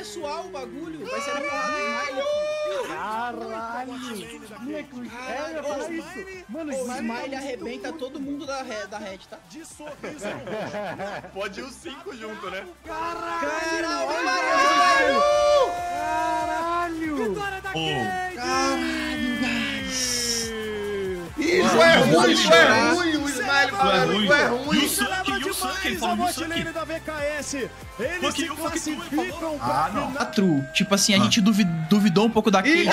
pessoal o bagulho. Vai ser a porrada do Smiley. Caralho! Mano, o Smiley arrebenta todo mundo da Red, tá? De sorriso. Pode ir os 5 junto, né? Caralho! Caralho! Vitória da Kate! Caralho, guys! Isso é ruim, isso é ruim! É ruim. Isso é o motileiro da VKS. Eles se classificam pra True. Tipo assim, a gente duvidou um pouco da Cade. Ele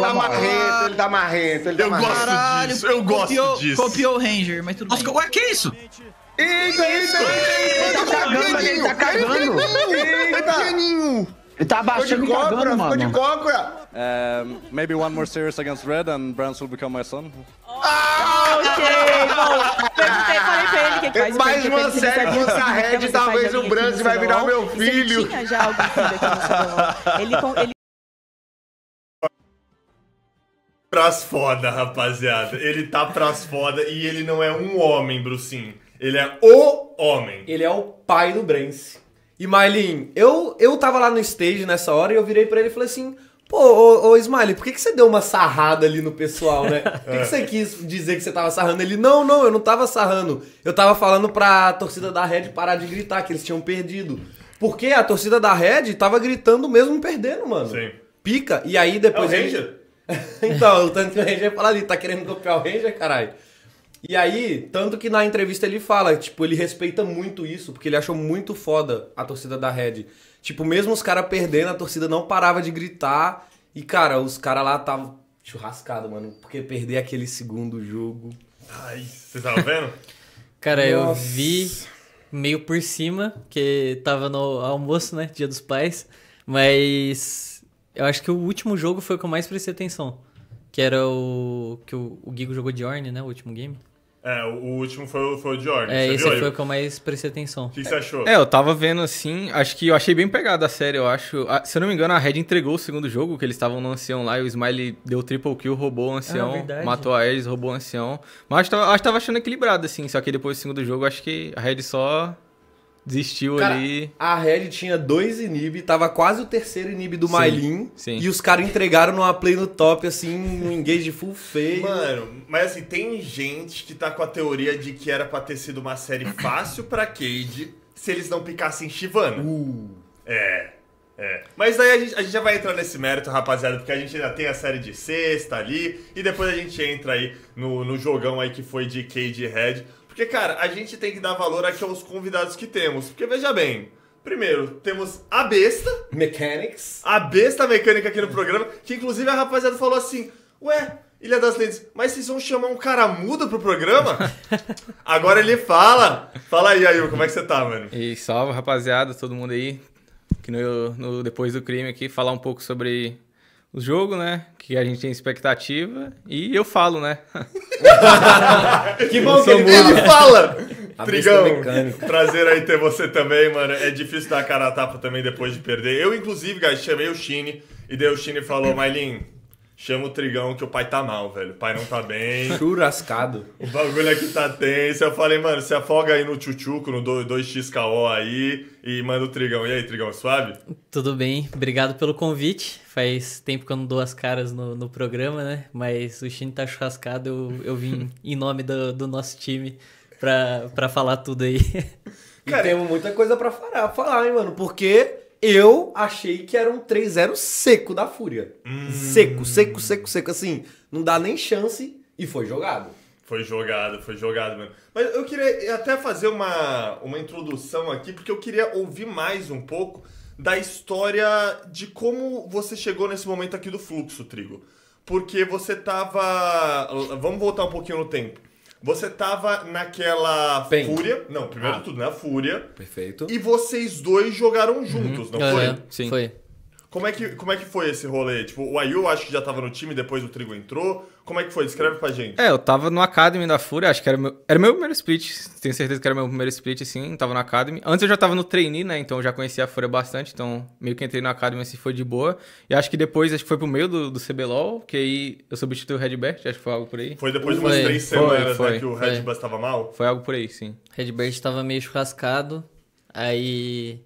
tá marrento, ele tá marrento. Caralho, disso, eu gosto disso. Copiou o Ranger, mas tudo bem. Ué, que é isso? Ele tá cagando. Ele tá abaixando e cagando, mano. Ficou de cócora. Maybe one more series against Red and Brans will become my son. Ah, ok! Bom, perguntei, falei pra ele que faz. Mais uma série contra a Red, talvez o Brans vai virar o meu filho. Ele tinha já algum filho aqui no salão. Ele... Pras foda, rapaziada. Ele tá pras foda e ele não é um homem, Brucinho. Ele é o homem. Ele é o pai do Brans. E, Maylin, eu tava lá no stage nessa hora e eu virei pra ele e falei assim... Pô, ô Smiley, por que você deu uma sarrada ali no pessoal, né? Por que você quis dizer que você tava sarrando? Ele, não, eu não tava sarrando. Eu tava falando pra torcida da Red parar de gritar, que eles tinham perdido. Porque a torcida da Red tava gritando mesmo perdendo, mano. Sim. Pica, e aí depois... É o Ranger? Ele... Então, o tanto que o Ranger fala ali, tá querendo copiar o Ranger, caralho? E aí, tanto que na entrevista ele fala, tipo, ele respeita muito isso, porque ele achou muito foda a torcida da Red. Tipo, mesmo os caras perdendo, a torcida não parava de gritar. E, cara, os caras lá estavam churrascados, mano, porque perder aquele segundo jogo... Ai, você tava vendo? Cara, eu vi meio por cima, que tava no almoço, né, Dia dos Pais, mas eu acho que o último jogo foi o que eu mais prestei atenção, que era o que o Gigo jogou de Ornn, né, o último game. É, o último foi o Jordan. É, esse foi o que eu mais prestei atenção. O que você achou? É, eu tava vendo assim, acho que eu achei bem pegada a série, eu acho. Se eu não me engano, a Red entregou o segundo jogo, que eles estavam no Ancião lá, e o Smiley deu triple kill, roubou o Ancião, matou a Aegis, roubou o Ancião. Mas eu tava achando equilibrado, assim, só que depois do segundo jogo, acho que a Red só desistiu ali. A Red tinha 2 inib, tava quase o terceiro inib do Maylin, e os caras entregaram numa play no top, assim, um engage full feio. Mano, mas assim, tem gente que tá com a teoria de que era pra ter sido uma série fácil pra Cade se eles não picassem Shyvana. Mas daí a gente já vai entrar nesse mérito, rapaziada, porque a gente ainda tem a série de sexta ali, e depois a gente entra aí no jogão aí que foi de Cade e Red. Porque, cara, a gente tem que dar valor aqui aos convidados que temos. Porque, veja bem, primeiro, temos a Besta Mechanics. A Besta Mecânica aqui no programa, que inclusive a rapaziada falou assim, ué, Ilha das Lentes, mas vocês vão chamar um cara mudo pro programa? Agora ele fala. Fala aí, Ayu, como é que você tá, mano? E salve, rapaziada, todo mundo aí, que no Depois do Crime aqui, falar um pouco sobre... o jogo, né? Que a gente tem expectativa. E eu falo, né? Que bom que ele fala! Trigão, prazer aí ter você também, mano. É difícil dar a cara a tapa também depois de perder. Eu, inclusive, guys, chamei o Shine. E daí o Shine falou, Maylin, chama o Trigão que o pai tá mal, velho. O pai não tá bem. Churrascado. O bagulho aqui tá tenso. Eu falei, mano, se afoga aí no tchutchuco, no 2xKO aí. E manda o Trigão. E aí, Trigão, suave? Tudo bem. Obrigado pelo convite. Faz tempo que eu não dou as caras no programa, né? Mas o Shine tá churrascado. Eu vim em nome do nosso time pra falar tudo aí. Cara, temos muita coisa pra falar, hein, mano? Porque... eu achei que era um 3-0 seco da Fúria. Seco, assim, não dá nem chance e foi jogado. Foi jogado, mano. Mas eu queria até fazer uma introdução aqui, porque eu queria ouvir mais um pouco da história de como você chegou nesse momento aqui do Fluxo, Trigo. Porque você tava... vamos voltar um pouquinho no tempo. Você tava naquela Fúria. Não, primeiro tudo na Fúria. Perfeito. E vocês dois jogaram juntos, não foi? Sim. Foi. Como é que foi esse rolê? Tipo, o Ayu, acho que já tava no time, depois o Trigo entrou. Como é que foi? Descreve pra gente. É, eu tava no Academy da Fúria, acho que era meu primeiro split. Tenho certeza que era meu primeiro split, assim, tava no Academy. Antes eu já tava no trainee, né? Então eu já conhecia a Fúria bastante, então meio que entrei no Academy, assim, foi de boa. E acho que depois, acho que foi pro meio do CBLOL, que aí eu substituí o Redbert, acho que foi algo por aí. Foi depois de umas 3 semanas, né, que o Redbert tava mal? Foi algo por aí, sim. Redbert tava meio churrascado, aí...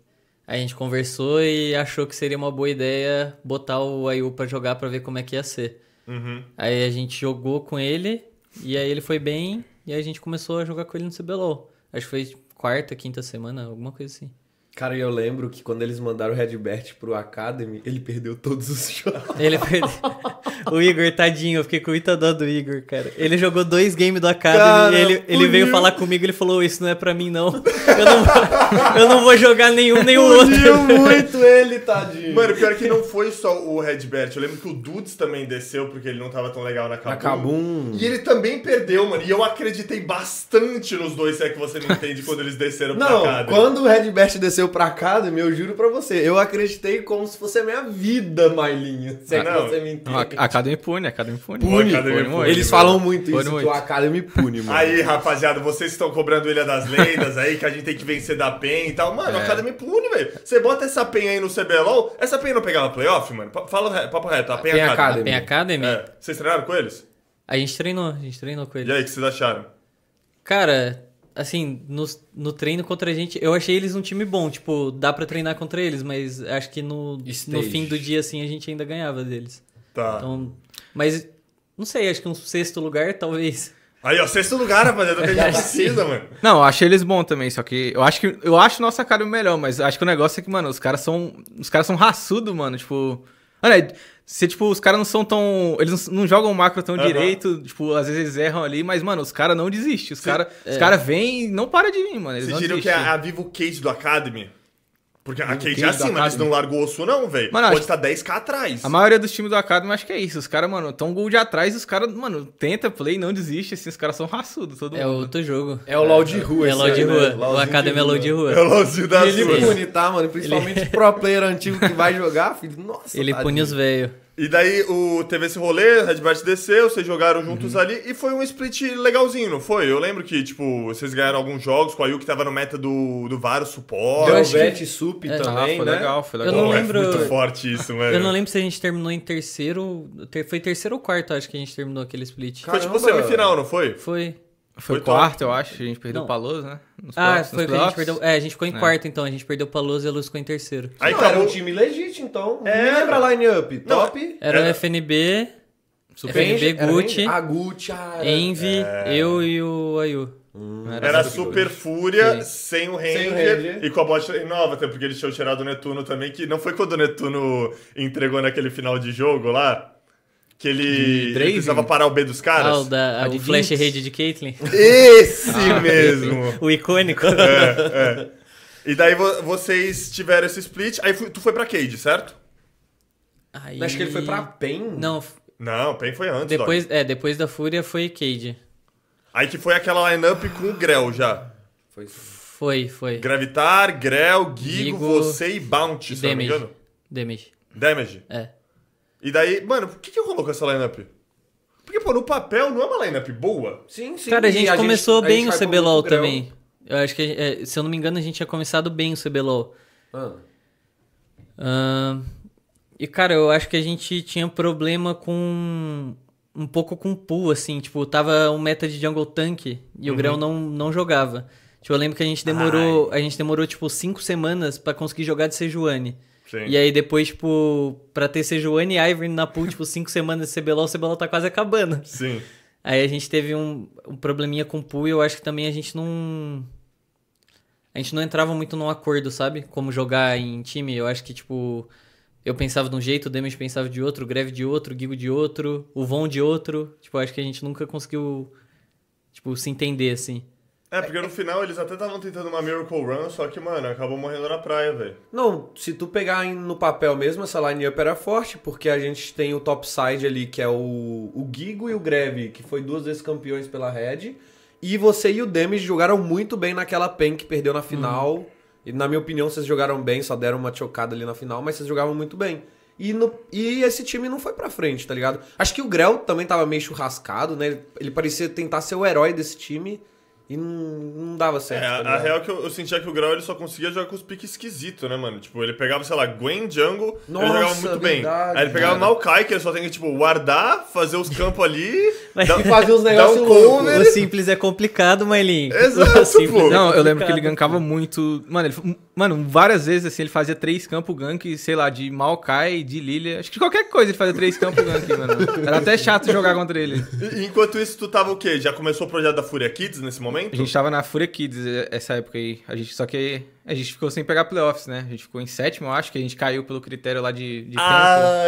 A gente conversou e achou que seria uma boa ideia botar o Ayu pra jogar pra ver como é que ia ser. Uhum. Aí a gente jogou com ele, e aí ele foi bem, e aí a gente começou a jogar com ele no CBLOL. Acho que foi quarta, quinta semana, alguma coisa assim. Cara, eu lembro que quando eles mandaram o Redbert pro Academy, ele perdeu todos os jogos. Ele perdeu. O Igor, tadinho, eu fiquei com muita dó do Igor, cara. Ele jogou 2 games do Academy, cara, e ele veio falar comigo, ele falou, isso não é pra mim, não. Eu não vou jogar nenhum outro. Fugiu muito ele, tadinho. Mano, pior que não foi só o Redbert. Eu lembro que o Dudes também desceu, porque ele não tava tão legal na Kabum. E ele também perdeu, mano. E eu acreditei bastante nos dois, se é que você não entende, quando eles desceram pro Academy. Quando o Redbert desceu pra cá, meu, eu juro pra você, eu acreditei como se fosse a minha vida, Mailinho. Se é que você me entende. Academy pune, Academy pune. Pune. Eles falam muito pune isso, muito. Que o Academy pune, mano. Aí, rapaziada, vocês estão cobrando Ilha das Lendas aí, que a gente tem que vencer da PEN e tal. Mano, Academy pune, velho. Você bota essa PEN aí no CBLOL, essa PEN não pegava playoff, mano? Fala papo reto, a PEN Academy. A PEN Academy? É. Vocês treinaram com eles? A gente treinou com eles. E aí, o que vocês acharam? Cara... Assim, no treino contra a gente, eu achei eles um time bom. Tipo, dá pra treinar contra eles, mas acho que no fim do dia, assim, a gente ainda ganhava deles. Tá. Então, mas, não sei, acho que um 6º lugar, talvez. Aí, ó, 6º lugar, rapaziada, que a gente precisa, mano. Não, eu achei eles bom também, só que eu acho nossa cara melhor, mas acho que o negócio é que, mano, os caras são raçudo, mano, tipo... Olha, se, tipo, os caras não são tão... Eles não jogam macro tão direito, tipo, às vezes eles erram ali, mas, mano, os caras não desistem. Os cara vêm e não param de vir, mano. Eles Vocês diriam que é a Vivo Cage do Academy? Porque a Cage é assim, mas não largou o osso não, velho. Pode estar 10k atrás. A maioria dos times do Academy acho que é isso. Os caras, mano, tão gold atrás, os caras, mano, tenta play, não desiste, assim, os caras são raçudos, todo mundo. É outro jogo. É o LoL de rua, é LoL de rua. O Academy é LoL de rua. É o LoLzinho da rua. Ele pune, tá, mano? Principalmente pro player antigo que vai jogar, filho. Nossa, ele pune os velhos. E daí teve esse rolê, Redbert desceu, vocês jogaram juntos ali, e foi um split legalzinho, não foi? Eu lembro que, tipo, vocês ganharam alguns jogos com a Ayu, que tava no meta do Varus suporte. O Bet Sup também, foi, né? Legal, foi legal. Eu não lembro... É muito forte isso, mano. Eu não lembro se a gente terminou em terceiro... Foi terceiro ou quarto, acho que a gente terminou aquele split. Caramba. Foi tipo semifinal, não foi? Foi quarto, eu acho, a gente perdeu pra Luz, né? Foi que a gente perdeu... É, a gente ficou em quarto, então, a gente perdeu pra Luz e a Luz ficou em terceiro. Aí não, era um time legítimo, então. Lembra a line-up? Top? Era o FNB, FNB, Gucci, Envy, eu e o Ayu. Era Super Fúria, sem o Ranger e com a bot nova, até porque eles tinham tirado o Netuno também, que não foi quando o Netuno entregou naquele final de jogo lá? Que ele precisava parar o B dos caras. O Flash Raid de Caitlyn. Esse mesmo. O icônico. E daí vocês tiveram esse split. Aí tu foi pra Cade, certo? Aí... Acho que ele foi pra PEN. Não, PEN foi antes. Depois da Fúria foi Cade. Aí que foi aquela lineup com o Grell já. Foi. Gravitar, Grell, Gigo, você e Bounty, se não me engano. Damage. É. E daí, mano, o que rolou com essa lineup? Porque, pô, no papel não é uma lineup boa. Sim. Cara, a gente começou bem o CBLOL também. Eu acho que, se eu não me engano, a gente tinha começado bem o CBLOL. E, cara, eu acho que a gente tinha problema com... Um pouco com pool, assim. Tipo, tava um meta de jungle tank e o Grell não jogava. Tipo, eu lembro que a gente demorou, tipo, 5 semanas pra conseguir jogar de Sejuani. Sim. E aí depois, tipo, pra ter Sejuani e Ivern na pool, tipo, 5 semanas de CBLOL, o CBLOL tá quase acabando. Sim. Aí a gente teve um probleminha com o pool e eu acho que também a gente não entrava muito num acordo, sabe? Como jogar em time. Eu acho que, tipo, eu pensava de um jeito, o Damage pensava de outro, o Greve de outro, o Gigo de outro, o Von de outro. Tipo, acho que a gente nunca conseguiu, tipo, se entender, assim. É, porque no final eles até estavam tentando uma Miracle Run, só que, mano, acabou morrendo na praia, velho. Não, se tu pegar no papel mesmo, essa line-up era forte, porque a gente tem o topside ali, que é o Gigo e o Greve, que foi 2 vezes campeões pela Red. E você e o Damage jogaram muito bem naquela PEN que perdeu na final. E, na minha opinião, vocês jogaram bem, só deram uma chocada ali na final, mas vocês jogavam muito bem. E esse time não foi pra frente, tá ligado? Acho que o Grell também tava meio churrascado, né? Ele parecia tentar ser o herói desse time e não dava certo. É, tá a real é que eu sentia que o Grell ele só conseguia jogar com os piques esquisitos, né, mano? Tipo, ele pegava, sei lá, Gwen Jungle, nossa, ele jogava muito verdade, bem. Aí ele pegava Maokai, que ele só tem que, tipo, guardar, fazer os campos ali, e fazer os negócios loucos. O simples é complicado, Mailin. Exato, pô. Não, eu lembro que ele gankava muito. Mano, ele... Mano, várias vezes, assim, ele fazia 3 campos gank, sei lá, de Maokai, de Lilia. Acho que qualquer coisa ele fazia 3 campos gank, mano. Era até chato jogar contra ele. E, enquanto isso, tu tava o quê? Já começou o projeto da Fúria Kids nesse momento? A gente tava na Fúria Kids essa época aí. Só que a gente ficou sem pegar playoffs, né? A gente ficou em 7º, eu acho, que a gente caiu pelo critério lá de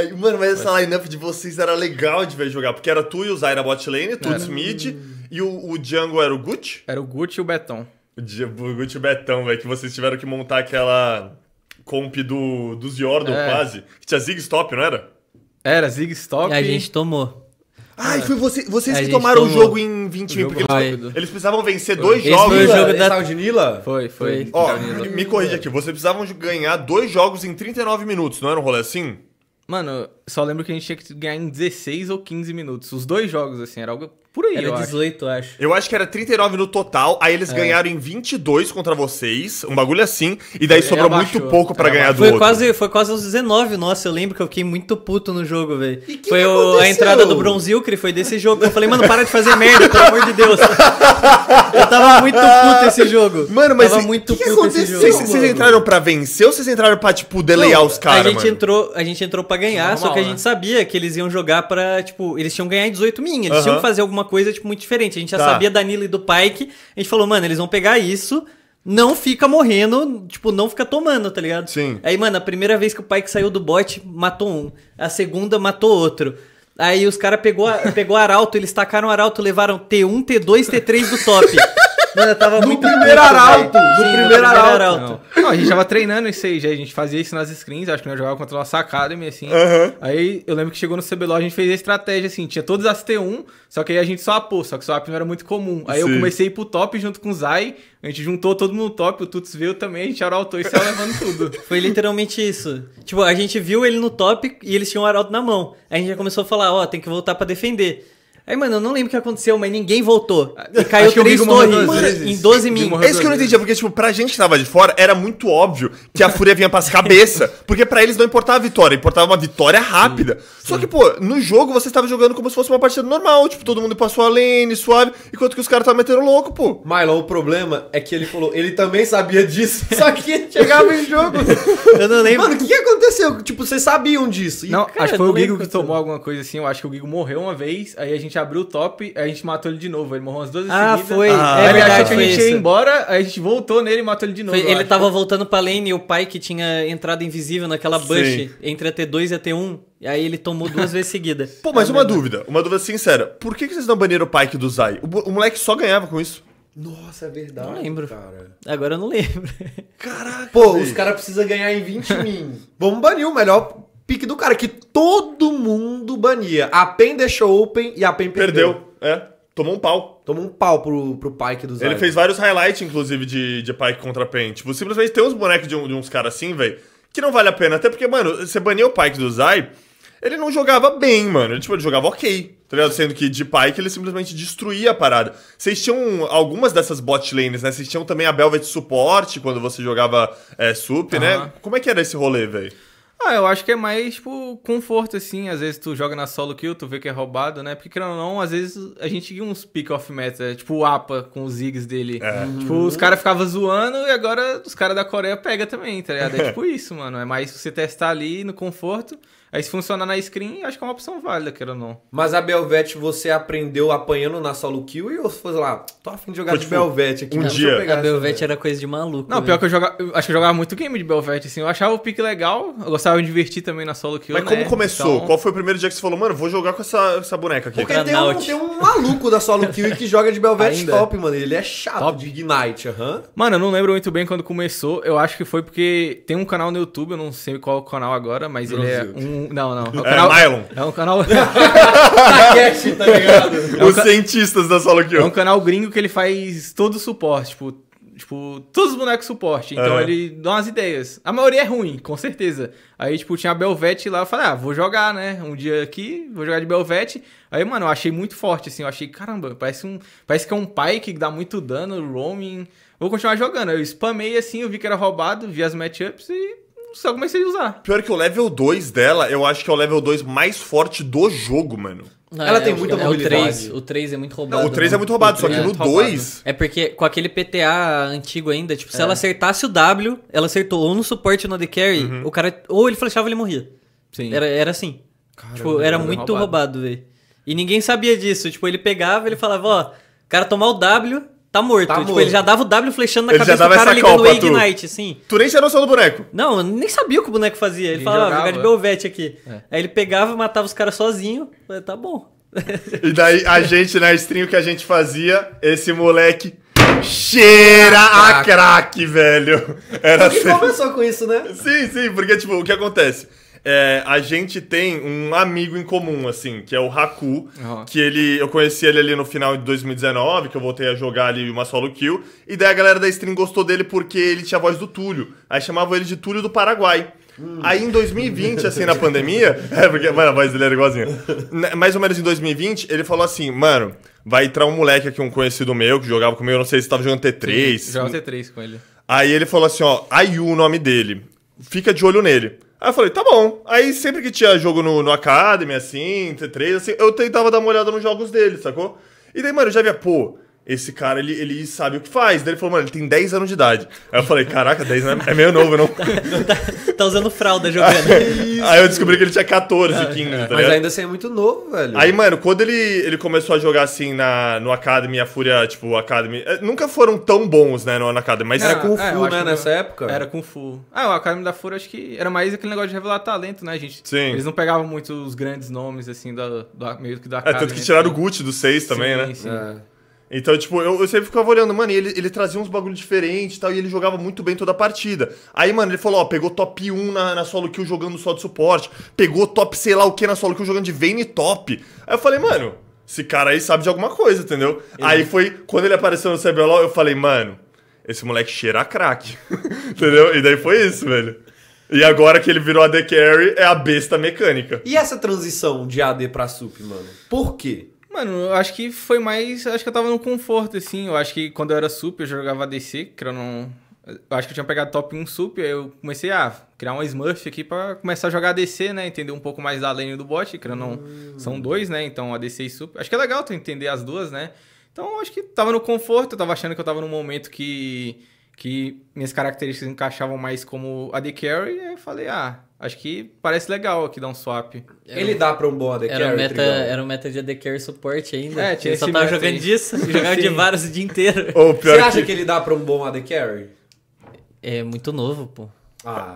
tempo. Mano, mas essa lineup de vocês era legal de ver jogar, porque era tu e o Zyra bot lane, tu de mid, e o Django era o Gucci? Era o Gucci e o Betão. O Gucci Betão, velho, que vocês tiveram que montar aquela comp dos Yordle quase. Que tinha Zigstop, não era? Era Zigstop. E a gente tomou. Ah, e foi vocês que tomaram o jogo em 20 mil, porque eles precisavam vencer 2 jogos. Foi o jogo de Nila? Foi. Ó, me corrija aqui, vocês precisavam ganhar 2 jogos em 39 minutos, não era um rolê assim? Mano, só lembro que a gente tinha que ganhar em 16 ou 15 minutos. Os 2 jogos, assim, era algo... Por aí, era 18, eu acho. Eu acho que era 39 no total, aí eles ganharam em 22 contra vocês, um bagulho assim, e daí sobrou muito pouco pra ganhar do outro. Foi quase os 19, nossa, eu lembro que eu fiquei muito puto no jogo, velho. Foi a entrada do Bronzilcre, foi desse jogo. Eu falei, mano, para de fazer merda, pelo amor de Deus. Eu tava muito puto esse jogo. Mano, mas o que aconteceu? Vocês entraram pra vencer ou vocês entraram pra, tipo, delayar os caras, mano? A gente entrou pra ganhar, só que a gente sabia que eles iam jogar pra, tipo, eles tinham que ganhar em 18 min, eles tinham que fazer alguma coisa, tipo, muito diferente. A gente já sabia da Nila e do Pyke. A gente falou, mano, eles vão pegar isso, não fica morrendo, tipo, não fica tomando, tá ligado? Sim. Aí, mano, a primeira vez que o Pyke saiu do bot, matou um. A segunda, matou outro. Aí os caras pegou Arauto, eles tacaram Arauto, levaram T1, T2, T3 do top. Mano, eu tava muito primeiro Arauto! No primeiro Arauto! Não, a gente tava treinando isso aí já, a gente fazia isso nas screens, acho que nós jogava contra o nosso Academy, assim. Aí eu lembro que chegou no CBLOL, a gente fez a estratégia, assim, tinha todas as T1, só que aí a gente swapou, só que swap não era muito comum. Aí eu comecei a ir pro top junto com o Zai, a gente juntou todo mundo no top, o Tuts veio também, a gente arautou e saiu levando tudo. Foi literalmente isso. Tipo, a gente viu ele no top e eles tinham o Arauto na mão. Aí a gente já começou a falar, ó, tem que voltar pra defender. Aí, mano, eu não lembro o que aconteceu, mas ninguém voltou. E caiu 3 torres em 12 mil. É isso que eu não entendi, porque, tipo, pra gente que tava de fora, era muito óbvio que a Fúria vinha pras cabeças. Porque pra eles não importava a vitória, importava uma vitória rápida. Sim. Só que, pô, no jogo você tava jogando como se fosse uma partida normal. Tipo, todo mundo passou a lane, suave, enquanto que os caras estavam metendo louco, pô. Milo, o problema é que ele falou, ele também sabia disso, só que chegava em jogo. Eu não lembro. Mano, o que aconteceu? Tipo, vocês sabiam disso. E, não, cara, acho que foi o Gigo que tomou alguma coisa assim. Eu acho que o Gigo morreu uma vez, aí a gente abriu o top, aí a gente matou ele de novo. Ele morreu umas 2 seguidas. Foi. É verdade, achou que a gente ia embora, aí a gente voltou nele e matou ele de novo. Ele tava voltando pra lane e o pai que tinha entrado invisível naquela bush entre a T2 e a T1. E aí ele tomou 2 vezes seguidas. Pô, mas uma dúvida sincera. Por que vocês não baniram o Pyke do Zai? O moleque só ganhava com isso. Nossa, é verdade. Não lembro. Cara. Agora eu não lembro. Caraca. Pô, os caras precisam ganhar em 20 min. Vamos banir o melhor pique do cara, que todo mundo bania. A PEN deixou open e a PEN perdeu. É, tomou um pau. Tomou um pau pro Pyke do Zé. Ele fez vários highlights, inclusive, de Pyke contra a PEN. Tipo, simplesmente tem uns bonecos de uns caras assim, velho, que não vale a pena. Até porque, mano, você bania o Pyke do Zai, ele não jogava bem, mano. Ele, tipo, ele jogava ok, tá ligado? Sendo que de Pyke ele simplesmente destruía a parada. Vocês tinham algumas dessas bot lanes, né? Vocês tinham também a Belvet suporte quando você jogava sup, né? Como é que era esse rolê, velho? Ah, eu acho que é mais, tipo, conforto, assim. Às vezes tu joga na solo kill, tu vê que é roubado, né? Porque, querendo ou não, às vezes a gente guia uns pick-off meta, tipo o APA com os zigs dele. Tipo, os caras ficavam zoando e agora os caras da Coreia pega também, tá ligado? É tipo isso, mano. É mais você testar ali no conforto. Aí se funcionar na screen, acho que é uma opção válida, queira ou não. Mas a Belvet você aprendeu apanhando na solo kill ou foi lá, tô afim de jogar de Belvet aqui. Um dia. A Belvet era coisa de maluco. Não, pior que eu jogava, acho que eu jogava muito game de Belvet, assim. Eu achava o pique legal, eu gostava de me divertir também na solo kill, mas né? Como começou? Então... Qual foi o primeiro dia que você falou, mano, vou jogar com essa boneca aqui? Porque tem um maluco da solo kill que joga de Belvet top, mano. Ele é chato top. De Ignite, Mano, eu não lembro muito bem quando começou. Eu acho que foi porque tem um canal no YouTube, eu não sei qual canal agora, mas ele é um... Não. É o canal... Mylon. É um canal... Takeshi, tá ligado? Os cientistas da solo kill. É um canal gringo que ele faz todo o suporte, tipo... tipo, todos os bonecos suporte. Então ele dá umas ideias. A maioria é ruim, com certeza. Aí, tipo, tinha a Belvete lá. Eu falei, ah, vou jogar, né? Um dia aqui, vou jogar de Belvete. Aí, mano, eu achei muito forte, assim. Eu achei, caramba, parece que é um pai que dá muito dano, roaming. Vou continuar jogando. Eu spamei, assim, eu vi que era roubado, vi as matchups e... só comecei a usar. Pior que o level 2 dela, eu acho que é o level 2 mais forte do jogo, mano. Não, ela tem muita mobilidade. O 3 é muito roubado. Não, o 3 é muito roubado, só que no 2... é porque com aquele PTA antigo ainda, tipo, se ela acertasse o W, ela acertou ou no suporte ou no AD Carry, o cara... ou ele flashava ou ele morria. Sim. Era assim. Caramba, tipo, era muito roubado, velho. E ninguém sabia disso. Tipo, ele pegava, ele falava, ó, o cara tomar o W... tá morto. Tá tipo, morto. Ele já dava o W flechando na cabeça do cara ligando o Ignite, assim. Tu nem tinha noção do boneco? Não, eu nem sabia o que o boneco fazia. Ele falava, ah, vou jogar de Belvete aqui. É. Aí ele pegava e matava os caras sozinho. Eu falei, tá bom. E daí a gente, na stream que a gente fazia, esse moleque cheira a craque, velho. Era sempre... começou com isso, né? Sim, sim, porque tipo, o que acontece? É, a gente tem um amigo em comum, assim, que é o Haku, que eu conheci ele ali no final de 2019, que eu voltei a jogar ali uma solo kill, e daí a galera da stream gostou dele porque ele tinha a voz do Túlio, aí chamavam ele de Túlio do Paraguai. Aí em 2020, assim, na pandemia, porque, mano, a voz dele era igualzinha, mais ou menos em 2020, ele falou assim, mano, vai entrar um moleque aqui, um conhecido meu, que jogava comigo, eu não sei se tava jogando T3. Sim, jogava T3 com ele. Aí ele falou assim, ó, Ayu o nome dele, fica de olho nele. Aí eu falei, tá bom. Aí sempre que tinha jogo no Academy, assim, T3, assim, eu tentava dar uma olhada nos jogos dele, sacou? E daí, mano, eu já via, pô, esse cara, ele sabe o que faz. Daí ele falou, mano, ele tem 10 anos de idade. Aí eu falei, caraca, 10 anos é meio novo, não? tá usando fralda jogando. Aí eu descobri que ele tinha 14, 15, tá ligado? Mas ainda assim é muito novo, velho. Aí, mano, quando ele começou a jogar, assim, no Academy, a Fúria, tipo, Academy... nunca foram tão bons, né, no Academy, mas... era Kung Fu, né, nessa época? Era Kung Fu. Ah, o Academy da Fúria, acho que era mais aquele negócio de revelar talento, né, gente? Sim. Eles não pegavam muito os grandes nomes, assim, meio que do Academy. Tanto que tiraram o Gucci do 6 também, né? Sim, então, tipo, eu sempre ficava olhando, mano, e ele trazia uns bagulho diferente e tal, e ele jogava muito bem toda a partida. Aí, mano, ele falou, ó, pegou top 1 na solo kill jogando só de suporte, pegou top sei lá o que na solo kill jogando de Vayne top. Aí eu falei, mano, esse cara aí sabe de alguma coisa, entendeu? Ele... aí foi, quando ele apareceu no CBLOL, eu falei, mano, esse moleque cheira a crack, entendeu? E daí foi isso, velho. E agora que ele virou AD Carry, é a besta mecânica. E essa transição de AD pra Sup, mano? Por quê? Mano, eu acho que foi mais... acho que eu tava no conforto, assim. Eu acho que quando eu era Sup, eu jogava ADC, que eu não... eu acho que eu tinha pegado top 1 Sup, aí eu comecei a criar uma Smurf aqui pra começar a jogar ADC, né? Entender um pouco mais da lane do bot, que eu não... são dois, né? Então, ADC e Sup. Acho que é legal tu entender as duas, né? Então, eu acho que tava no conforto, eu tava achando que eu tava num momento que minhas características encaixavam mais como AD Carry, aí eu falei, ah... acho que parece legal aqui dar um swap. Ele dá pra um bom AD Carry. Era um meta de AD Carry suporte ainda. É, tinha ele só tava jogando disso. Jogava de vários o dia inteiro. Você acha que ele dá pra um bom AD Carry? É muito novo, pô. Ah.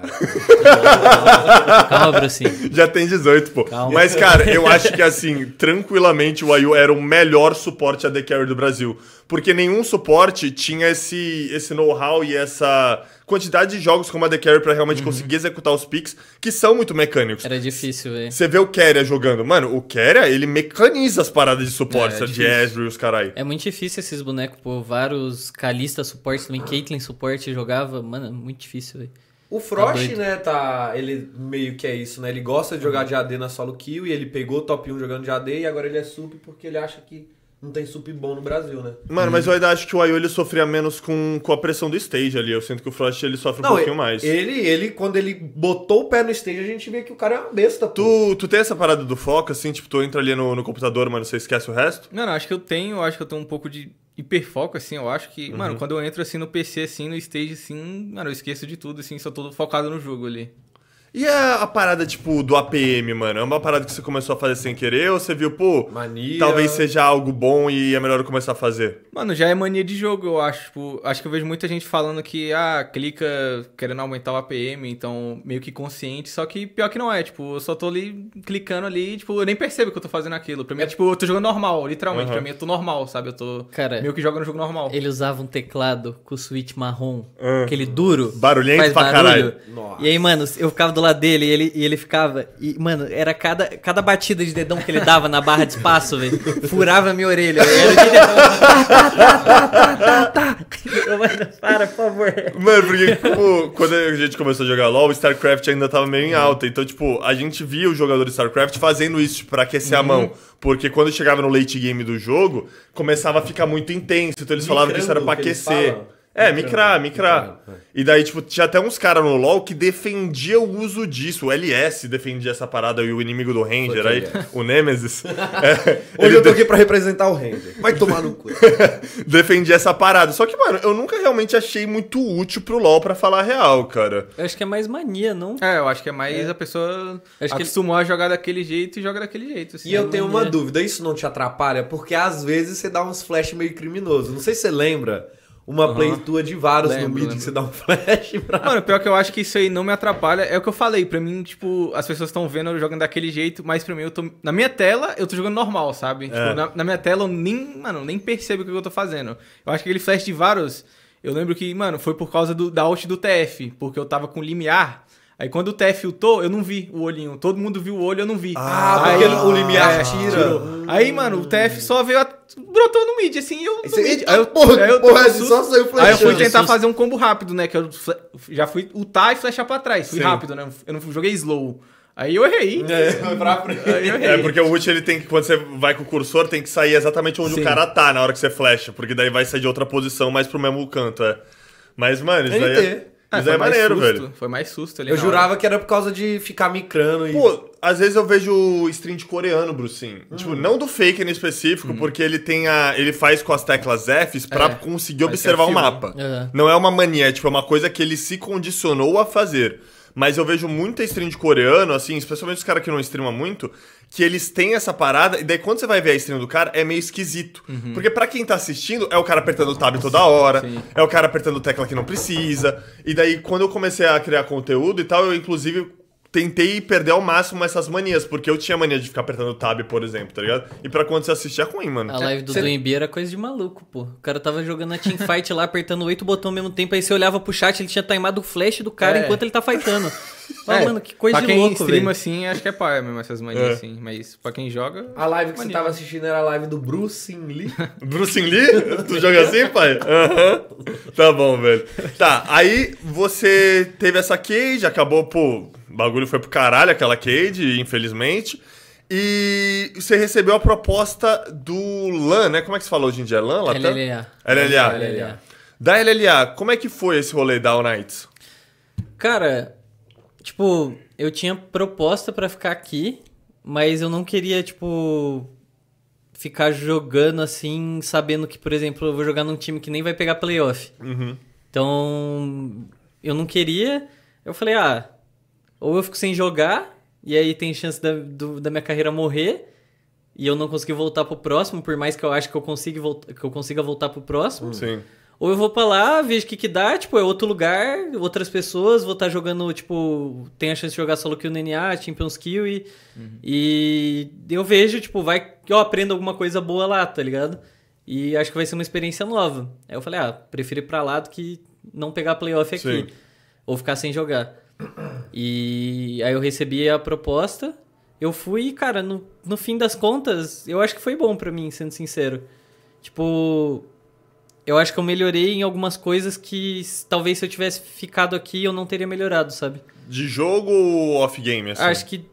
Calma, Brucinho. Já tem 18, pô. Calma. Mas, cara, eu acho que, assim, tranquilamente o Ayu era o melhor suporte AD Carry do Brasil. Porque nenhum suporte tinha esse know-how e essa... quantidade de jogos como a AD Carry pra realmente conseguir executar os picks, que são muito mecânicos. Era difícil, velho. Você vê o Keria jogando. Mano, o Keria, ele mecaniza as paradas de suporte, de Ezreal e os carai. É muito difícil esses bonecos, pô. Vários Kalista suporte, também Caitlyn suporte jogava. Mano, é muito difícil, velho. O Frost, né, ele meio que é isso, né? Ele gosta de jogar de AD na solo kill e ele pegou o top 1 jogando de AD e agora ele é sup porque ele acha que... não tem sup bom no Brasil, né? Mano, mas eu ainda acho que o Ayu ele sofria menos com a pressão do stage ali. Eu sinto que o Frost ele sofre um pouquinho mais. Quando ele botou o pé no stage, a gente vê que o cara é uma besta. Tu tem essa parada do foco, assim? Tipo, tu entra ali no computador, mano, você esquece o resto? Não, acho que eu tenho. Acho que eu tenho um pouco de hiperfoco, assim. Eu acho que, mano, quando eu entro assim no PC, assim, no stage, assim, mano, eu esqueço de tudo, assim. Só tô focado no jogo ali. E a parada, tipo, do APM, mano? É uma parada que você começou a fazer sem querer ou você viu, pô, mania. Talvez seja algo bom e é melhor eu começar a fazer? Mano, já é mania de jogo, eu acho. Tipo, acho que eu vejo muita gente falando que, clica querendo aumentar o APM, então meio que consciente. Só que pior que não é, tipo, eu só tô ali clicando ali, tipo, eu nem percebo que eu tô fazendo aquilo. Pra mim, tipo, eu tô jogando normal, literalmente. Pra mim, eu tô normal, sabe? Eu tô meio que jogando no jogo normal. Ele usava um teclado com o switch marrom, aquele duro. Barulhento pra caralho. Nossa. E aí, mano, eu ficava do lado dele e ele ficava... E, mano, era cada batida de dedão que ele dava na barra de espaço, velho, furava a minha orelha. Mano, para, por favor. Mano, porque tipo, quando a gente começou a jogar LOL, o StarCraft ainda tava meio em alta. Então, tipo, a gente via o jogador de StarCraft fazendo isso pra aquecer a mão. Porque quando chegava no late game do jogo, começava a ficar muito intenso. Então eles falavam que isso era pra aquecer. É, micrar. E daí, tipo, tinha até uns caras no LoL que defendia o uso disso. O LS defendia essa parada e o inimigo do Ranger, aí, o Nemesis. Hoje eu tô aqui pra representar o Ranger. Vai tomar no cu. Defendia essa parada. Só que, mano, eu nunca realmente achei muito útil pro LoL, pra falar a real, cara. Eu acho que é mais mania, não? É, eu acho que é mais a pessoa acostumou a jogar daquele jeito e joga daquele jeito. Assim, e eu tenho uma dúvida. Isso não te atrapalha? Porque, às vezes, você dá uns flash meio criminoso. Não sei se você lembra... Uma play tua de Varus no mid que você dá um flash pra... Mano, pior que eu acho que isso aí não me atrapalha. É o que eu falei, pra mim, tipo, as pessoas estão vendo eu jogando daquele jeito, mas pra mim, eu tô... Na minha tela, eu tô jogando normal, sabe? É. Tipo, na minha tela, eu nem percebo o que eu tô fazendo. Eu acho que aquele flash de Varus, eu lembro que, mano, foi por causa da ult do TF, porque eu tava com limiar. Aí quando o TF ultou, eu não vi o olhinho. Todo mundo viu o olho, eu não vi. Ah, aí, porque o limiar tira. Aí, mano, o TF só veio... Brotou no mid, assim, eu... Aí eu fui tentar fazer um combo rápido, né? Que eu já fui ultar e flechar pra trás. Fui rápido, né? Eu não joguei slow. Aí eu errei. É, porque o ult, ele tem que, quando você vai com o cursor, tem que sair exatamente onde o cara tá na hora que você flecha. Porque daí vai sair de outra posição, mais pro mesmo canto, é. Mas, mano, isso daí é... Mas é maneiro, velho. Foi mais susto ali. Eu jurava que era por causa de ficar micrando. Pô, às vezes eu vejo stream de coreano, Brucinho. Tipo, não do Faker em específico, porque ele tem a... Ele faz com as teclas Fs pra conseguir observar o mapa. Não é uma mania, tipo, é uma coisa que ele se condicionou a fazer. Mas eu vejo muita stream de coreano, assim, especialmente os caras que não streamam muito, que eles têm essa parada, e daí quando você vai ver a stream do cara, é meio esquisito. Porque pra quem tá assistindo, é o cara apertando o tab toda hora, é o cara apertando tecla que não precisa. E daí, quando eu comecei a criar conteúdo e tal, eu, inclusive, tentei perder ao máximo essas manias, porque eu tinha mania de ficar apertando o tab, por exemplo, tá ligado? E pra quando você assistir, é ruim, mano. A live do Doembi era coisa de maluco, pô. O cara tava jogando a teamfight lá, apertando 8 botões ao mesmo tempo, aí você olhava pro chat, ele tinha timado o flash do cara enquanto ele tá fightando. Mano, que coisa de louco, velho. Pra quem streama assim, acho que é paia mesmo essas manias assim. Mas pra quem joga... A live que você tava assistindo era a live do Bruce Lee. Bruce Lee? Tu joga assim, pai? Tá bom, velho. Tá, aí você teve essa cage, acabou, pô... O bagulho foi pro caralho, aquela cage, infelizmente. E você recebeu a proposta do LAN, né? Como é que se fala hoje em dia? LAN? LLA. LLA. Da LLA, como é que foi esse rolê da All Nights? Cara, tipo, eu tinha proposta pra ficar aqui, mas eu não queria, tipo... Ficar jogando assim, sabendo que, por exemplo, eu vou jogar num time que nem vai pegar playoff. Então, eu não queria. Eu falei, ah... Ou eu fico sem jogar, e aí tem chance da minha carreira morrer, e eu não conseguir voltar pro próximo, por mais que eu acho que eu consiga voltar pro próximo. Ou eu vou pra lá, vejo o que dá, tipo, é outro lugar, outras pessoas, vou estar jogando, tipo, tem a chance de jogar solo kill no NA, Champions Kill, e eu vejo, tipo, vai que eu aprendo alguma coisa boa lá, tá ligado? E acho que vai ser uma experiência nova. Aí eu falei, ah, prefiro ir pra lá do que não pegar playoff aqui, ou ficar sem jogar. E aí eu recebi a proposta, eu fui e, cara, no fim das contas, eu acho que foi bom pra mim, sendo sincero. Tipo, eu acho que eu melhorei em algumas coisas que talvez se eu tivesse ficado aqui eu não teria melhorado, sabe? De jogo ou off-game, assim? Acho que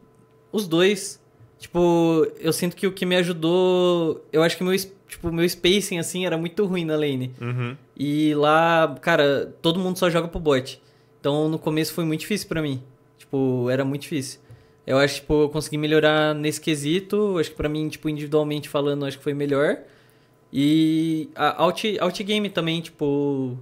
os dois. Tipo, eu sinto que o que me ajudou... Eu acho que meu spacing, assim, era muito ruim na lane. E lá, cara, todo mundo só joga pro bot. Então, no começo foi muito difícil pra mim. Tipo, era muito difícil. Eu acho que eu consegui melhorar nesse quesito. Acho que pra mim, tipo, individualmente falando, acho que foi melhor. E a outgame também, tipo...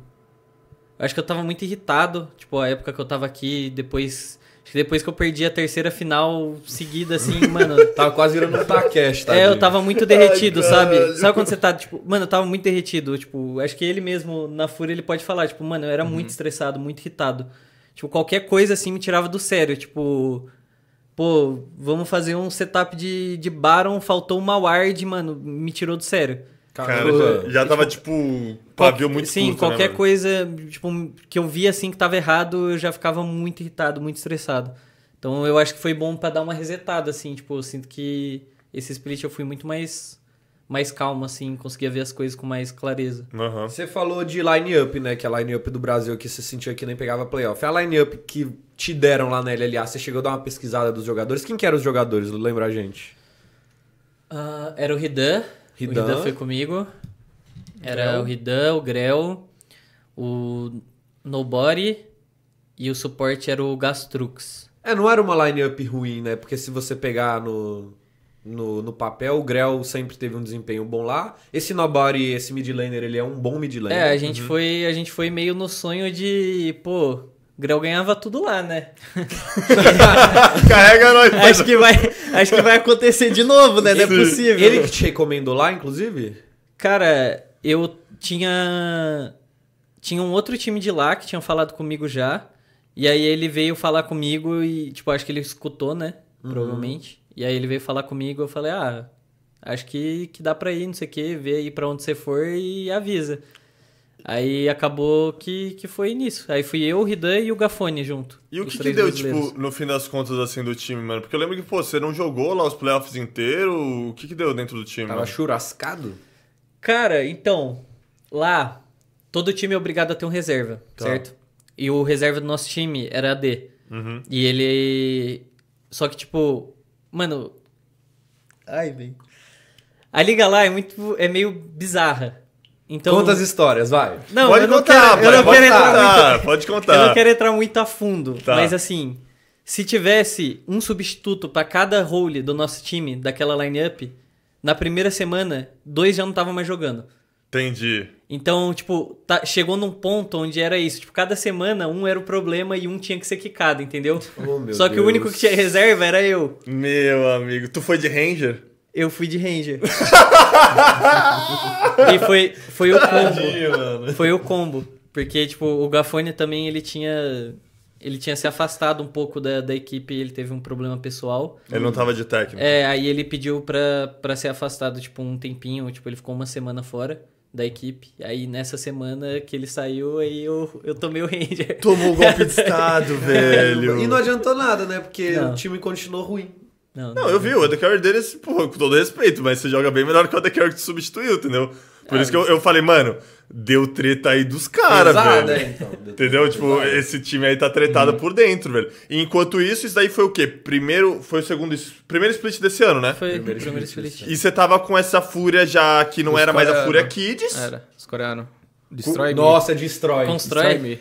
Acho que eu tava muito irritado. Tipo, a época que eu tava aqui, depois... Acho que depois que eu perdi a terceira final seguida, assim, mano... Tava quase virando um Takeshi, tá? Eu tava muito derretido, sabe? Sabe quando você tá, tipo... Mano, eu tava muito derretido, tipo... Acho que ele mesmo, na fúria, ele pode falar, tipo... Mano, eu era muito estressado, muito irritado. Tipo, qualquer coisa, assim, me tirava do sério, tipo... Pô, vamos fazer um setup de Baron, faltou uma ward, mano, me tirou do sério. Cara, já tava, tipo, pavio muito curto, né? Sim, qualquer coisa, tipo, que eu via, assim, que tava errado, eu já ficava muito irritado, muito estressado. Então eu acho que foi bom pra dar uma resetada, assim, tipo, eu sinto que esse split eu fui muito mais calmo, assim, conseguia ver as coisas com mais clareza. Uhum. Você falou de line-up, né, que é a line-up do Brasil que você sentiu aqui nem pegava playoff. É a line-up que te deram lá na LLA, você chegou a dar uma pesquisada dos jogadores. Quem que eram os jogadores, lembra a gente? Era o Ridan. O Ridan foi comigo. Era Grell. O Ridan, o Grell, o Nobody e o suporte era o Gastrux. É, não era uma line-up ruim, né? Porque se você pegar no papel, o Grell sempre teve um desempenho bom lá. Esse Nobody, esse mid laner, ele é um bom mid laner. É, a gente foi meio no sonho de, pô, Grell ganhava tudo lá, né? Carrega nós. Acho que vai acontecer de novo, né? Não é possível. Ele que te recomendou lá, inclusive? Cara, eu tinha um outro time de lá que tinha falado comigo já. E aí ele veio falar comigo e, tipo, acho que ele escutou, né? Provavelmente. E aí ele veio falar comigo, eu falei, ah, acho que dá pra ir, não sei o quê, vê aí pra onde você for e avisa. Aí acabou que foi nisso. Aí fui eu, o Ridan e o Gafone junto. E o que deu, brasileiros, tipo, no fim das contas, assim, do time, mano? Porque eu lembro que, pô, você não jogou lá os playoffs inteiros. O que deu dentro do time? Tava churrascado? Cara, então, lá, todo time é obrigado a ter um reserva, tá, certo? E o reserva do nosso time era AD. Uhum. E ele... Só que, tipo, mano... Ai, velho. A liga lá é meio bizarra. Então... Conta as histórias, vai. Não, pode contar, pode contar. Eu não quero entrar muito a fundo, tá, mas assim, se tivesse um substituto pra cada role do nosso time, daquela line-up, na primeira semana, 2 já não estavam mais jogando. Entendi. Então, tipo, chegou num ponto onde era isso. Tipo, cada semana um era o problema e um tinha que ser quicado, entendeu? Oh, meu Só Deus. Que o único que tinha reserva era eu. Meu amigo. Tu foi de Ranger? Eu fui de Ranger. E foi o combo. Tadinho, mano. Foi o combo. Porque, tipo, o Gafone também, ele tinha se afastado um pouco da equipe, ele teve um problema pessoal. Ele não tava de técnico. É, aí ele pediu pra ser afastado, tipo, um tempinho. Tipo, ele ficou uma semana fora da equipe. Aí nessa semana que ele saiu, aí eu tomei o Ranger. Tomou o golpe de estado, velho. E não adiantou nada, né? Porque o time continuou ruim. Não, eu vi. O ADCarry deles, pô, com todo respeito, mas você joga bem melhor que o ADCarry que te substituiu, entendeu? Por isso que eu falei, mano, deu treta aí dos caras, velho. É, então, entendeu? Tipo, pesado. Esse time aí tá tretado por dentro, velho. E enquanto isso daí foi o quê? Foi o primeiro split desse ano, né? Foi o primeiro split. E você tava com essa fúria já que não era mais a Fúria Kids. Era, os coreanos. Destrói. Nossa, destrói. Constrói me.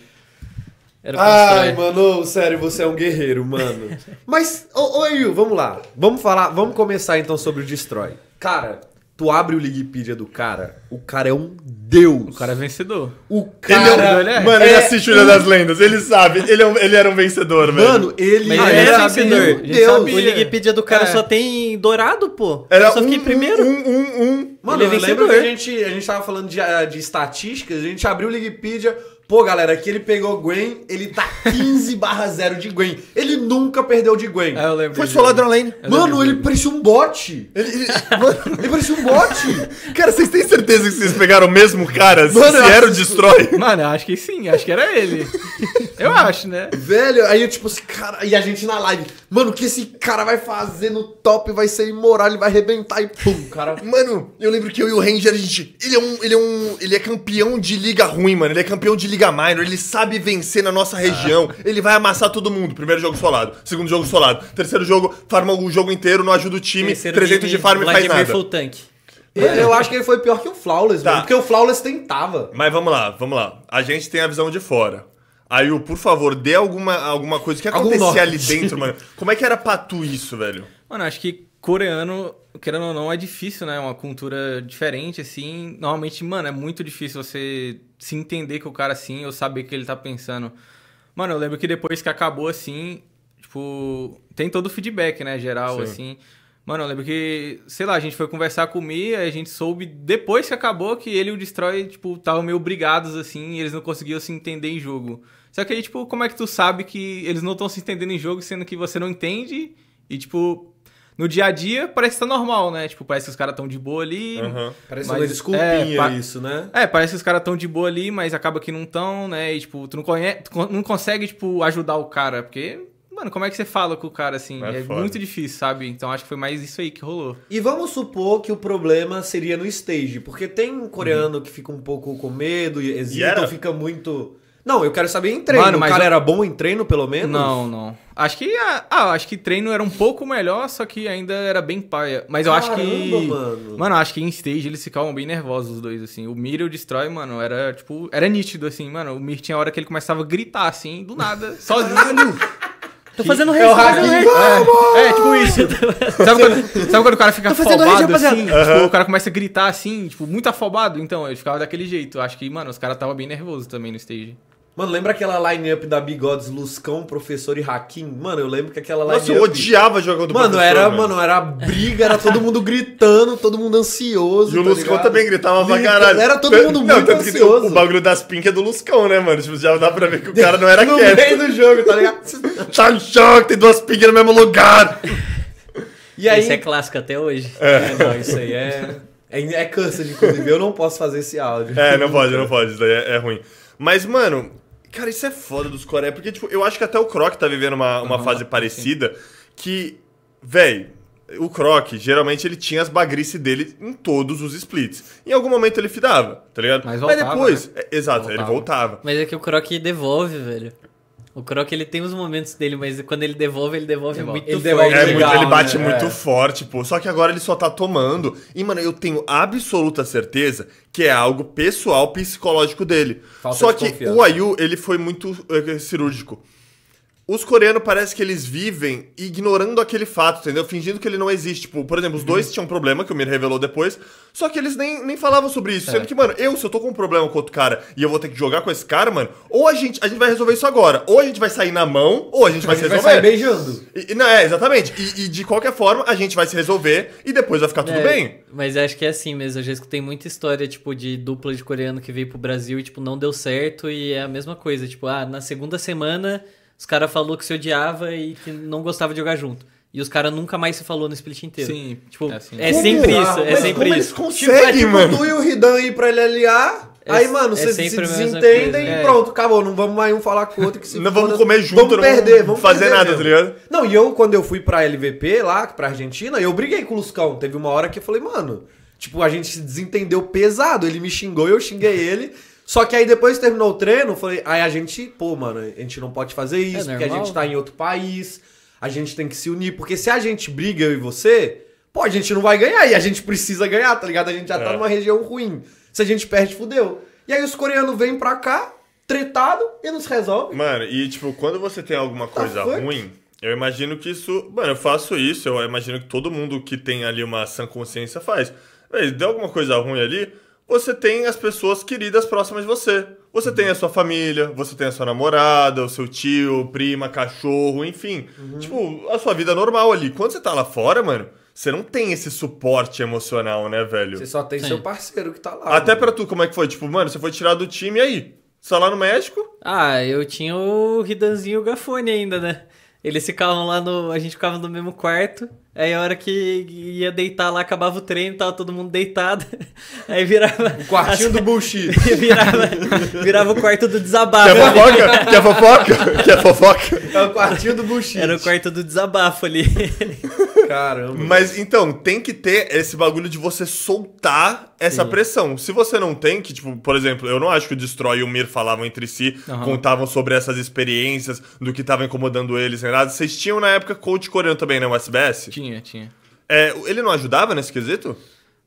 Ai, mano, sério, você é um guerreiro, mano. Mas, ô, vamos lá. Vamos começar então sobre o Destrói. Cara, tu abre o Ligipedia do cara, o cara é um deus. O cara é vencedor. O cara... Ele é... Mano, ele assiste o Ilha das Lendas, ele sabe. Ele era um vencedor, velho. Mano, ele era vencedor. Deus. O Ligipedia do cara só tem dourado, pô. Eu só fiquei primeiro. Mano, ele é vencedor. Lembra que a gente tava falando de estatísticas, a gente abriu o Ligipedia... Pô, galera, aqui ele pegou Gwen, ele tá 15/0 de Gwen. Ele nunca perdeu de Gwen. Ah, eu lembro. Foi só ladrão lane. Mano, ele parecia um bot. Ele parecia um bot. Cara, vocês têm certeza que vocês pegaram o mesmo cara? Mano, se era o Destrói? Mano, acho que sim. Acho que era ele. Eu acho, né? Velho, aí tipo, esse cara... E a gente na live. Mano, o que esse cara vai fazer no top? Vai ser imoral, ele vai arrebentar e pum, cara. Mano, eu lembro que eu e o Ranger, a gente... Ele é campeão de liga ruim, mano. Ele é campeão de liga minor, ele sabe vencer na nossa região, ele vai amassar todo mundo. Primeiro jogo solado, segundo jogo solado, terceiro jogo, farma o jogo inteiro, não ajuda o time, terceiro 300 de farm e faz nada. Full tank. Eu acho que ele foi pior que o Flawless, tá, mano, porque o Flawless tentava. Mas vamos lá. A gente tem a visão de fora. Aí, por favor, dê alguma coisa que acontecia ali dentro, mano. Como é que era pra tu isso, velho? Mano, acho que coreano, querendo ou não, é difícil, né? É uma cultura diferente, assim. Normalmente, mano, é muito difícil você se entender com o cara assim, ou saber o que ele tá pensando. Mano, eu lembro que depois que acabou, assim, tipo... Tem todo o feedback, né, geral, sim, assim. Mano, eu lembro que, sei lá, a gente foi conversar com o Mi, aí a gente soube, depois que acabou, que ele e o Destrói, tipo, estavam meio brigados, assim, e eles não conseguiam se entender em jogo. Só que aí, tipo, como é que tu sabe que eles não estão se entendendo em jogo, sendo que você não entende? E, tipo... No dia a dia, parece que tá normal, né? Tipo, parece que os caras tão de boa ali. Uhum. Parece uma desculpinha isso, né? É, parece que os caras tão de boa ali, mas acaba que não tão, né? E, tipo, tu não consegue, tipo, ajudar o cara, porque... Mano, como é que você fala com o cara, assim? É muito difícil, sabe? Então, acho que foi mais isso aí que rolou. E vamos supor que o problema seria no stage, porque tem um coreano que fica um pouco com medo, hesita, fica muito... Não, eu quero saber em treino. Mano, o cara era bom em treino, pelo menos? Não, não. Acho que treino era um pouco melhor, só que ainda era bem paia. Mas eu acho que... Mano, acho que em stage eles ficavam bem nervosos, os dois, assim. O Mir e o Destroy, mano, era tipo... Era nítido, assim, mano. O Mir tinha a hora que ele começava a gritar, assim, do nada, sozinho. Tô fazendo rei, tipo isso. Sabe quando o cara fica afobado, assim? Tipo, o cara começa a gritar, assim, tipo, muito afobado. Então, ele ficava daquele jeito. Acho que, mano, os caras estavam bem nervosos também no stage. Mano, lembra aquela line-up da Bigodes, Luscão, Professor e Hakim? Mano, eu lembro que aquela line-up... Nossa, eu odiava jogando Professor. Mano, era briga, era todo mundo gritando, todo mundo ansioso. E o Luscão também gritava pra caralho. Era todo mundo muito ansioso. O bagulho das pink é do Luscão, né, mano? Tipo, já dá pra ver que o cara não era quieto. No meio do jogo, tá ligado? Tá no choque, tem duas pink no mesmo lugar. E aí... Isso é clássico até hoje. Não, isso aí é câncer, inclusive. Eu não posso fazer esse áudio. Não pode. Isso daí é ruim. Mas, mano... Cara, isso é foda dos Coreia, porque, tipo, eu acho que até o Croc tá vivendo uma fase parecida, que, véi, o Croc, geralmente, ele tinha as bagrices dele em todos os splits. Em algum momento ele fidava, tá ligado? Mas depois... Né? Ele voltava. Mas é que o Croc devolve, velho. O Croc, ele tem os momentos dele, mas quando ele devolve muito forte. Ele bate muito forte, pô. Só que agora ele só tá tomando. E, mano, eu tenho absoluta certeza que é algo pessoal, psicológico dele. Só que o Ayu, ele foi muito cirúrgico. Os coreanos parece que eles vivem ignorando aquele fato, entendeu? Fingindo que ele não existe. Tipo, por exemplo, os dois tinham um problema, que o Mir revelou depois, só que eles nem falavam sobre isso. Sendo que, mano, se eu tô com um problema com outro cara e eu vou ter que jogar com esse cara, mano, ou a gente vai resolver isso agora, ou a gente vai sair na mão, ou a gente vai se resolver. Vai sair beijando. Exatamente. E de qualquer forma, a gente vai se resolver e depois vai ficar tudo bem. Mas acho que é assim mesmo. Eu já escutei muita história, tipo, de dupla de coreano que veio pro Brasil e, tipo, não deu certo e é a mesma coisa. Tipo, na segunda semana... Os caras falaram que se odiava e que não gostava de jogar junto. E os caras nunca mais se falou no split inteiro. Sim. Tipo, é sempre isso. Como eles conseguem, mano? Tu e o Ridan ir pra LLA... Aí, mano, vocês se desentendem e pronto, acabou. Não vamos mais um falar com o outro. Não vamos comer junto, não vamos fazer nada, tá ligado? Não, e eu, quando eu fui pra LVP lá, pra Argentina, eu briguei com o Luscão. Teve uma hora que eu falei, mano... Tipo, a gente se desentendeu pesado. Ele me xingou, eu xinguei ele... Só que aí depois terminou o treino, falei, aí a gente, pô, mano, a gente não pode fazer isso, porque a gente tá em outro país, a gente tem que se unir, porque se a gente briga, eu e você, pô, a gente não vai ganhar, e a gente precisa ganhar, tá ligado? A gente já tá numa região ruim, se a gente perde, fudeu. E aí os coreanos vêm pra cá, tretado, e nos resolve. Mano, e tipo, quando você tem alguma coisa ruim, eu imagino que isso, mano, eu faço isso, eu imagino que todo mundo que tem ali uma sã consciência faz. Mas deu alguma coisa ruim ali... Você tem as pessoas queridas próximas de você. Você tem a sua família, você tem a sua namorada, o seu tio, prima, cachorro, enfim. Tipo, a sua vida normal ali. Quando você tá lá fora, mano, você não tem esse suporte emocional, né, velho? Você só tem seu parceiro que tá lá. Até pra tu, como é que foi? Tipo, mano, você foi tirado do time e aí? Você tá lá no México? Ah, eu tinha o Ridanzinho e o Gafone ainda, né? Eles ficavam lá no... A gente ficava no mesmo quarto. Aí a hora que ia deitar lá, acabava o treino, tava todo mundo deitado. Aí virava... O quartinho do bullshit. Virava o quarto do desabafo. Quer fofoca? É o quartinho do bullshit. Era o quarto do desabafo ali. Caramba. Mas então, tem que ter esse bagulho de você soltar essa pressão. Se você não tem, que tipo, por exemplo, eu não acho que o Destroy e o Mir falavam entre si, contavam sobre essas experiências, do que tava incomodando eles, nem nada. Vocês tinham na época coach coreano também, né? O SBS? Tinha. É, ele não ajudava nesse quesito?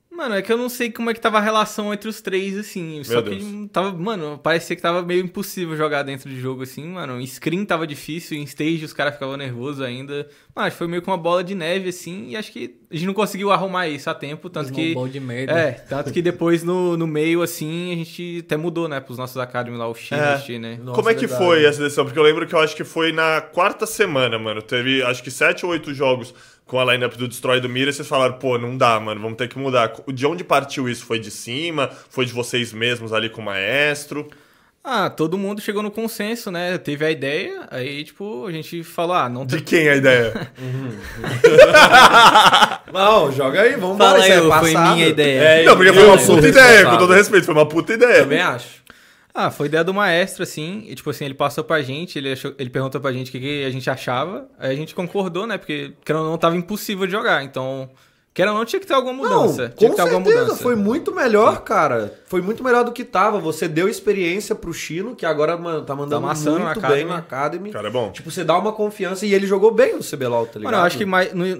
Mano, é que eu não sei como é que tava a relação entre os três, assim. Meu Deus. Tava, mano, parecia que tava meio impossível jogar dentro de jogo, assim, mano. Em screen tava difícil, em stage os caras ficavam nervosos ainda. Mas foi meio que uma bola de neve, assim, e acho que a gente não conseguiu arrumar isso a tempo, tanto que... Bom de merda. Tanto que depois, no meio, assim, a gente até mudou, né, pros nossos academy lá, o X e o né? Nossa, como é que foi essa decisão? Porque eu lembro que eu acho que foi na quarta semana, mano. Teve, acho que 7 ou 8 jogos... Com a lineup do Destroy do Mira, vocês falaram, pô, não dá, mano, vamos ter que mudar. De onde partiu isso? Foi de cima? Foi de vocês mesmos ali com o maestro? Ah, todo mundo chegou no consenso, né? Teve a ideia, aí, tipo, a gente falou, não tem... De quem a ideia? Não, joga aí, vamos embora. Fala aí, foi minha ideia. Não, porque foi uma puta ideia, com todo respeito, foi uma puta ideia. Também acho. Ah, foi ideia do maestro, assim, e tipo assim, ele passou pra gente, ele perguntou pra gente o que a gente achava, aí a gente concordou, né, porque querendo ou não tava impossível de jogar, então... Querendo ou não, tinha que ter alguma mudança. Não, tinha que ter alguma mudança. Foi muito melhor, cara. Foi muito melhor do que tava. Você deu experiência pro Chino, que agora, mano, tá mandando muito bem na Academy. Cara, é bom. Tipo, você dá uma confiança e ele jogou bem no CBLOL, tá ligado? Mano, eu acho que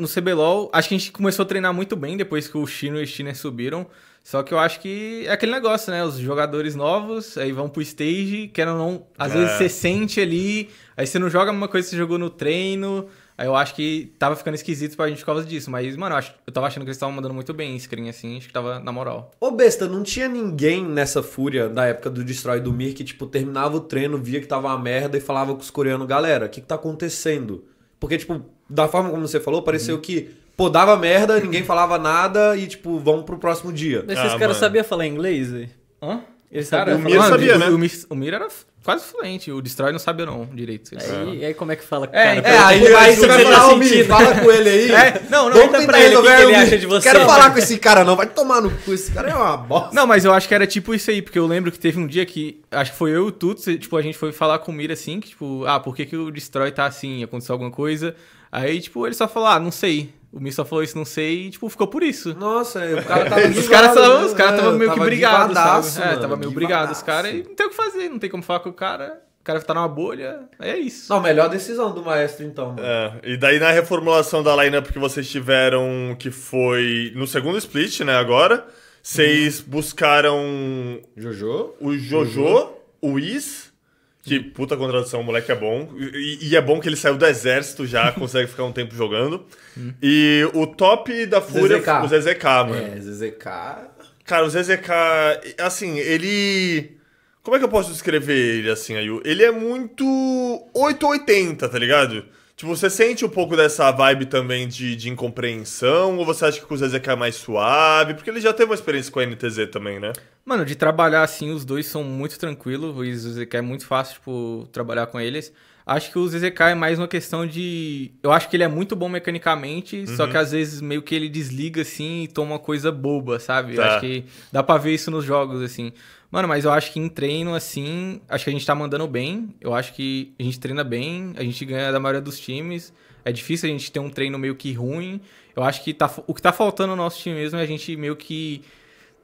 no CBLOL, acho que a gente começou a treinar muito bem depois que o Chino e o Steiner subiram. Só que eu acho que é aquele negócio, né? Os jogadores novos, aí vão pro stage, querendo ou não, às vezes você sente ali, aí você não joga a mesma coisa que você jogou no treino... Aí eu acho que tava ficando esquisito pra gente por causa disso. Mas, mano, eu tava achando que eles estavam mandando muito bem em screen, assim. Acho que tava na moral. Ô, besta, não tinha ninguém nessa fúria da época do Destroy do Mir que, tipo, terminava o treino, via que tava uma merda e falava com os coreanos, galera, o que que tá acontecendo? Porque, tipo, da forma como você falou, pareceu que... Pô, dava merda, ninguém falava nada e, tipo, vamos pro próximo dia. Mas esses caras sabiam falar inglês, velho? Hã? Eles sabiam. O Mir sabia, né? O Mir era... Quase fluente, o Destroy não sabia não direito. Aí como é que fala com o cara? Aí você vai falar, Mir, fala com ele aí. Vamos pra ele o que ele acha de você. Quero falar com esse cara não, vai tomar no cu, esse cara é uma bosta. Não, mas eu acho que era tipo isso aí, porque eu lembro que teve um dia que, acho que foi eu e o Tuts, tipo, a gente foi falar com o Mir assim, que tipo, ah, por que que o Destroy tá assim, aconteceu alguma coisa? Aí, tipo, ele só falou, ah, não sei. O Mi só falou isso, não sei, e, tipo, ficou por isso. Nossa, o cara tava Os caras estavam meio que brigados, sabe? Mano, tava meio brigados os caras, e não tem o que fazer, não tem como falar com o cara tá numa bolha, aí é isso. Não, melhor decisão do maestro, então. Mano. E daí na reformulação da lineup que vocês tiveram, que foi no segundo split, né, agora, vocês buscaram... O Jojo, o Is... Que puta contradição, o moleque é bom. E é bom que ele saiu do exército já, consegue ficar um tempo jogando. E o top da Fúria, o ZZK, mano. Cara, o ZZK, assim, ele... Como é que eu posso descrever ele, assim, Ayu? Ele é muito 880, tá ligado? Tipo, você sente um pouco dessa vibe também de incompreensão? Ou você acha que o ZZK é mais suave? Porque ele já teve uma experiência com a NTZ também, né? Mano, de trabalhar assim, os dois são muito tranquilos. O ZZK é muito fácil, tipo, trabalhar com eles. Acho que o ZZK é mais uma questão de... Eu acho que ele é muito bom mecanicamente, só que às vezes meio que ele desliga, assim, e toma uma coisa boba, sabe? Tá. Eu acho que dá pra ver isso nos jogos, assim. Mano, mas eu acho que em treino, assim, acho que a gente tá mandando bem. Eu acho que a gente treina bem, a gente ganha da maioria dos times. É difícil a gente ter um treino meio que ruim. Eu acho que o que tá faltando no nosso time mesmo é a gente meio que...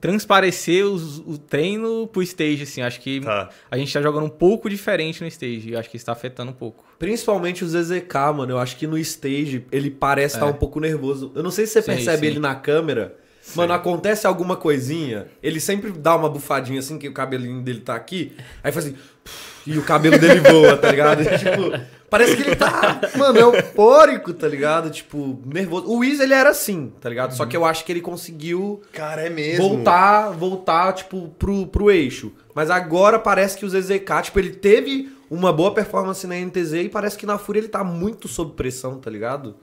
transparecer o treino pro stage, assim. Acho que a gente tá jogando um pouco diferente no stage. Eu acho que isso tá afetando um pouco. Principalmente o ZZK, mano. Eu acho que no stage ele parece estar um pouco nervoso. Eu não sei se você percebe ele na câmera. Sim. Mano, acontece alguma coisinha, ele sempre dá uma bufadinha assim, que o cabelinho dele tá aqui. Aí faz assim... E o cabelo dele voa, tá ligado? E, tipo, parece que ele tá, mano, eufórico, tá ligado? Tipo, nervoso. O Wiz, ele era assim, tá ligado? Só que eu acho que ele conseguiu... Cara, é mesmo. Voltar, tipo, pro eixo. Mas agora parece que o ZZK, tipo, ele teve uma boa performance na NTZ e parece que na Fúria ele tá muito sob pressão, tá ligado?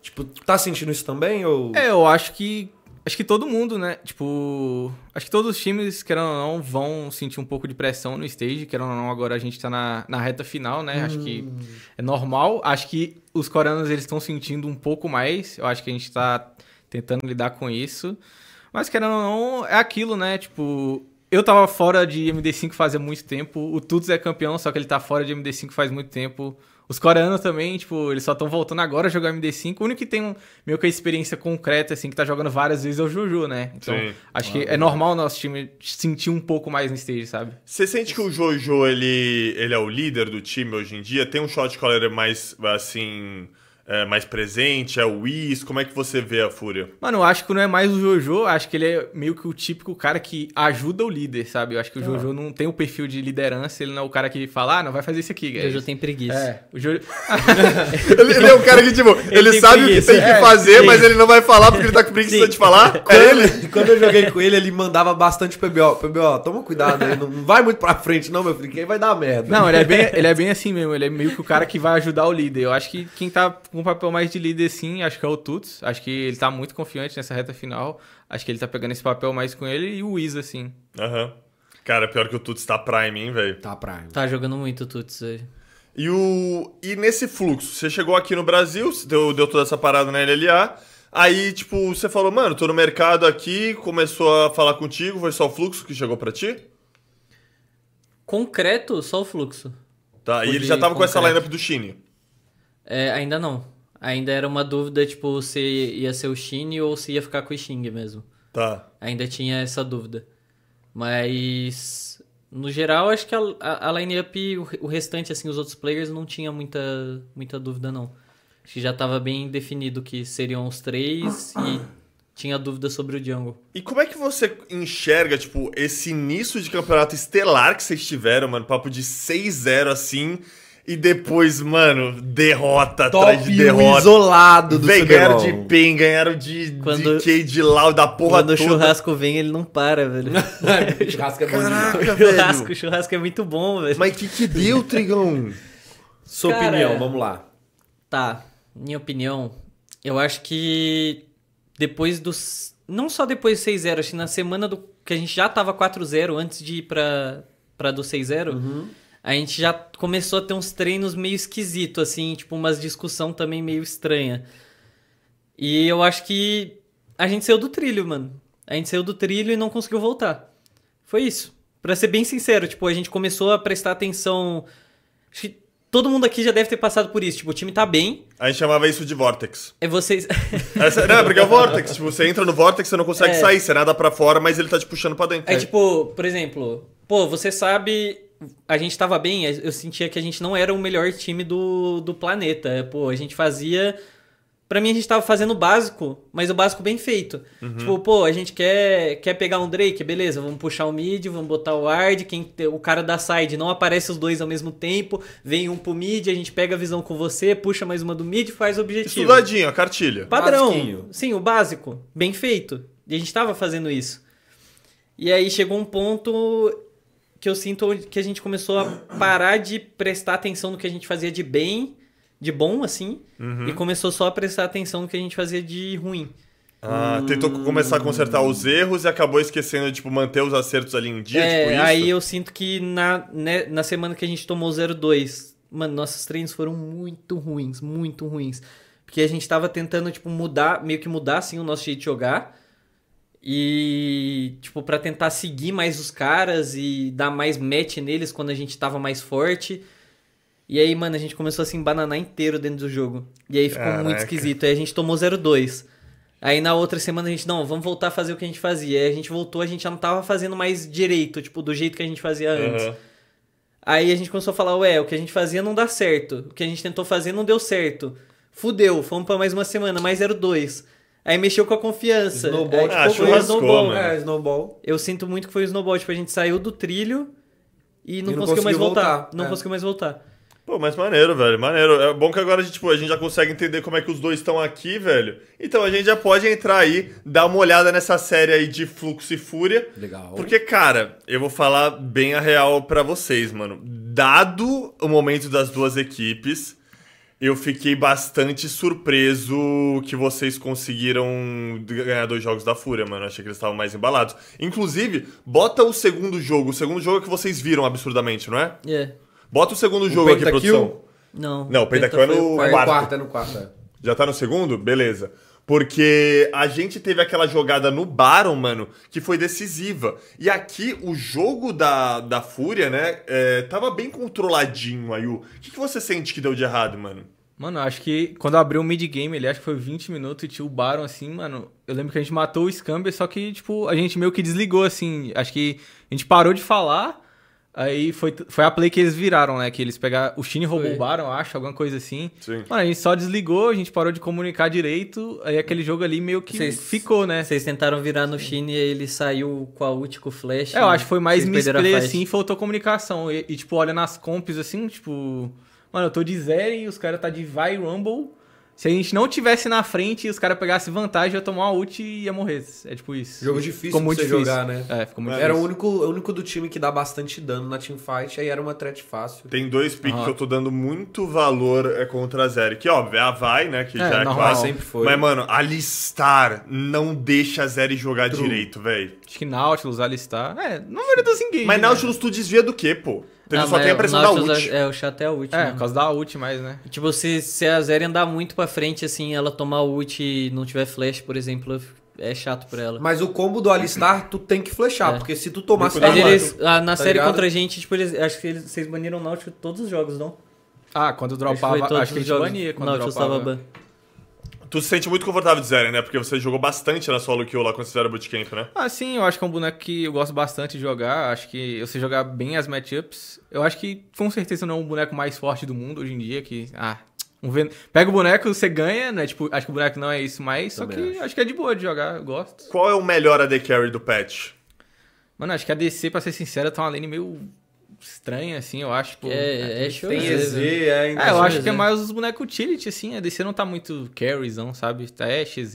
Tipo, tá sentindo isso também? Ou... É, eu acho que... todo mundo, né? Tipo, acho que todos os times, querendo ou não, vão sentir um pouco de pressão no stage. Querendo ou não, agora a gente tá na reta final, né? Acho que é normal. Acho que os coreanos, eles estão sentindo um pouco mais. Eu acho que a gente tá tentando lidar com isso. Mas, querendo ou não, é aquilo, né? Tipo, eu tava fora de MD5 fazia muito tempo. O Tuts é campeão, só que ele tá fora de MD5 faz muito tempo. Os coreanos também, tipo, eles só estão voltando agora a jogar MD5. O único que tem meio que a experiência concreta, assim, que tá jogando várias vezes é o Jojo, né? Então, acho que é normal o nosso time sentir um pouco mais no stage, sabe? Você sente que o Jojo, ele é o líder do time hoje em dia? Tem um shot caller mais, assim... mais presente, é o Wiz, como é que você vê a Fúria? Mano, eu acho que não é mais o Jojo, acho que ele é meio que o típico cara que ajuda o líder, sabe? Eu acho que o Jojo não tem o perfil de liderança, ele não é o cara que fala, ah, não vai fazer isso aqui, guys. O Jojo tem preguiça. O Jojo... ele é o cara que, tipo, ele sabe preguiça, o que tem que fazer, mas ele não vai falar porque ele tá com preguiça de falar. Quando eu joguei com ele, ele mandava bastante PBO, toma cuidado, ele não vai muito pra frente não, meu filho, que aí vai dar merda. Não, ele é bem assim mesmo, ele é meio que o cara que vai ajudar o líder. Eu acho que quem tá um papel mais de líder, sim, acho que é o Tuts. Acho que ele tá muito confiante nessa reta final. Acho que ele tá pegando esse papel mais com ele e o Isa, assim. Cara, pior que o Tuts tá prime, hein, velho? Tá prime. Tá jogando muito o Tuts, velho. E nesse fluxo, você chegou aqui no Brasil, deu toda essa parada na LLA, aí, tipo, você falou, mano, tô no mercado aqui, começou a falar contigo, foi só o fluxo que chegou pra ti? Concreto, só o fluxo. Tá, e ele já tava concreto. Com essa lineup do Shine? É, ainda não. Ainda era uma dúvida, tipo, se ia ser o Shine ou se ia ficar com o Xing mesmo. Tá. Ainda tinha essa dúvida. Mas, no geral, acho que a lineup, o restante, assim, os outros players, não tinha muita dúvida, não. Acho que já tava bem definido que seriam os três e... tinha dúvida sobre o Jungle. E como é que você enxerga, tipo, esse início de campeonato estelar que vocês tiveram, mano? Papo de 6-0 assim, e depois, mano, derrota top atrás de derrota. Isolado do ganharam de PEN, ganharam de K, de Lau, da porra quando toda. Quando o churrasco vem, ele não para, velho. O churrasco é bom. Caraca, velho. O churrasco é muito bom, velho. Mas o que deu, Trigão? Sua opinião, vamos lá. Tá, minha opinião, eu acho que... depois dos... não só depois do 6-0, acho que na semana que a gente já tava 4-0, antes de ir pra do 6-0, a gente já começou a ter uns treinos meio esquisitos, assim, tipo, umas discussão também meio estranha. E eu acho que a gente saiu do trilho, mano. A gente saiu do trilho e não conseguiu voltar. Foi isso. Pra ser bem sincero, tipo, a gente começou a prestar atenção... acho que todo mundo aqui já deve ter passado por isso. Tipo, o time tá bem. A gente chamava isso de Vortex. É vocês... não, é porque é o Vortex. Tipo, você entra no Vortex, você não consegue sair. Você nada pra fora, mas ele tá te puxando pra dentro. É tipo, por exemplo... pô, você sabe... a gente tava bem. Eu sentia que a gente não era o melhor time do planeta. Pô, a gente fazia... pra mim, a gente tava fazendo o básico, mas o básico bem feito. Tipo, pô, a gente quer pegar um Drake, beleza, vamos puxar o mid, vamos botar o ward, o cara da side não aparece os dois ao mesmo tempo, vem um pro mid, a gente pega a visão com você, puxa mais uma do mid, faz o objetivo. Estudadinho, a cartilha. Padrão. Basiquinho. Sim, o básico, bem feito. E a gente tava fazendo isso. E aí chegou um ponto que eu sinto que a gente começou a parar de prestar atenção no que a gente fazia de bem... de bom, assim, e começou só a prestar atenção no que a gente fazia de ruim. Ah, tentou começar a consertar os erros e acabou esquecendo, tipo, manter os acertos ali em dia, tipo isso? Aí eu sinto que na semana que a gente tomou 0-2, mano, nossos treinos foram muito ruins, muito ruins. Porque a gente tava tentando, tipo, mudar, meio que mudar, assim, o nosso jeito de jogar. E, tipo, pra tentar seguir mais os caras e dar mais match neles quando a gente tava mais forte... e aí, mano, a gente começou a se embananar inteiro dentro do jogo. E aí ficou muito esquisito. Aí a gente tomou 0-2. Aí na outra semana a gente, não, vamos voltar a fazer o que a gente fazia. Aí a gente voltou, a gente já não tava fazendo mais direito, tipo, do jeito que a gente fazia antes. Aí a gente começou a falar, ué, o que a gente fazia não dá certo. O que a gente tentou fazer não deu certo. Fudeu, fomos pra mais uma semana, mais 0-2. Aí mexeu com a confiança. Snowball, tipo, foi o snowball. Snowball. Eu sinto muito que foi o snowball. Tipo, a gente saiu do trilho e não conseguiu mais voltar. Não conseguiu mais voltar. Pô, mas maneiro, velho, maneiro. É bom que agora a gente já consegue entender como é que os dois estão aqui, velho. Então a gente já pode entrar aí, dar uma olhada nessa série aí de Fluxo e Fúria. Legal. Porque, cara, eu vou falar bem a real pra vocês, mano. Dado o momento das duas equipes, eu fiquei bastante surpreso que vocês conseguiram ganhar 2 jogos da Fúria, mano. Achei que eles estavam mais embalados. Inclusive, bota o segundo jogo. O segundo jogo é que vocês viram absurdamente, não é? Bota o segundo jogo aqui, produção. Não, o Pentakill é no quarto. Já tá no segundo? Beleza. Porque a gente teve aquela jogada no Baron, mano, que foi decisiva. E aqui o jogo da Fúria, né, tava bem controladinho aí. O que você sente que deu de errado, mano? Mano, acho que quando abriu o mid-game, ele acho que foi 20 minutos e tinha o Baron, assim, mano... eu lembro que a gente matou o Scamber, só que, tipo, a gente meio que desligou, assim. Acho que a gente parou de falar... aí foi a play que eles viraram, né? Que eles pegaram... o Shine roubou o Baron, acho, alguma coisa assim. Sim. Mano, a gente só desligou, a gente parou de comunicar direito. Aí aquele jogo ali meio que ficou, né? Vocês tentaram virar no Shine e ele saiu com a ult, com o flash. Eu acho que foi mais misplay, assim, faltou comunicação. E, tipo, olha nas comps, assim, tipo... mano, eu tô de zero e os caras tá de vai Rumble. Se a gente não tivesse na frente e os caras pegassem vantagem, eu ia tomar uma ult e ia morrer. É tipo isso. Jogo difícil pra você jogar, né? É, ficou muito difícil. Era o único do time que dá bastante dano na teamfight, aí era uma threat fácil. Tem dois picks que eu tô dando muito valor contra a Zeri, que óbvio, é a Vai, né? Que já é quase. Sempre foi. Mas, mano, Alistar não deixa a Zeri jogar direito, velho. Acho que Nautilus, Alistar... não maioria dos engages. Mas Nautilus, tu desvia do quê, pô? Então ele só tem a pressão da ult. O chato é a ult. Por causa da ult mais, né? Tipo, se a Zeri andar muito pra frente, assim, ela tomar ult e não tiver flash, por exemplo, é chato pra ela. Mas o combo do Alistar, tu tem que flechar, porque se tu tomar... Mas eles, na série ligado? Contra a gente, tipo, eles, acho que eles, vocês baniram o Nautilus todos os jogos, não? Ah, quando dropava, acho que a gente bania. Quando Nautilus dropava. Tava ban. Tu se sente muito confortável de Zeren, né? Porque você jogou bastante na solo queue lá quando vocês fizeram bootcamp, né? Ah, sim. Eu acho que é um boneco que eu gosto bastante de jogar. Acho que eu sei jogar bem as matchups. Eu acho que, com certeza, não é um boneco mais forte do mundo hoje em dia, que... Ah, pega o boneco, você ganha, né? Tipo, acho que o boneco não é isso mais, só que acho que é de boa de jogar, eu gosto. Qual é o melhor AD Carry do patch? Mano, acho que a DC, pra ser sincero, tá uma lane meio... estranha, assim, eu acho. Pô, é show. Tem EZ, ainda. É, eu acho que é mais os bonecos utility, assim. A DC não tá muito carryzão, sabe? Tá Ashe, EZ.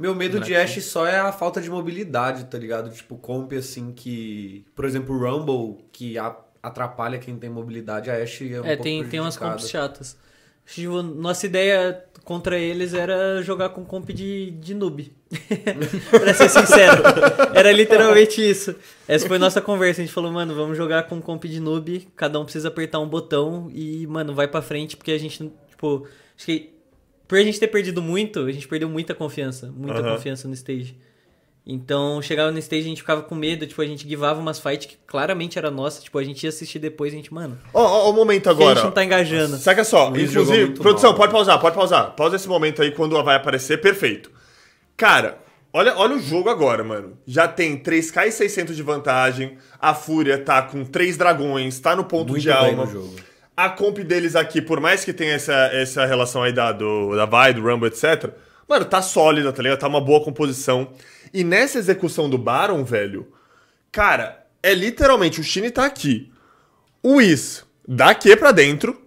Meu medo de Ashe só é a falta de mobilidade, tá ligado? Tipo, comp, assim, que... Por exemplo, o Rumble, que atrapalha quem tem mobilidade. A Ashe é um pouco prejudicada. Tem umas comps chatas. Nossa ideia contra eles era jogar com comp de noob. Pra ser sincero, era literalmente isso. Essa foi nossa conversa, a gente falou, mano, vamos jogar com comp de noob, cada um precisa apertar um botão e, mano, vai pra frente, porque a gente, tipo, acho que por a gente ter perdido muito, a gente perdeu muita confiança no stage. Então, chegava no stage, a gente ficava com medo, tipo, a gente givava umas fights que claramente era nossa, tipo, a gente ia assistir depois, a gente, mano... Ó, o momento agora. A gente não tá engajando. Saca só, inclusive, produção, mal, pode pausar. Pausa esse momento aí, quando vai aparecer, perfeito. Cara, olha o jogo agora, mano. Já tem 3k e 600 de vantagem, a Fúria tá com 3 dragões, tá no ponto muito de alma. No jogo. A comp deles aqui, por mais que tenha essa relação aí da Vi, do Rumble, etc., mano, tá sólida, tá ligado? Tá uma boa composição. E nessa execução do Baron, velho, cara, é literalmente, o Shin tá aqui. O Whis dá Q pra dentro,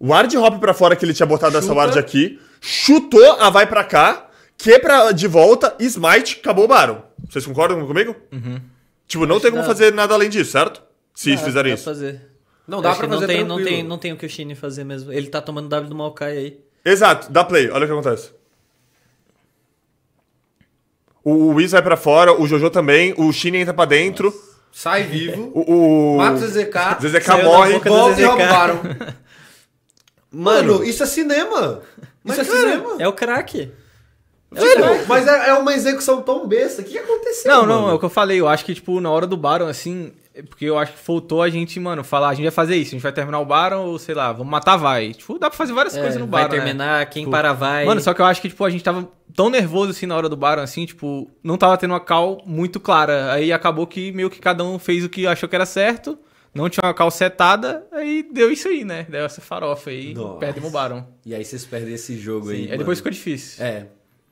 o Ward Hop pra fora que ele tinha botado essa Ward aqui, chutou a vai pra cá, Q pra de volta, Smite, acabou o Baron. Vocês concordam comigo? Uhum. Tipo, não tem como fazer nada além disso, certo? Se fizerem isso. Fazer. Não dá pra fazer tranquilo. Não tem o que o Shin fazer mesmo. Ele tá tomando W do Maokai aí. Exato, dá play, olha o que acontece. O Whis vai pra fora, o Jojo também, o Shin entra pra dentro. Nossa. Sai vivo. Mata o ZZK. ZZK morre. Volta e roubaram. Mano, isso é cinema. Mas isso é cinema. É o craque. Velho, mas é uma execução tão besta. O que aconteceu? Não, é o que eu falei. Eu acho que, tipo, na hora do Baron, assim... Porque eu acho que faltou a gente, mano, falar, a gente vai fazer isso, a gente vai terminar o Baron ou, sei lá, vamos matar vai. Tipo, dá pra fazer várias coisas no Baron, vai terminar, né? Quem tipo, para vai. Mano, só que eu acho que, tipo, a gente tava tão nervoso, assim, na hora do Baron, assim, tipo, não tava tendo uma call muito clara. Aí acabou que meio que cada um fez o que achou que era certo, não tinha uma call setada, aí deu isso aí, né? Deu essa farofa aí, perdemos o Baron. E aí vocês perdem esse jogo. Sim, aí, aí depois ficou difícil.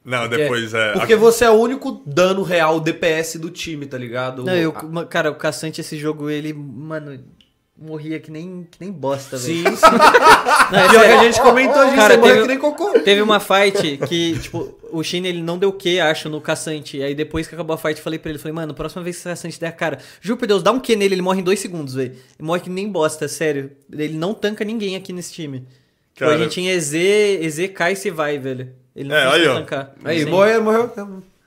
Não, depois é... Porque você é o único dano real DPS do time, tá ligado? Não, cara, o Caçante, esse jogo, ele, mano, morria que nem bosta, velho. Sim. Pior que a gente comentou, cara, morria que nem cocô. Teve uma fight que, tipo, o Shin, ele não deu Q, acho, no Caçante. Aí depois que acabou a fight, falei pra ele, falei, mano, próxima vez que o Caçante der a cara, juro por Deus, dá um Q nele, ele morre em 2 segundos, velho. Morre que nem bosta, sério. Ele não tanca ninguém aqui nesse time. Tipo, a gente tinha EZ, cai e se vai, velho. Ele não conseguiu tancar. Aí, morreu.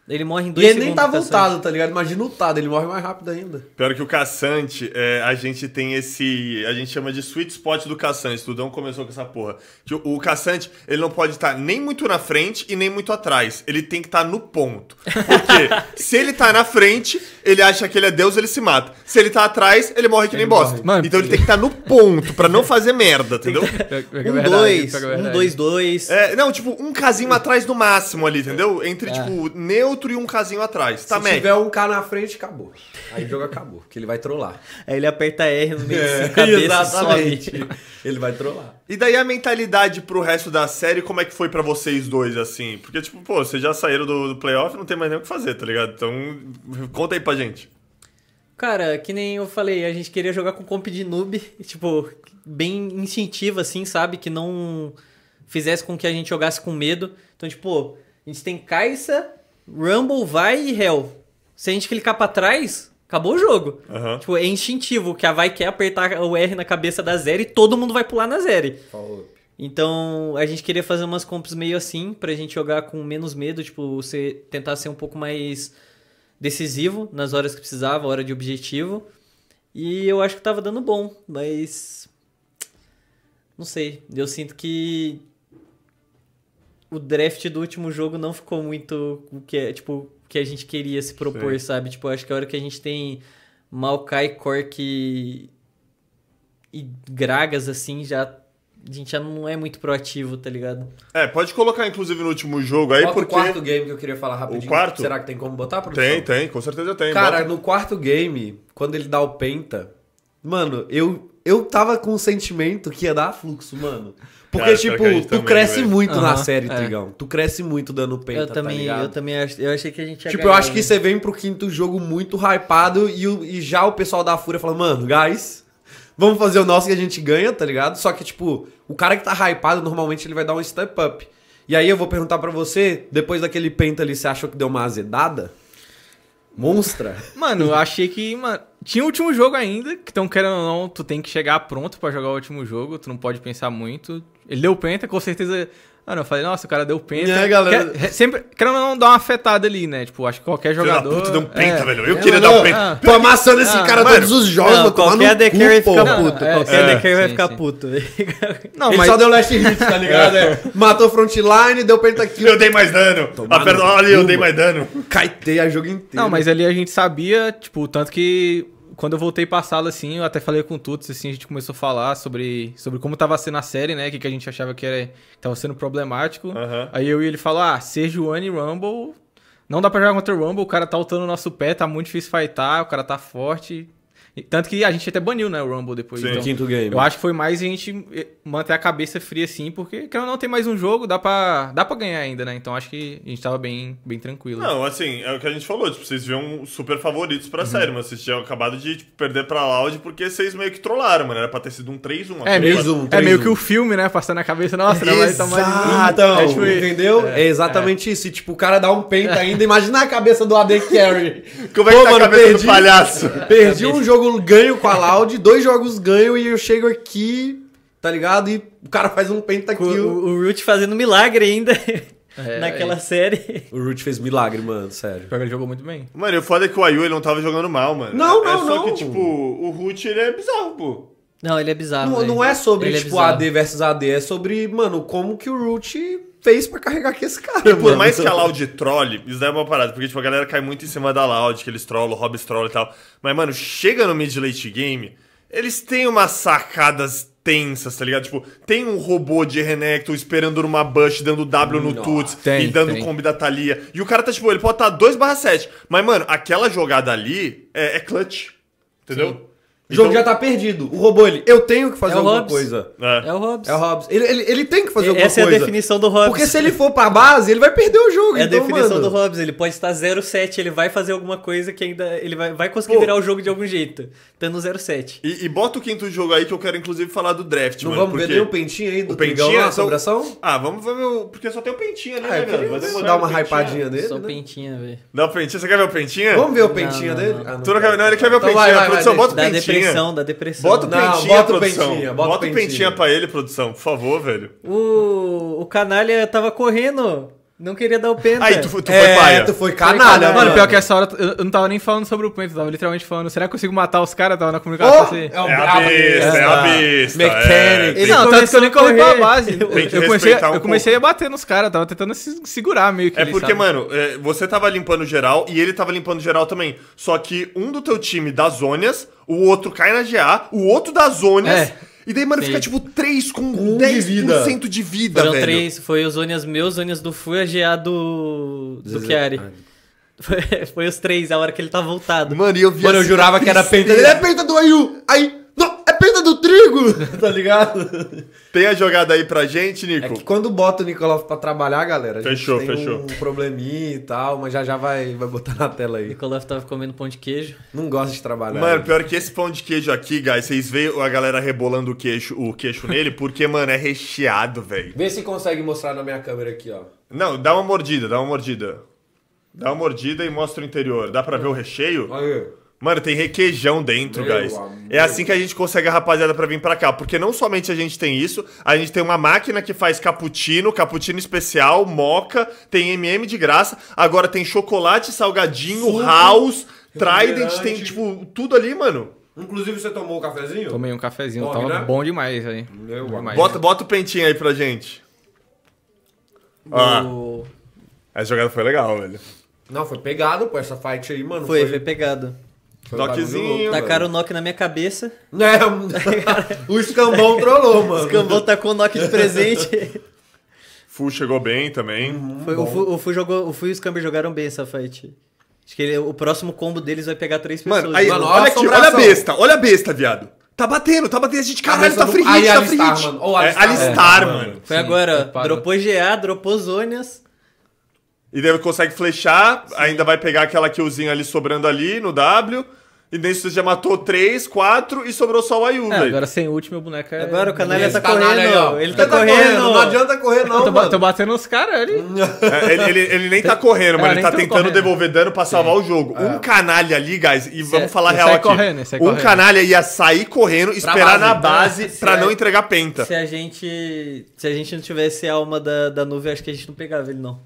Ele morre em 2 segundos. E ele nem tava ultado, tá ligado? Imagina ultado, ele morre mais rápido ainda. Pior que o Caçante, a gente tem esse... A gente chama de sweet spot do Caçante. O Tudão começou com essa porra. Que o Caçante, ele não pode estar nem muito na frente e nem muito atrás. Ele tem que estar no ponto. Porque se ele tá na frente, ele acha que ele é Deus, ele se mata. Se ele tá atrás, ele morre que nem bosta. Mano, então ele tem que estar no ponto pra não fazer merda, entendeu? 1, 2, 1, 2, 2. Não, tipo, um casinho atrás no máximo ali, entendeu? Entre, tipo, neutro e um casinho atrás. Tá, se tiver um K na frente, acabou. Aí o jogo acabou, porque ele vai trollar. Aí ele aperta R no meio de cabeça. Exatamente. Ele vai trollar. E daí a mentalidade pro resto da série, como é que foi pra vocês dois, assim? Porque, tipo, pô, vocês já saíram do playoff, não tem mais nem o que fazer, tá ligado? Então, conta aí pra gente. Cara, que nem eu falei, a gente queria jogar com comp de noob, tipo, bem instintiva, assim, sabe? Que não fizesse com que a gente jogasse com medo. Então, tipo, a gente tem Kai'Sa, Rumble, vai e Hell. Se a gente clicar pra trás, acabou o jogo. Tipo, é instintivo, que a vai quer apertar o R na cabeça da Zeri e todo mundo vai pular na Zeri. Então, a gente queria fazer umas comps meio assim, pra gente jogar com menos medo, tipo, você tentar ser um pouco mais decisivo nas horas que precisava, hora de objetivo. E eu acho que tava dando bom, mas... Não sei, eu sinto que... O draft do último jogo não ficou muito... Tipo, que a gente queria se propor, sim, sabe? Tipo, acho que a hora que a gente tem Maokai, Cork e Gragas, assim, já... A gente já não é muito proativo, tá ligado? É, pode colocar, inclusive, no último jogo aí, porque... o quarto game que eu queria falar rapidinho. O quarto? Será que tem como botar, produção? Tem, com certeza tem. Cara, bota. No quarto game, quando ele dá o penta... Mano, eu tava com o sentimento que ia dar fluxo, mano. Porque, cara, tipo, tu também, cresce véio. Muito na série, é. Trigão. Tu cresce muito dando penta, eu também, tá ligado? Eu achei que a gente ia tipo, ganhar, eu acho que você vem pro quinto jogo muito hypado e já o pessoal da Fúria fala, mano, guys... Vamos fazer o nosso que a gente ganha, tá ligado? Só que, tipo, o cara que tá hypado, normalmente ele vai dar um step up. E aí eu vou perguntar pra você, depois daquele penta ali, você achou que deu uma azedada? Monstra? Mano, eu achei que... Mano, tinha o último jogo ainda, então, querendo ou não, tu tem que chegar pronto pra jogar o último jogo, tu não pode pensar muito. Ele deu penta, com certeza... Mano, eu falei, nossa, o cara deu penta. É, galera. Querendo não dar uma afetada ali, né? Tipo, acho que qualquer jogador... Filha da puta, deu um penta, velho. Eu queria dar um penta. Tô amassando esse cara todos os jogos. Não, qualquer DK vai ficar puto. Qualquer DK vai ficar puto. Ele só deu last hit, tá ligado? É. Matou frontline, deu penta kill. Eu dei mais dano. Olha, eu dei mais dano. Caitei a jogo inteiro. Não, mas ali a gente sabia, tipo, tanto que... Quando eu voltei pra sala, assim, eu até falei com todos, assim, a gente começou a falar sobre como tava sendo a série, né? O que a gente achava que tava sendo problemático. Uhum. Aí eu e ele falou, Sejuani e Rumble, não dá pra jogar contra o Rumble, o cara tá lutando o nosso pé, tá muito difícil fightar, o cara tá forte. Tanto que a gente até baniu, né, o Rumble depois. Sim, então, quinto game. Eu acho que foi mais a gente manter a cabeça fria, assim, porque querendo ou não, tem mais um jogo, dá pra ganhar ainda, né? Então acho que a gente tava bem tranquilo. Não, assim, é o que a gente falou, tipo, vocês viam super favoritos pra série, mas vocês tinham acabado de tipo, perder pra Loud porque vocês meio que trollaram, mano. Era pra ter sido um 3-1. É meio que o filme, né, passando na cabeça, nossa, não vai estar mais... Então, é, tipo, entendeu? É exatamente isso. E, tipo, o cara dá um penta ainda, imagina a cabeça do AD Carry. Como é que tá a cabeça do palhaço? Perdi um jogo ganho com a Loud, 2 jogos ganho e eu chego aqui, tá ligado? E o cara faz um pentakill. O Root fazendo milagre ainda naquela série. O Root fez milagre, mano, sério. Ele jogou muito bem. Mano, eu falei que o Ayu ele não tava jogando mal, mano. Não. Só que, tipo, o Root ele é bizarro, pô. Não, ele é bizarro. Não é sobre, tipo, AD versus AD, é sobre, mano, como que o Root fez pra carregar aqui esse cara. E por mais que a Loud trolle, isso daí é uma parada, porque tipo, a galera cai muito em cima da Loud, que eles trollam, o Hobbs trolla e tal. Mas, mano, chega no mid-late game, eles têm umas sacadas tensas, tá ligado? Tipo, tem um robô de Renekton esperando numa bush, dando W no Tuts e dando combi da Thalia. E o cara tá, tipo, ele pode estar 2/7. Mas, mano, aquela jogada ali é clutch. Entendeu? Sim. O jogo já tá perdido. O robô, eu tenho que fazer alguma coisa. É o Hobbs. É o Hobbs. Ele tem que fazer alguma coisa. Essa é a definição do Hobbs. Porque se ele for pra base, ele vai perder o jogo. É a definição do Hobbs. Ele pode estar 0/7, ele vai fazer alguma coisa que ainda... Ele vai conseguir virar o jogo de algum jeito. Estando 0/7. E bota o quinto jogo aí, que eu quero, inclusive, falar do draft, mano. Não vamos ver nem o pentinho aí do Trigão na assombração? Vamos ver o... Porque só tem o pentinho, né, velho? Vamos dar uma hypadinha dele, só pentinha, velho. Dá o pentinho? Você quer ver o pentinho? Vamos ver o pentinho dele? Não, ele quer ver o pentinho. A produção bota o pentinho. Da depressão. Bota o pentinha pra ele, produção, por favor, velho. O canalha tava correndo, não queria dar o penta. Aí tu foi paia. Tu foi canalha. Mano, pior que essa hora eu não tava nem falando sobre o penta, eu tava literalmente falando, será que eu consigo matar os caras? Tava na comunicação assim. É a besta. Mecânica. Não, tanto que eu nem corri pra base. Eu comecei a bater nos caras, tava tentando se segurar meio que. É ali, porque, sabe? Mano, você tava limpando geral e ele tava limpando geral também. Só que um do teu time das zonas... O outro cai na GA, o outro dá zonas. E daí, mano, fica tipo 3 com 10% de vida, velho. Foram 3, foi os zonas meus, zonas do Fui, a GA do Chiari. Foi os 3, a hora que ele tá voltado. Mano, eu jurava que era penta dele. É penta do Ayu! Aí, não, é penta do Trigo! Tá ligado? Tem a jogada aí pra gente, Nico? É que quando bota o Nicolau pra trabalhar, galera, a gente tem um probleminha e tal, mas já vai botar na tela aí. Nicolau tava comendo pão de queijo. Não gosta de trabalhar. Mano, pior que esse pão de queijo aqui, guys, vocês veem a galera rebolando o queixo nele, porque, mano, é recheado, velho. Vê se consegue mostrar na minha câmera aqui, ó. Não, dá uma mordida. Dá uma mordida e mostra o interior. Dá pra ver o recheio? Aí. Mano, tem requeijão dentro, guys. É assim que a gente consegue a rapaziada pra vir pra cá. Porque não somente a gente tem isso, a gente tem uma máquina que faz cappuccino especial, moca, tem M&M de graça, agora tem chocolate, salgadinho, house, trident, tem tipo tudo ali, mano. Inclusive, você tomou um cafezinho? Tomei um cafezinho, tava bom demais aí. Bota o pentinho aí pra gente. Ó, essa jogada foi legal, velho. Não, foi pegado, pô, essa fight aí, mano. Foi pegado. Knockzinho. Tacaram o knock na minha cabeça. É, o escambão trollou, mano. O escambão tacou o knock de presente. Fu chegou bem também. Foi, o Fu e o Scamber jogaram bem essa fight. Acho que o próximo combo deles vai pegar 3 pessoas. Mano, aí, mano, olha a besta, viado. Tá batendo, a gente, caralho, tá free hit, tá free hit. Alistar, mano. Foi agora, ó, dropou GA, dropou Zônias. E daí consegue flechar, sim, ainda vai pegar aquela killzinha ali sobrando ali no W. E daí você já matou 3, 4 e sobrou só o Ayu, velho. Agora sem ult, meu boneco é... Agora o canalha tá correndo, aí, ele tá correndo. Não adianta correr, não, mano. Tô batendo nos caras ali. Ele nem tá correndo, mano. Ele tá tentando devolver dano pra salvar o jogo. É. Um canalha ali, guys, e vamos falar real aqui. Um canalha ia sair correndo, esperar na base pra não entregar penta. Se a gente não tivesse a alma da nuvem, acho que a gente não pegava ele, não.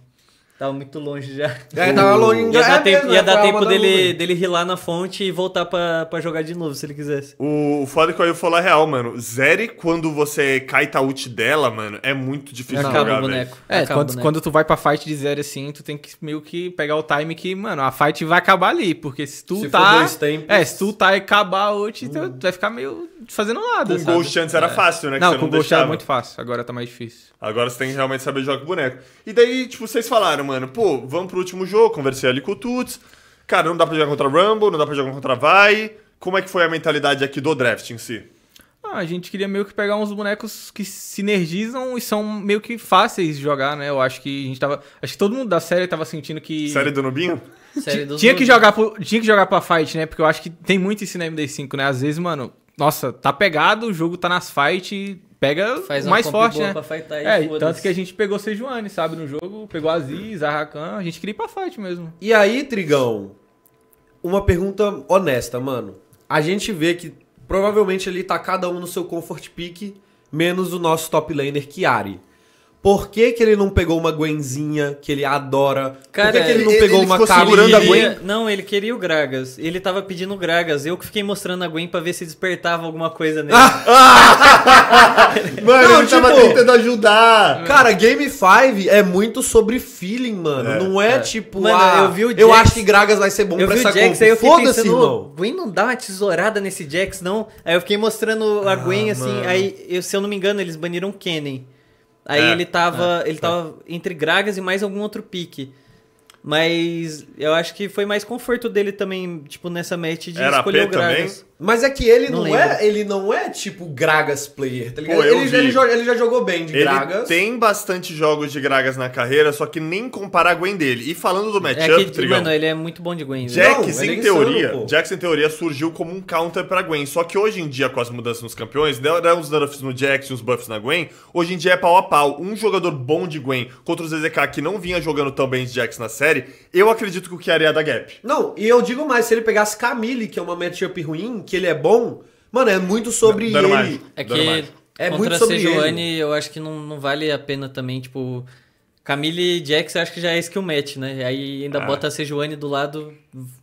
Tava muito longe já. Tava longe. Ia dar tempo dele rilar na fonte e voltar pra jogar de novo, se ele quisesse. O foda que eu ia falar real, mano. Zeri, quando você cai tá ult dela, mano, é muito difícil jogar, velho. É, quando tu vai pra fight de Zeri assim, tu tem que meio que pegar o time que, mano, a fight vai acabar ali. Porque se tu tá e acabar a ult, tu vai ficar meio fazendo nada, sabe? Com o Ghost antes era fácil, né? Não, com o Ghost era muito fácil. Agora tá mais difícil. Agora você tem que realmente saber jogar com o boneco. E daí, tipo, vocês falaram, mano, pô, vamos pro último jogo, conversei ali com o Tuts. Cara, não dá pra jogar contra Rumble, não dá pra jogar contra Vai. Como é que foi a mentalidade aqui do draft em si? Ah, a gente queria meio que pegar uns bonecos que sinergizam e são meio que fáceis de jogar, né? Eu acho que a gente tava... Acho que todo mundo da série tava sentindo que... Série do Nubinho? Tinha que jogar pra fight, né? Porque eu acho que tem muito isso na MD5, né? Às vezes, mano, nossa, tá pegado, o jogo tá nas fight e... Pega faz o mais forte, né? Pra fightar, tanto que a gente pegou Sejuani, sabe, no jogo. Pegou Aziz, Arrakan, a gente queria ir pra fight mesmo. E aí, Trigão, uma pergunta honesta, mano. A gente vê que provavelmente ali tá cada um no seu comfort pick, menos o nosso top laner Kiari. Por que que ele não pegou uma Gwenzinha, que ele adora? Cara, por que ele não pegou uma Kali? A Gwen? Não, ele queria o Gragas. Ele tava pedindo o Gragas. Eu que fiquei mostrando a Gwen pra ver se despertava alguma coisa nele. Mano, não, ele tava tentando ajudar. Cara, Game 5 é muito sobre feeling, mano. Não é tipo, mano, eu acho que Gragas vai ser bom pra essa conta. Foda-se, irmão. Gwen não dá uma tesourada nesse Jax, não? Aí eu fiquei mostrando a Gwen, assim. Mano. Aí, se eu não me engano, eles baniram Kennen. Aí ele tava entre Gragas e mais algum outro pique. Mas eu acho que foi mais conforto dele também, tipo, nessa match de escolher o Gragas. Também? Mas é que ele não é tipo Gragas player, tá ligado? Pô, ele já jogou bem de Gragas. Ele tem bastante jogos de Gragas na carreira, só que nem comparar a Gwen dele. E falando do matchup, Trigão... Mano, ele é muito bom de Gwen. Jax, em teoria, surgiu como um counter pra Gwen. Só que hoje em dia, com as mudanças nos campeões, deram uns nerfs no Jax e uns buffs na Gwen. Hoje em dia é pau a pau. Um jogador bom de Gwen contra o ZZK, que não vinha jogando tão bem de Jax na série, eu acredito que o Kiari ia dar gap. Não, e eu digo mais, se ele pegasse Camille, que é uma matchup ruim... que ele é bom, mano, é muito sobre ele. É que contra a Sejuani eu acho que não vale a pena também, tipo... Camille e Jax eu acho que já é skill match, né? Aí ainda bota a Sejuani do lado,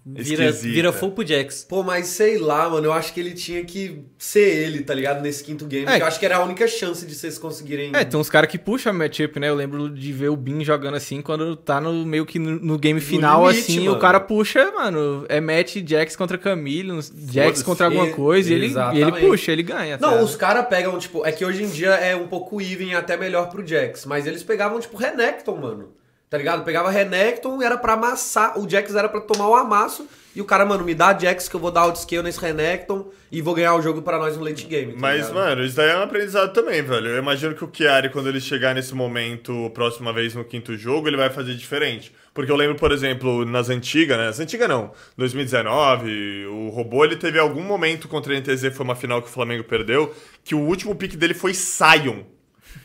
vira full pro Jax. Pô, mas sei lá, mano, eu acho que ele tinha que ser ele, tá ligado? Nesse quinto game, que eu acho que era a única chance de vocês conseguirem... tem uns caras que puxam a matchup, né? Eu lembro de ver o Bin jogando assim, quando tá no meio que no game final, no limite, assim, mano. O cara puxa, mano, é match Jax contra Camille, Jax contra alguma coisa, e ele puxa, ele ganha. Não, os caras pegam, tipo, é que hoje em dia é um pouco even, até melhor pro Jax, mas eles pegavam, tipo, Renekton, mano, tá ligado? Pegava Renekton, era pra amassar, o Jax era pra tomar o amasso, e o cara, mano, me dá Jax que eu vou dar outscale nesse Renekton e vou ganhar o jogo pra nós no late game. Tá Mas, ligado? Mano, isso daí é um aprendizado também, velho. Eu imagino que o Kiari, quando ele chegar nesse momento, próxima vez no quinto jogo, ele vai fazer diferente. Porque eu lembro, por exemplo, nas antigas, né? Nas antigas não, 2019, o Robô, ele teve algum momento contra a NTZ, foi uma final que o Flamengo perdeu, que o último pick dele foi Sion.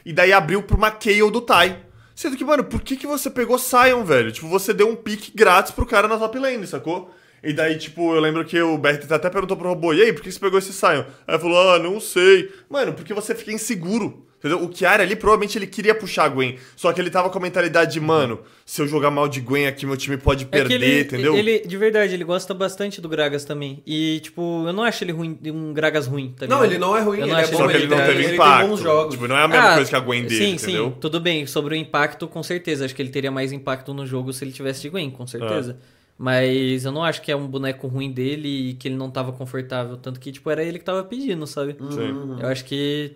E daí abriu pra uma KO do Tai. Sendo que, mano, por que você pegou Sion, velho? Tipo, você deu um pique grátis pro cara na top lane, sacou? E daí, tipo, eu lembro que o BRT até perguntou pro Robô, e aí, por que você pegou esse Sion? Aí ele falou, ah, não sei. Mano, porque você fica inseguro. Entendeu? O Chiara ali, provavelmente ele queria puxar a Gwen. Só que ele tava com a mentalidade de, mano, se eu jogar mal de Gwen aqui, meu time pode perder, entendeu? Ele, de verdade, ele gosta bastante do Gragas também. E, tipo, eu não acho ele ruim, um Gragas ruim. Tá, não, ele não é ruim. Eu não acho só que ele não teve impacto. Ele tem bons jogos. Tipo, não é a mesma coisa que a Gwen dele, entendeu? Sim, tudo bem. Sobre o impacto, com certeza. Acho que ele teria mais impacto no jogo se ele tivesse de Gwen, com certeza. Mas eu não acho que é um boneco ruim dele e que ele não tava confortável. Tanto que, tipo, era ele que tava pedindo, sabe? Sim. Eu acho que...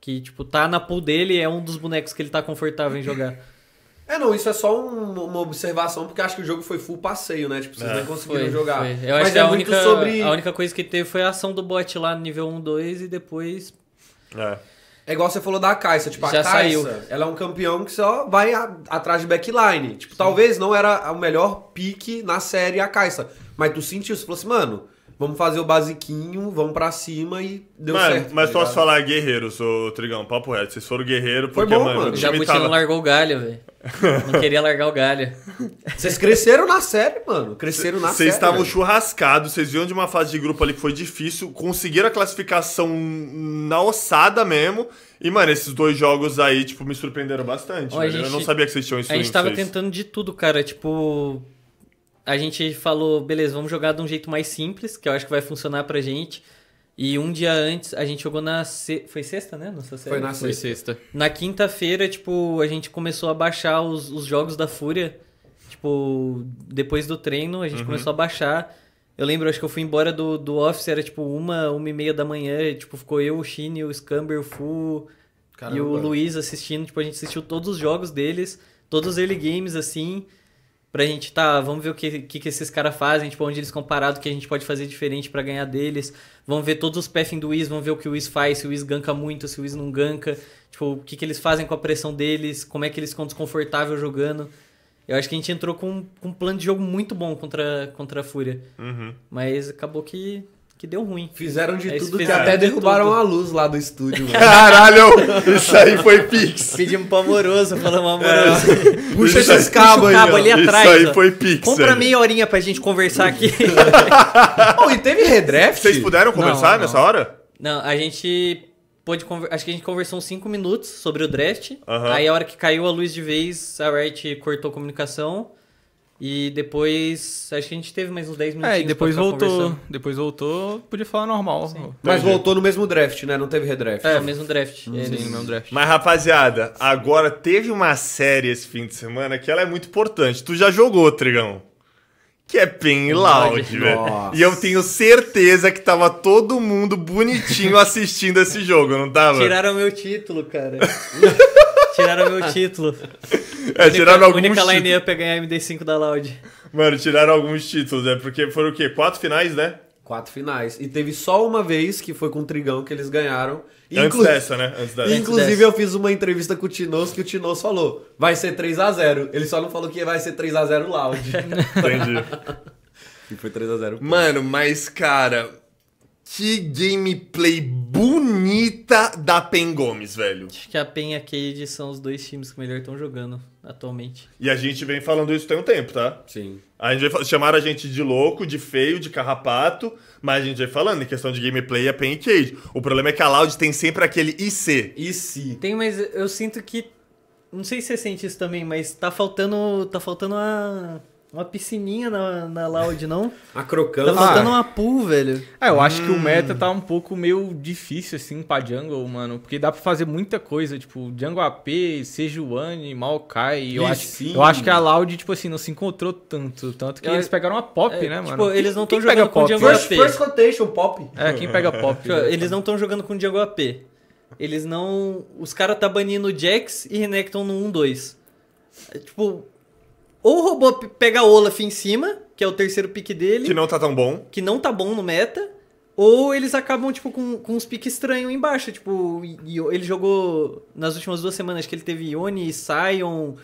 que, tipo, tá na pool dele, é um dos bonecos que ele tá confortável em jogar. É, não, isso é só uma observação, porque acho que o jogo foi full passeio, né? Tipo, vocês nem conseguiram jogar. Foi. Eu acho que a única coisa que teve foi a ação do bot lá no nível 1, 2 e depois... É igual você falou da Kai'Sa, tipo, já a Kai'Sa, ela é um campeão que só vai atrás de backline. Tipo, talvez não era o melhor pick na série a Kai'Sa, mas tu sentiu, você falou assim, mano, vamos fazer o basiquinho, vamos pra cima e deu certo. Mas posso falar guerreiro, seu Trigão, papo reto, vocês foram guerreiro porque, foi bom, mano, o Jabuti não largou o galho, velho. Não queria largar o galho. Vocês cresceram na série, mano. Cresceram na série. Vocês estavam churrascados, vocês viram de uma fase de grupo ali que foi difícil, conseguiram a classificação na ossada mesmo. E, mano, esses dois jogos aí, tipo, me surpreenderam bastante. Ó, eu não sabia que vocês tinham isso. A gente tava tentando de tudo, cara. Tipo, a gente falou, beleza, vamos jogar de um jeito mais simples, que eu acho que vai funcionar pra gente. E um dia antes, a gente jogou na... Foi sexta, né? Nossa, foi na sexta. Na quinta-feira, tipo, a gente começou a baixar os jogos da Fúria. Tipo, depois do treino, a gente começou a baixar. Eu lembro, acho que eu fui embora do office, era tipo 1h, 1h30 da manhã. E, tipo, ficou eu, o Shine, o Scamber, o Fu e o Luiz assistindo. Tipo, a gente assistiu todos os jogos deles, todos os early games, assim. Pra gente, vamos ver o que esses caras fazem, tipo, onde eles comparado, o que a gente pode fazer diferente pra ganhar deles. Vamos ver todos os pathing do Wiz, vamos ver o que o Wiz faz, se o Wiz ganka muito, se o Wiz não ganka. Tipo, o que eles fazem com a pressão deles, como é que eles ficam desconfortáveis jogando. Eu acho que a gente entrou com um plano de jogo muito bom contra a Fúria. Mas acabou que deu ruim. Fizeram de tudo, que até derrubaram a luz lá do estúdio. Mano. Caralho! Isso aí foi pix. Pedimos pro Amoroso, falamos Amoroso. Puxa esses cabos aí. Ali isso atrás, aí foi pix. Compra meia horinha pra gente conversar aqui. Oh, e teve redraft? Vocês puderam conversar nessa hora? Não, a gente pôde acho que a gente conversou uns 5 minutos sobre o draft. Aí a hora que caiu a luz de vez, a Riot cortou a comunicação. E depois, acho que a gente teve mais uns 10 minutinhos. É, e depois voltou. Depois voltou, podia falar normal. Mas voltou no mesmo draft, né? Não teve redraft. É, mesmo draft. Sim, mesmo draft. Mas, rapaziada, agora teve uma série esse fim de semana que ela é muito importante. Tu já jogou, Trigão? Que é Pen e Loud, velho. E eu tenho certeza que tava todo mundo bonitinho assistindo esse jogo, não tava? Tiraram meu título, cara. Tiraram meu título. Tiraram alguns títulos. A única line-up é ganhar MD5 da Loud. Mano, tiraram alguns títulos, né? Porque foram o quê? 4 finais, né? 4 finais. E teve só uma vez, que foi com o Trigão, que eles ganharam. Antes dessa, né? Inclusive, eu fiz uma entrevista com o Tinoz, que o Tinoz falou, vai ser 3x0. Ele só não falou que vai ser 3x0 Loud. Entendi. E foi 3x0. Mano, mas, cara, que gameplay bonita da Pen Gomes, velho. Acho que a Pen e a Cade são os dois times que melhor estão jogando atualmente. E a gente vem falando isso tem um tempo, tá? Sim. Chamaram a gente de louco, de feio, de carrapato, mas a gente vai falando em questão de gameplay a Pen e Cade. O problema é que a Loud tem sempre aquele IC. Tem, mas eu sinto que... Não sei se você sente isso também, mas tá faltando uma piscininha na Loud, não? A crocância. Tá faltando uma pool, velho. É, eu acho que o meta tá um pouco meio difícil, assim, pra jungle, mano. Porque dá pra fazer muita coisa, tipo, jungle AP, Sejuani, Maokai. Eu acho que a Loud, tipo assim, não se encontrou tanto. Tanto que eles pegaram uma pop, né, mano? Tipo, eles não estão jogando com jungle AP. First rotation, pop. É, quem pega pop. Eles não estão jogando com jungle AP. Eles não... Os caras tá banindo o Jax e Renekton no 1-2. É, tipo... Ou o robô pega a Olaf em cima, que é o terceiro pick dele. Que não tá tão bom. Que não tá bom no meta. Ou eles acabam, tipo, com uns piques estranhos embaixo. Tipo, ele jogou nas últimas 2 semanas, acho que ele teve Yone, Sion.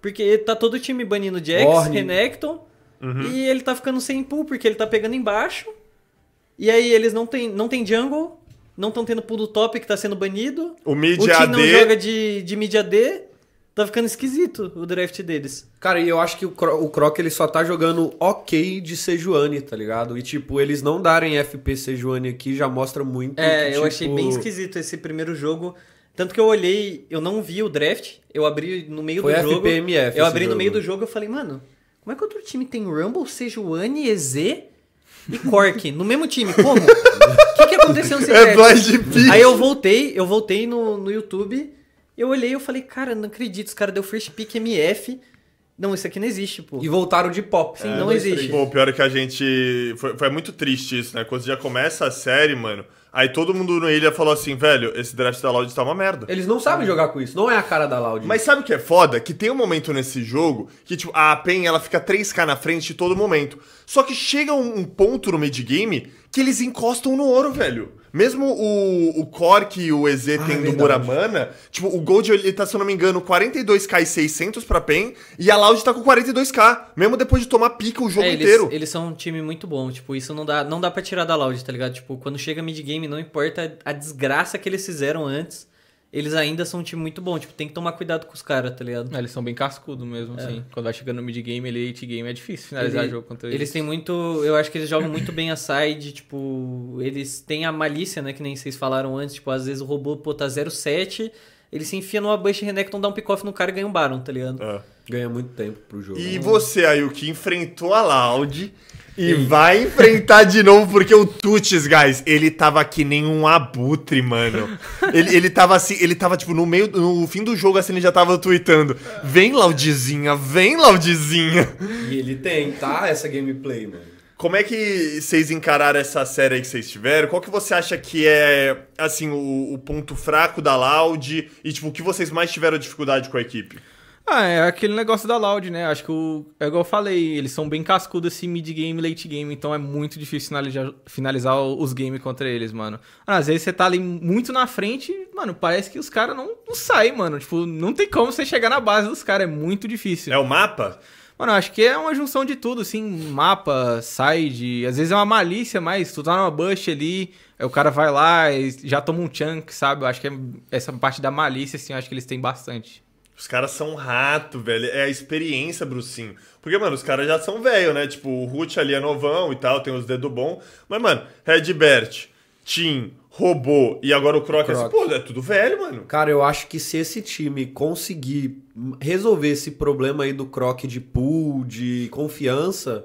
Porque tá todo o time banindo Jax, Renekton. E ele tá ficando sem pull, porque ele tá pegando embaixo. E aí eles não tem jungle. Não estão tendo pull do top, que tá sendo banido. O mid AD. O time não joga de mid AD. Tá ficando esquisito o draft deles. Cara, e eu acho que o Croc, ele só tá jogando ok de Sejuani, tá ligado? E, tipo, eles não darem FP Sejuani aqui já mostra muito. Eu achei bem esquisito esse primeiro jogo. Tanto que eu olhei, eu não vi o draft, eu abri no meio do jogo. Foi FPMF. Eu abri no meio do jogo e falei, mano, como é que outro time tem Rumble, Sejuani, EZ e Cork no mesmo time? Como? O que aconteceu nesse draft? Aí eu voltei no YouTube, eu olhei e eu falei, cara, não acredito, os caras deu first pick MF. Não, isso aqui não existe, pô. E voltaram de pop. Sim, não existe. Pô, o pior é que a gente... Foi muito triste isso, né? Quando já começa a série, mano... Aí todo mundo na ilha falou assim, velho, esse draft da Loud tá uma merda. Eles não sabem jogar com isso, não é a cara da Loud. Mas sabe o que é foda? Que tem um momento nesse jogo que tipo, a PEN ela fica 3k na frente de todo momento. Só que chega um ponto no mid-game que eles encostam no ouro, velho. Mesmo o Cork e o EZ tendo Muramana, tipo, o Gold ele tá, se eu não me engano, 42k e 600 pra PEN, e a Loud tá com 42k, mesmo depois de tomar pica o jogo inteiro. Eles são um time muito bom, tipo, isso não dá pra tirar da Loud, tá ligado? Tipo, quando chega mid-game, não importa a desgraça que eles fizeram antes, eles ainda são um time muito bom, tipo, tem que tomar cuidado com os caras, tá ligado? Eles são bem cascudos mesmo, assim. Quando vai chegando no mid-game, late game, é difícil finalizar o jogo contra eles. Eles têm muito... Eu acho que eles jogam muito bem a side, tipo... Eles têm a malícia, né? Que nem vocês falaram antes, tipo, às vezes o robô, pô, tá 0-7, ele se enfia numa bush, renekton, dá um pick-off no cara e ganha um Baron, tá ligado? É. Ganha muito tempo pro jogo. E você, Ayuki, enfrentou a Loud... E vai enfrentar de novo, porque o Tuts, guys, ele tava que nem um abutre, mano. Ele tava assim, ele tava tipo no fim do jogo, assim, ele já tava tweetando. Vem, Laudizinha, vem, Laudizinha. E ele tem, tá? Essa gameplay, mano. Como é que vocês encararam essa série aí que vocês tiveram? Qual que você acha que é, assim, o ponto fraco da Loud? E, tipo, o que vocês mais tiveram dificuldade com a equipe? Ah, é aquele negócio da Loud, né? Acho que, é igual eu falei, eles são bem cascudos esse mid-game, late-game, então é muito difícil finalizar os games contra eles, mano. Às vezes você tá ali muito na frente e, mano, parece que os caras não saem, mano. Tipo, não tem como você chegar na base dos caras, é muito difícil. É o mapa? Mano, acho que é uma junção de tudo, assim, mapa, side, às vezes é uma malícia, mas tu tá numa bush ali, aí o cara vai lá e já toma um chunk, sabe? Eu acho que essa parte da malícia, assim, eu acho que eles têm bastante. Os caras são rato, velho. É a experiência, Brucinho. Porque, mano, os caras já são velho, né? Tipo, o Ruth ali é novão e tal, tem os dedos bons. Mas, mano, Redbert, Tim, Robô e agora o Croc, assim, pô, é tudo velho, mano. Cara, eu acho que se esse time conseguir resolver esse problema aí do Croc de pool, de confiança...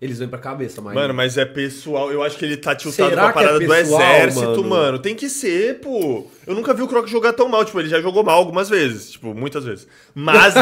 Eles vêm pra cabeça, mas... Mano, mas é pessoal. Eu acho que ele tá tiltado com a parada do exército, mano. Tem que ser, pô. Eu nunca vi o Croc jogar tão mal. Tipo, ele já jogou mal algumas vezes. Tipo, muitas vezes. Mas...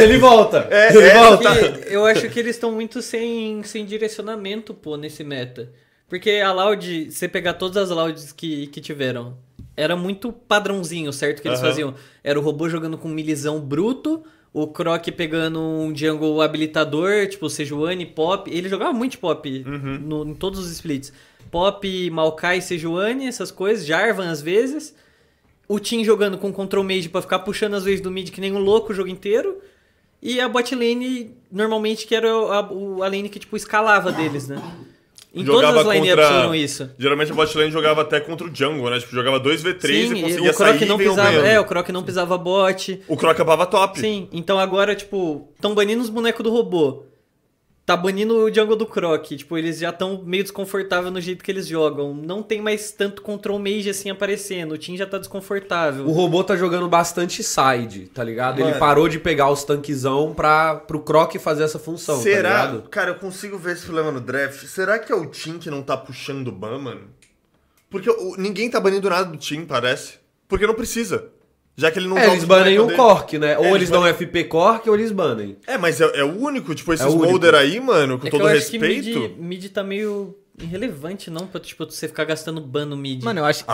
ele volta. Ele volta. Eu acho que eles estão muito sem direcionamento, pô, nesse meta. Porque a Loud, você pegar todas as Louds que tiveram, era muito padrãozinho, certo? Que eles faziam. Era o robô jogando com um milizão bruto... O Croc pegando um jungle habilitador, tipo, Sejuani, Pop. Ele jogava muito Pop em todos os splits. Pop, Maokai, Sejuani, essas coisas. Jarvan, às vezes. O Tim jogando com Control Mage pra ficar puxando, às vezes, do mid que nem um louco o jogo inteiro. E a bot lane, normalmente, que era a lane que, tipo, escalava deles, né? Em jogava todas as lineups foram isso. Geralmente a botlane jogava até contra o jungle, né? Tipo, jogava 2v3 e conseguia sair e vencer. É, o Croc não pisava bot. O Croc acabava top. Sim, então agora, tipo, estão banindo os bonecos do robô. Tá banindo o jungle do Croc. Tipo, eles já estão meio desconfortáveis no jeito que eles jogam. Não tem mais tanto control mage assim aparecendo. O Tim já tá desconfortável. O robô tá jogando bastante side, tá ligado? Mano. Ele parou de pegar os tanquezão pro Croc fazer essa função, tá ligado? Cara, eu consigo ver esse problema no draft. Será que é o Tim que não tá puxando o ban, mano? Porque ninguém tá banindo nada do Tim, parece. Porque não precisa. Já que ele não joga, eles banem o Cork, né? Ou eles dão FP Cork ou eles banem. É, mas é o único. Tipo, esses Molder aí, mano, com todo respeito... É que eu acho que mid tá meio irrelevante, não, pra tipo, você ficar gastando ban no mid. Mano, eu acho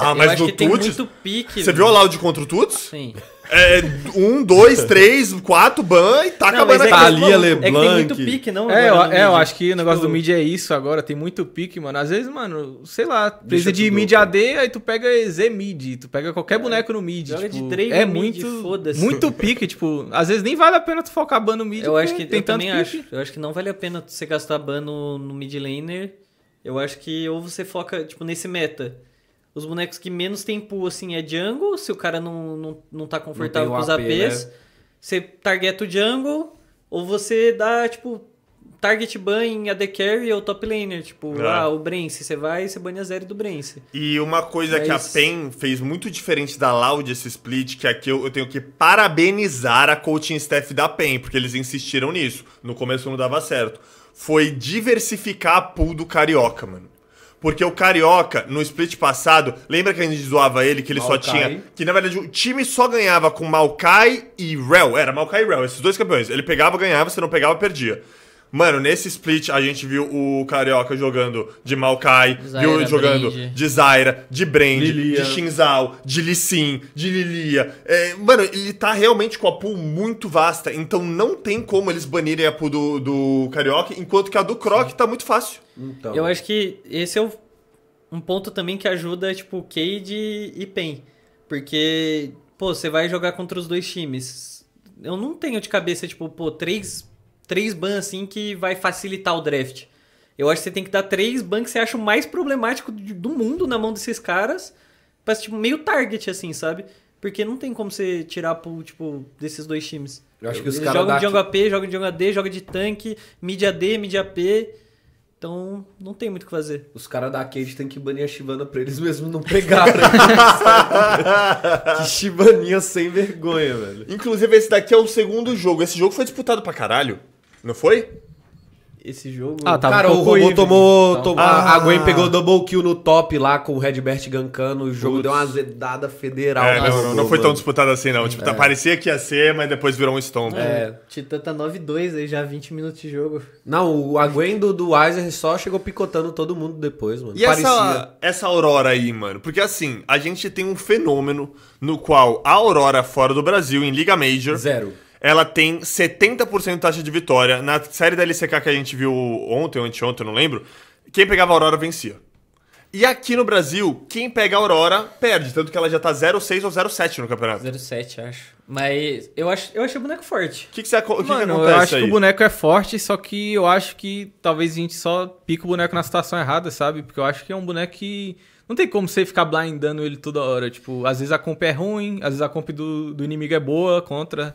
que, tem muito pique. Você viu a Loud contra o Tuts? Sim. É 1, 2, 3, 4 ban e tá acabando aqui. Thalia, LeBlanc... É que tem muito pique, não? Eu acho que o negócio do mid é isso agora. Tem muito pique, mano. Às vezes, mano, sei lá, precisa de mid AD, aí tu pega EZ mid. Tu pega qualquer boneco no mid. Tipo, é muito pique, tipo... Às vezes nem vale a pena tu focar ban no mid. Eu acho que tem tanto pique. Eu acho que não vale a pena você gastar ban no mid laner. Eu acho que ou você foca, tipo, nesse meta. Os bonecos que menos tem pool, assim, é jungle. Se o cara não tá confortável com os APs, né? Você targeta o jungle. Ou você dá, tipo, target ban em AD Carry ou top laner. Tipo, o Brence, você vai e você banha zero do Brence. E uma coisa que a PEN fez muito diferente da Loud, esse split, que aqui eu tenho que parabenizar a coaching staff da PEN, porque eles insistiram nisso. No começo não dava certo. Foi diversificar a pool do Carioca, mano. Porque o Carioca, no split passado, lembra que a gente zoava ele, que ele Maokai. Só tinha... Que, na verdade, o time só ganhava com Maokai e Rell. Era Maokai e Rell, esses dois campeões. Ele pegava, ganhava, se não pegava, perdia. Mano, nesse split, a gente viu o Carioca jogando de Maokai, viu jogando de Zyra, de Brand, de Xin Zhao, de Lee Sin, de Lilia. É, mano, ele tá realmente com a pool muito vasta, então não tem como eles banirem a pool do Carioca, enquanto que a do Croc tá muito fácil. Então. Eu acho que esse é um ponto também que ajuda, tipo, Cade e Pen. Porque, pô, você vai jogar contra os dois times. Eu não tenho de cabeça, tipo, pô, três bans assim que vai facilitar o draft. Eu acho que você tem que dar 3 bans que você acha o mais problemático do mundo na mão desses caras, pra, tipo, meio target, assim, sabe? Porque não tem como você tirar pro, tipo, desses dois times. Eu acho que os caras jogam de jungle AP, jogam de jungle AD, jogam de tanque, mid AD, mid AP. Então, não tem muito o que fazer. Os caras da Cade tem que banir a Shivana pra eles mesmo não pegarem. Que Shivaninha sem vergonha, velho. Inclusive, esse daqui é o segundo jogo. Esse jogo foi disputado pra caralho. Não foi? Esse jogo... Ah, tá, cara, o robô tomou... A Gwen pegou double kill no top lá com o Redbert gankando. O jogo deu uma azedada federal. É, não foi tão disputado assim, não. Tipo, parecia que ia ser, mas depois virou um stomp. É, Titã tá 9-2 aí, já 20 minutos de jogo. Não, a Gwen do Weiser só chegou picotando todo mundo depois, mano. E essa Aurora aí, mano? Porque assim, a gente tem um fenômeno no qual a Aurora fora do Brasil, em Liga Major... Zero. Ela tem 70% de taxa de vitória. Na série da LCK que a gente viu ontem ou anteontem, não lembro, quem pegava a Aurora vencia. E aqui no Brasil, quem pega a Aurora perde. Tanto que ela já tá 0-6 ou 0-7 no campeonato. 0-7, acho. Mas eu achei o boneco forte. O que acontece aí? Eu acho que o boneco é forte, só que eu acho que talvez a gente só pica o boneco na situação errada, sabe? Porque eu acho que é um boneco que... Não tem como você ficar blindando ele toda hora. Tipo, às vezes a comp é ruim, às vezes a comp do inimigo é boa contra...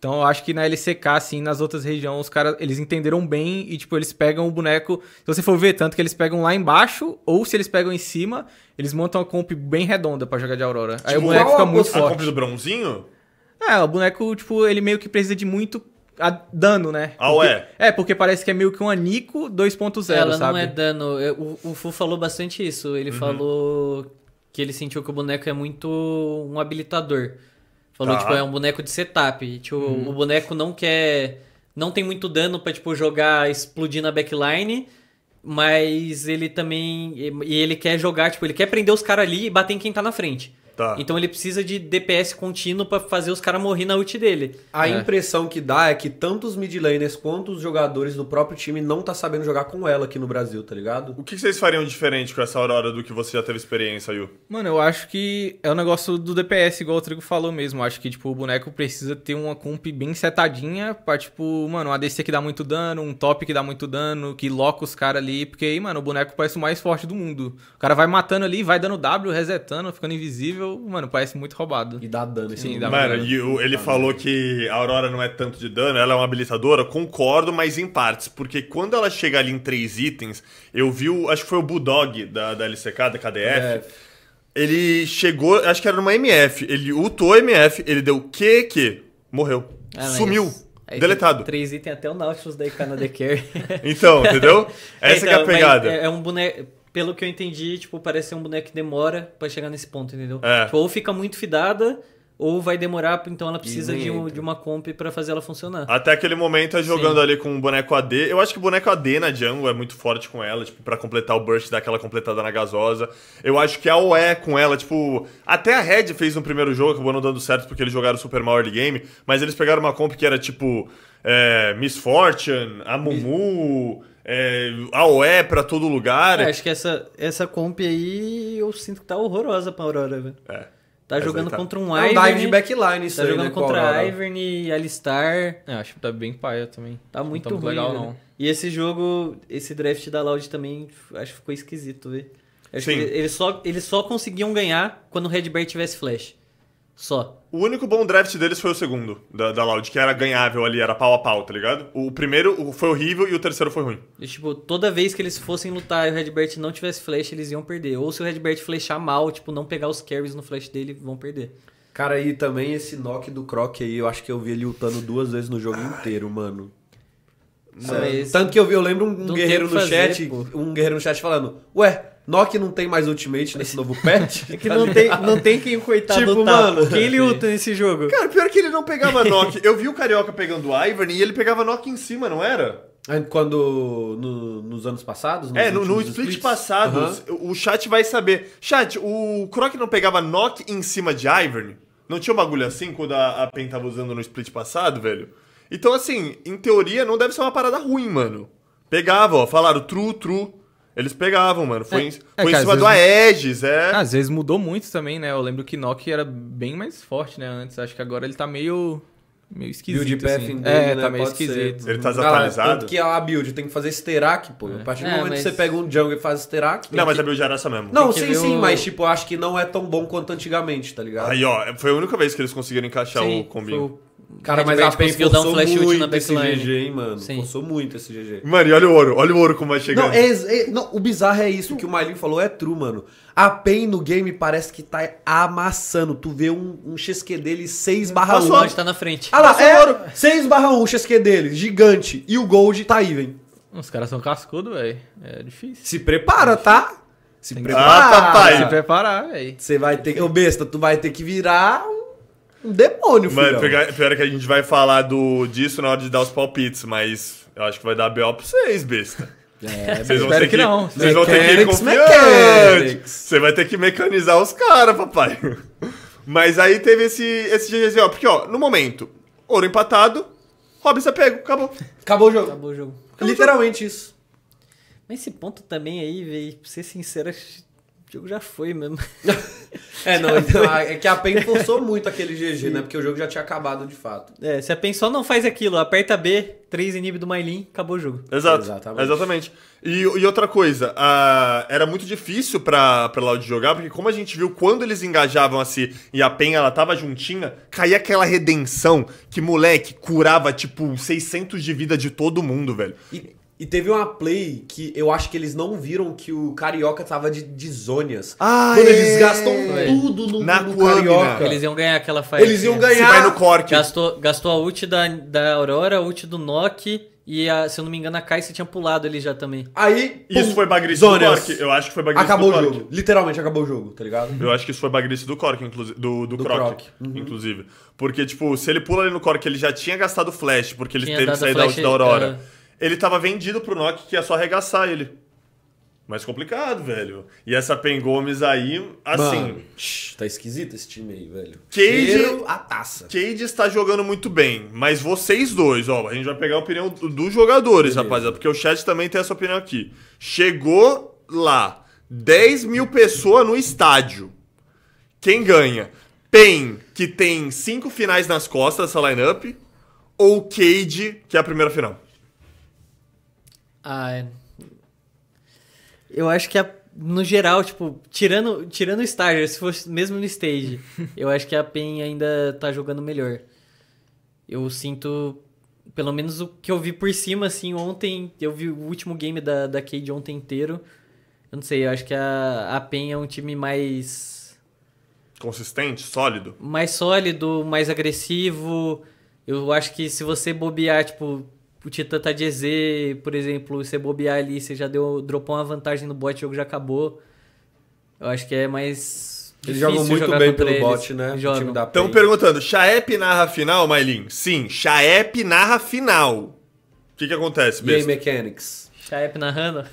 Então, eu acho que na LCK, assim, nas outras regiões, os caras, eles entenderam bem e, tipo, eles pegam o boneco... Se você for ver, tanto que eles pegam lá embaixo, ou se eles pegam em cima, eles montam a comp bem redonda pra jogar de Aurora. Tipo, aí o boneco fica muito forte. A comp do bronzinho? É, o boneco, tipo, ele meio que precisa de muito dano, né? Ah, ué? É, porque parece que é meio que um Anico 2.0, sabe? Ela não é dano. O Fu falou bastante isso. Ele falou que ele sentiu que o boneco é muito um habilitador. Falou, tipo, é um boneco de setup. Tipo, o boneco não quer... Não tem muito dano pra, tipo, jogar explodir na backline. Mas ele também... E ele quer jogar, tipo, ele quer prender os caras ali e bater em quem tá na frente. Tá. Então ele precisa de DPS contínuo pra fazer os caras morrer na ult dele. A impressão que dá é que tanto os mid laners quanto os jogadores do próprio time não tá sabendo jogar com ela aqui no Brasil, tá ligado? O que vocês fariam diferente com essa Aurora do que você já teve experiência, Yu? Mano, eu acho que é um negócio do DPS, igual o Trigo falou mesmo. Eu acho que, tipo, o boneco precisa ter uma comp bem setadinha pra, tipo, mano, um ADC que dá muito dano, um top que dá muito dano, que loca os caras ali. Porque aí, mano, o boneco parece o mais forte do mundo. O cara vai matando ali, vai dando W, resetando, ficando invisível. Mano, parece muito roubado. E dá dano. Sim, dá mano, ele falou que a Aurora não é tanto de dano, ela é uma habilitadora, concordo, mas em partes. Porque quando ela chega ali em 3 itens, eu vi, acho que foi o Bulldog da LCK, da KDF. Ele chegou, acho que era numa MF, ele ultou a MF, ele deu QQ, morreu, sumiu. Aí deletado. 3 itens até o Nautilus da IK na The Care. Então, entendeu? Essa então, que é a pegada. É um boneco... Pelo que eu entendi, tipo, parece ser um boneco que demora pra chegar nesse ponto, entendeu? Tipo, ou fica muito fidada, ou vai demorar, então ela precisa de uma comp pra fazer ela funcionar. Até aquele momento, jogando ali com um boneco AD. Eu acho que o boneco AD na jungle é muito forte com ela, tipo, pra completar o burst, dar aquela completada na gasosa. Eu acho que a OE com ela, tipo... Até a Red fez no primeiro jogo, acabou não dando certo porque eles jogaram super mal early game, mas eles pegaram uma comp que era, tipo, Miss Fortune, a Mumu... AOE pra todo lugar. Acho que essa comp aí eu sinto que tá horrorosa pra Aurora, velho. Tá jogando contra um Ivern. É um dive de backline isso aí, né? Tá jogando contra Ivern e Alistar. Acho que tá bem paia também. Tá muito ruim. Não tá legal, não. E esse jogo, esse draft da Loud também, acho que ficou esquisito, velho. Acho que eles só conseguiam ganhar quando o Redbert tivesse flash. só. O único bom draft deles foi o segundo, da Loud, que era ganhável ali, era pau a pau, tá ligado? O primeiro foi horrível e o terceiro foi ruim. E, tipo, toda vez que eles fossem lutar e o Redbert não tivesse flash, eles iam perder. Ou se o Redbert flashar mal, tipo, não pegar os carries no flash dele, vão perder. Cara, e também esse knock do Croc aí, eu acho que eu vi ele lutando duas vezes no jogo inteiro, mano. Mas... tanto que eu lembro um guerreiro no chat, falando, ué... Nock não tem mais ultimate nesse novo patch? É que não tem quem, coitado, tipo, mano, quem ele luta nesse jogo? Cara, pior que ele não pegava Nock. Eu vi o Carioca pegando o Ivern e ele pegava Nock em cima, não era? Quando... nos anos passados? No split passados. Uhum. O chat vai saber. Chat, o Croc não pegava Nock em cima de Ivern? Não tinha um bagulho assim quando a Pen tava usando no split passado, velho? Então, assim, em teoria, não deve ser uma parada ruim, mano. Pegava, ó, falaram true. Eles pegavam, mano. Foi em cima do Aegis, é. Às vezes mudou muito também, né? Eu lembro que Nock era bem mais forte, né? Antes, acho que agora ele tá meio esquisito, assim. É, né? Tá meio esquisito. Ele tá desatualizado. Tanto que a build tem que fazer Sterak, pô. A partir do momento que você pega um jungle e faz Sterak... Não, mas a build era essa mesmo. Não, sim, mas tipo, acho que não é tão bom quanto antigamente, tá ligado? Aí, ó, foi a única vez que eles conseguiram encaixar o combinho. Cara, mas a Pen forçou dar um flash muito na esse GG, hein, mano. Sim. Forçou muito esse GG. Mano, e olha o ouro como vai chegar. Não, o bizarro é isso, o que o Malinho falou é true, mano. A Pen no game parece que tá amassando. Tu vê um XQ dele 6/1. Pode tá na frente. Ah lá, é ouro. 6/1 o XQ dele, gigante. E o Gold tá aí, velho. Os caras são cascudos, velho. É difícil. Se prepara, tá? Se prepara, papai. Se preparar, velho. Você vai ter que... Ô, besta, tu vai ter que virar... um demônio, filho. Pior é que a gente vai falar disso na hora de dar os palpites, mas eu acho que vai dar BO pra vocês, besta. Vocês vão ter que não. Vocês vão ter que ir confiante. Você vai ter que mecanizar os caras, papai. Mas aí teve esse GGzinho, ó. Porque, ó, no momento, ouro empatado, Robson pega, acabou. Acabou o jogo. Acabou o jogo. Literalmente isso. Mas esse ponto também aí, velho, pra ser sincero... O jogo já foi mesmo. É que a Pen forçou muito aquele GG, né? Porque o jogo já tinha acabado de fato. É, se a Pen só não faz aquilo, aperta B, 3 inibe do Mylin, acabou o jogo. Exato. Exatamente. E outra coisa, era muito difícil pra Loud jogar, porque como a gente viu, quando eles engajavam assim e a Pen, ela tava juntinha, caía aquela redenção que, moleque, curava, tipo, 600 de vida de todo mundo, velho. E teve uma play que eu acho que eles não viram que o Carioca tava de zônias. Quando eles gastam tudo no Carioca. Eles iam ganhar aquela fight. Eles iam ganhar. Se vai no cork. Gastou a ult da Aurora, a ult do Nock e, se eu não me engano, a Kai se tinha pulado ali já também. Aí, pum, isso foi bagrice do Cork. Eu acho que foi bagrice do Cork. Acabou o jogo. Literalmente acabou o jogo, tá ligado? Eu acho que isso foi bagrice do Cork, inclusive. Do Croc, inclusive. Porque, tipo, se ele pula ali no Cork, ele já tinha gastado flash, porque ele teve que sair da ult da Aurora. Ele tava vendido pro Nock que ia só arregaçar ele. Mas complicado, velho. E essa Pen Gomes aí, assim... Mano, tá esquisito esse time aí, velho. Cade... a taça. Cade está jogando muito bem. Mas vocês dois, ó, a gente vai pegar a opinião dos jogadores, rapaziada. Porque o chat também tem essa opinião aqui. Chegou lá 10 mil pessoas no estádio. Quem ganha? Pen, que tem 5 finais nas costas dessa lineup, ou Cade, que é a primeira final? Eu acho que no geral, tipo, tirando o estágio, se fosse mesmo no stage, eu acho que a Pen ainda tá jogando melhor. Eu sinto, pelo menos o que eu vi por cima, assim, ontem, eu vi o último game da Cade ontem inteiro. Eu não sei, eu acho que a Pen é um time mais... consistente, sólido? Mais sólido, mais agressivo. Eu acho que se você bobear, tipo... o Titã tá de EZ, por exemplo, você bobear ali, você já dropou uma vantagem no bot, o jogo já acabou. Eu acho que é mais... eles jogam muito bem pelo bot, né? Estão perguntando, Chaep narra final, Mylin? Sim, Chaep narra final. O que acontece, Besta? Game Mechanics. Chaep narrando?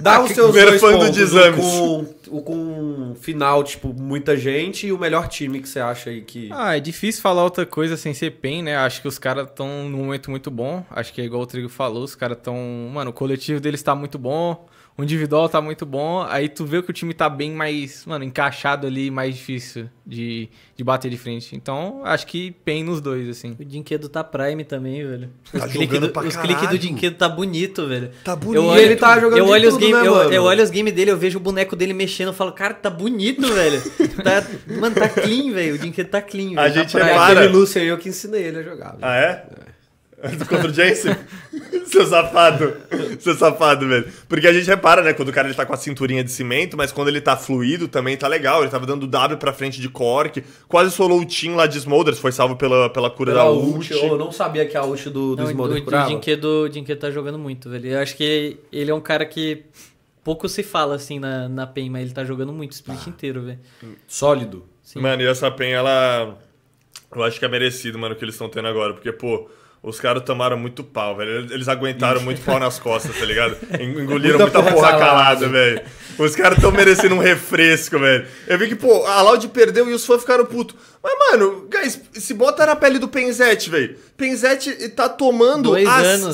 Dá os seus dois pontos com final, tipo, muita gente e o melhor time que você acha aí que... é difícil falar outra coisa sem ser Pen, né? Acho que os caras estão num momento muito bom. Acho que é igual o Trigo falou, os caras estão... Mano, o coletivo deles tá muito bom. o individual tá muito bom, aí tu vê que o time tá bem mais, mano, encaixado ali, mais difícil de bater de frente. Então, acho que PEN nos dois, assim. O Dinquedo tá prime também, velho. Tá jogando pra caralho. Os cliques do Dinquedo tá bonito, velho. Tá bonito. Ele tá jogando de tudo, né, mano? Eu olho os games dele, eu vejo o boneco dele mexendo, eu falo, cara, tá bonito, velho. Mano, tá clean, velho. O Dinquedo tá clean, velho. A gente repara. Aquele Lúcio aí, eu que ensinei ele a jogar. Velho. Ah, é? Contra o Jason? Seu safado, velho. Porque a gente repara, né? Quando o cara ele tá com a cinturinha de cimento, mas quando ele tá fluido também tá legal. Ele tava dando W pra frente de Cork. Quase solou o Team lá de Smolders. Foi salvo pela cura da ult. Eu não sabia que a ult do Smolders curava. O Dinquedo tá jogando muito, velho. Eu acho que ele é um cara que pouco se fala assim na PEN, mas ele tá jogando muito o split inteiro, velho. Sólido. Sim. Mano, e essa PEN, ela... Eu acho que é merecido, mano, o que eles estão tendo agora. Porque, pô... Os caras tomaram muito pau, velho. Eles aguentaram muito pau nas costas, tá ligado? Engoliram muita porra calada, velho. Os caras tão merecendo um refresco, velho. Eu vi que, pô, a Loud perdeu e os fãs ficaram putos. Mas, mano, guys, se bota na pele do Penzete, velho. Penzete tá tomando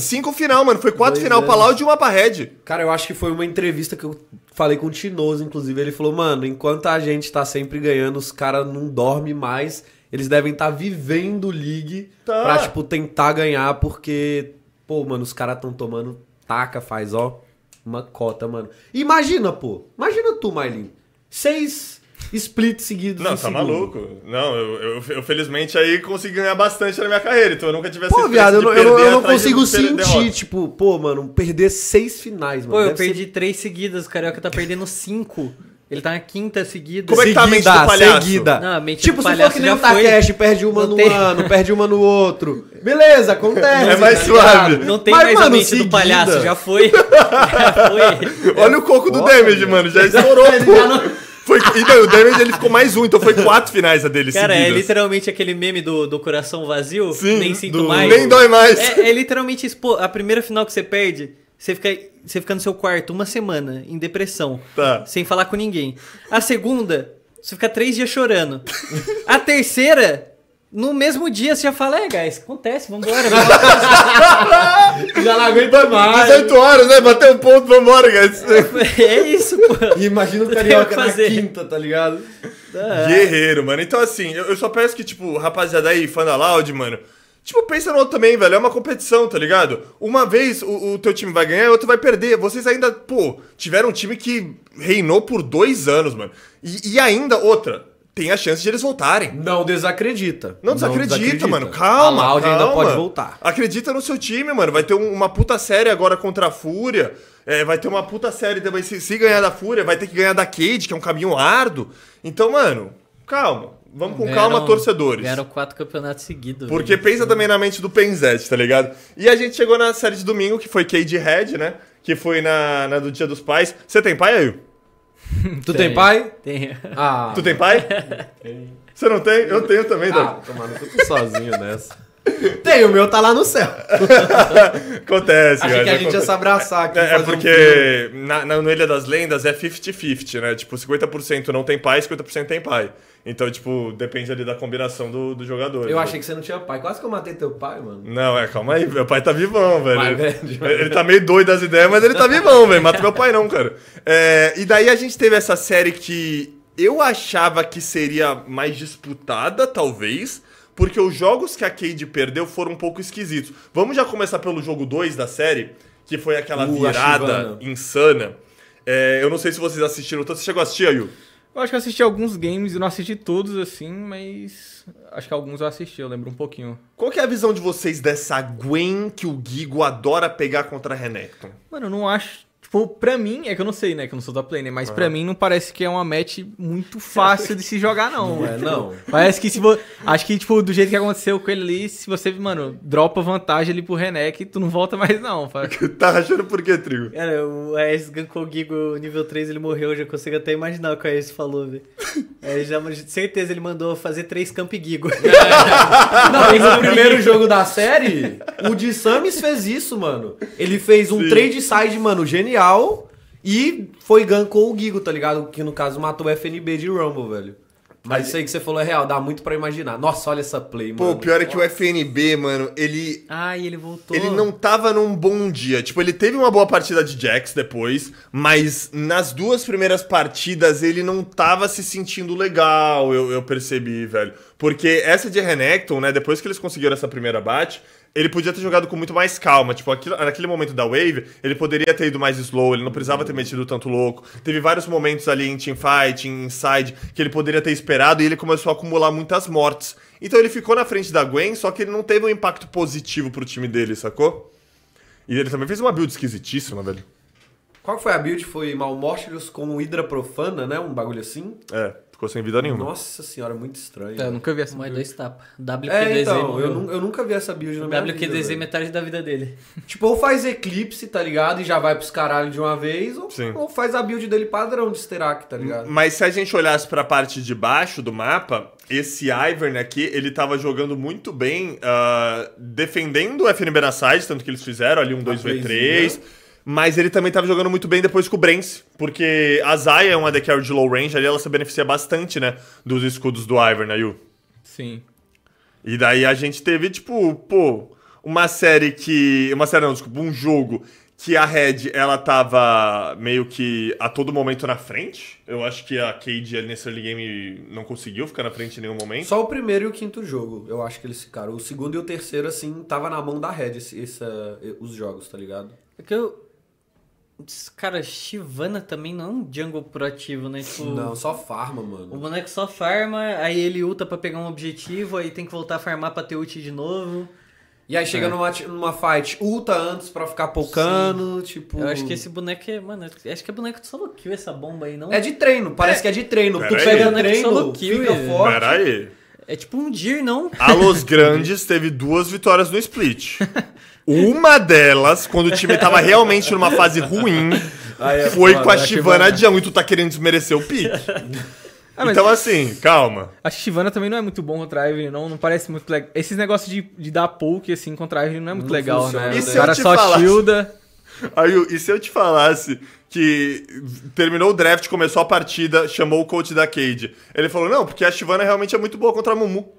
5 final, mano. Foi 4 final pra Loud e 1 pra Red. Cara, eu acho que foi uma entrevista que eu falei com o Tinoso, inclusive. Ele falou, mano, enquanto a gente tá sempre ganhando, os caras não dormem mais... Eles devem estar vivendo League pra, tipo, tentar ganhar, porque, pô, mano, os caras estão tomando taca, faz, ó, uma cota, mano. Imagina, pô. Imagina tu, Maylin. 6 splits seguidos. Não, tá maluco. Não, eu felizmente aí consegui ganhar bastante na minha carreira, então eu nunca tivesse... Pô, viado, eu não consigo sentir, tipo, pô, mano, perder 6 finais, mano. Pô, eu perdi 3 seguidas, o Carioca tá perdendo 5. Ele tá na 5ª seguida. Como é que tá a mente do palhaço? Seguida. Não, a mente tipo, do se for que nem o Takeshi, perde uma no ano, perde uma no outro. Beleza, acontece. É mais suave. Não tem mais a mente do palhaço, já foi. Olha o coco do Damage, mano, já estourou. Foi, então, o Damage ele ficou mais 1, então foi 4 finais a dele seguidas. Cara, é literalmente aquele meme do coração vazio, sim, nem sinto mais. Nem dói mais. É literalmente isso, pô, a primeira final que você perde... Você fica no seu quarto uma semana, em depressão, sem falar com ninguém. A segunda, você fica 3 dias chorando. A terceira, no mesmo dia, você já fala, guys, acontece, vambora. Já não aguenta mais. 18 horas, né? Bateu um ponto, vambora, guys. É isso, pô. Imagina o Carioca na 5ª, tá ligado? Guerreiro, mano. Então, assim, eu só peço que, tipo, rapaziada aí, fã da Loud, mano... Tipo, pensa no outro também, velho. É uma competição, tá ligado? Uma vez o teu time vai ganhar e o outro vai perder. Vocês ainda, pô, tiveram um time que reinou por 2 anos, mano. E ainda outra, tem a chance de eles voltarem. Não desacredita. Não desacredita, mano. Calma, a Loud ainda pode voltar. Acredita no seu time, mano. Vai ter uma puta série agora contra a Fúria. Vai ter uma puta série também. Se ganhar da Fúria, vai ter que ganhar da Cade, que é um caminho árduo. Então, mano, calma. Vamos com calma, torcedores. Ganharam 4 campeonatos seguidos. Porque velho, pensa também na mente do Penzete, tá ligado? E a gente chegou na série de domingo, que foi Cade Red, né? Que foi na do Dia dos Pais. Você tem pai aí? Tu tem pai? Tenho. Ah. Tu tem pai? Tenho. Você não tem? Eu tenho também, Davi. Ah, mano, eu tô sozinho nessa. Tem, o meu tá lá no céu. Acontece, galera. Achei que a gente ia se abraçar aqui. É porque no Ilha das Lendas é 50-50, né? Tipo, 50% não tem pai, 50% tem pai. Então, tipo, depende ali da combinação do jogador. Eu achei que você não tinha pai. Quase que eu matei teu pai, mano. Não, calma aí. Meu pai tá vivão, velho. Ele tá meio doido das ideias, mas ele tá vivão, velho. Mata meu pai não, cara. E daí a gente teve essa série que eu achava que seria mais disputada, talvez... Porque os jogos que a Cade perdeu foram um pouco esquisitos. Vamos já começar pelo jogo 2 da série, que foi aquela virada insana. Eu não sei se vocês assistiram tanto. Você chegou a assistir, Ayu? Eu acho que eu assisti alguns games, eu não assisti todos assim, mas acho que alguns eu assisti, eu lembro um pouquinho. Qual que é a visão de vocês dessa Gwen que o Gigo adora pegar contra a Renekton? Mano, eu não acho... Tipo, pra mim, é que eu não sei, né, que eu não sou da play, né, mas pra mim não parece que é uma match muito fácil de se jogar, não. Não é, não. Parece que se você... Acho que, tipo, do jeito que aconteceu com ele ali, se você, mano, dropa vantagem ali pro Renek, tu não volta mais, não. Tá rachando por quê, Trigo? Cara, o Aes gankou o Gigo nível 3, ele morreu, eu já consigo até imaginar o que o Aes falou, velho. Já, de certeza, ele mandou fazer 3 camp Gigo. Não, mas no primeiro jogo da série, o de Samis fez isso, mano. Ele fez um trade side, mano, genial. E foi gankou o Gigo, tá ligado? Que no caso matou o FNB de Rumble, velho. Mas isso aí que você falou é real, dá muito pra imaginar. Nossa, olha essa play, mano. Pô, o pior é que o FNB, mano, ele... Ai, ele voltou. Ele não tava num bom dia. Tipo, ele teve uma boa partida de Jax depois, mas nas duas primeiras partidas ele não tava se sentindo legal, eu percebi, velho. Porque essa de Renekton, né, depois que eles conseguiram essa primeira bate... Ele podia ter jogado com muito mais calma. Tipo, naquele momento da wave, ele poderia ter ido mais slow, ele não precisava ter metido tanto louco. Teve vários momentos ali em teamfight, em inside, que ele poderia ter esperado e ele começou a acumular muitas mortes. Então ele ficou na frente da Gwen, só que ele não teve um impacto positivo pro time dele, sacou? E ele também fez uma build esquisitíssima, velho. Qual foi a build? Foi Malmortius com Hidra Profana, né? Um bagulho assim? É. Ficou sem vida nenhuma. Nossa senhora, muito estranho. Tá, eu nunca vi essa build. Dois tapas. WQDZ. É, então, eu nunca vi essa build na minha vida. WQDZ metade da vida dele. Tipo, ou faz Eclipse, tá ligado? E já vai pros caralho de uma vez, ou faz a build dele padrão de Sterak, tá ligado? Mas se a gente olhasse pra parte de baixo do mapa, esse Ivern aqui, ele tava jogando muito bem, defendendo o FNB na side, tanto que eles fizeram ali um 2v3. Mas ele também tava jogando muito bem depois com o Brence, porque a Zaya é uma AD Carry de low range, ali ela se beneficia bastante, né, dos escudos do Ivern, né, Yu? Sim. E daí a gente teve, tipo, pô, uma série que... Uma série não, desculpa, um jogo que a Red, ela tava meio que a todo momento na frente. Eu acho que a Cade nesse early game não conseguiu ficar na frente em nenhum momento. Só o primeiro e o quinto jogo, eu acho que eles ficaram. O segundo e o terceiro, assim, tava na mão da Red, os jogos, tá ligado? É que eu... Cara, Shyvana também não é um jungle proativo, né? Tipo, não, só farma, mano. O boneco só farma, aí ele ulta pra pegar um objetivo, aí tem que voltar a farmar pra ter ult de novo. E aí chega numa fight, ulta antes pra ficar pocando, tipo... Eu acho que esse boneco é... Mano, acho que é boneco de solo kill essa bomba aí, não? É de treino, parece que é de treino. Tu pega o boneco de solo kill, fica forte. Pera aí. É tipo um Dir, não? A Los Grandes teve duas vitórias no split. Uma delas, quando o time tava realmente numa fase ruim, foi com a Shyvana Jungle. E tu tá querendo desmerecer o pick. Então assim, calma. A Shyvana também não é muito bom contra a Ivern, não parece muito legal. Esses negócios de dar poke assim contra a Ivern não é muito legal, funciona, né? O cara só shielda. Aí, e se eu te falasse que terminou o draft, começou a partida, chamou o coach da Cade. Ele falou, não, porque a Shyvana realmente é muito boa contra a Mumu.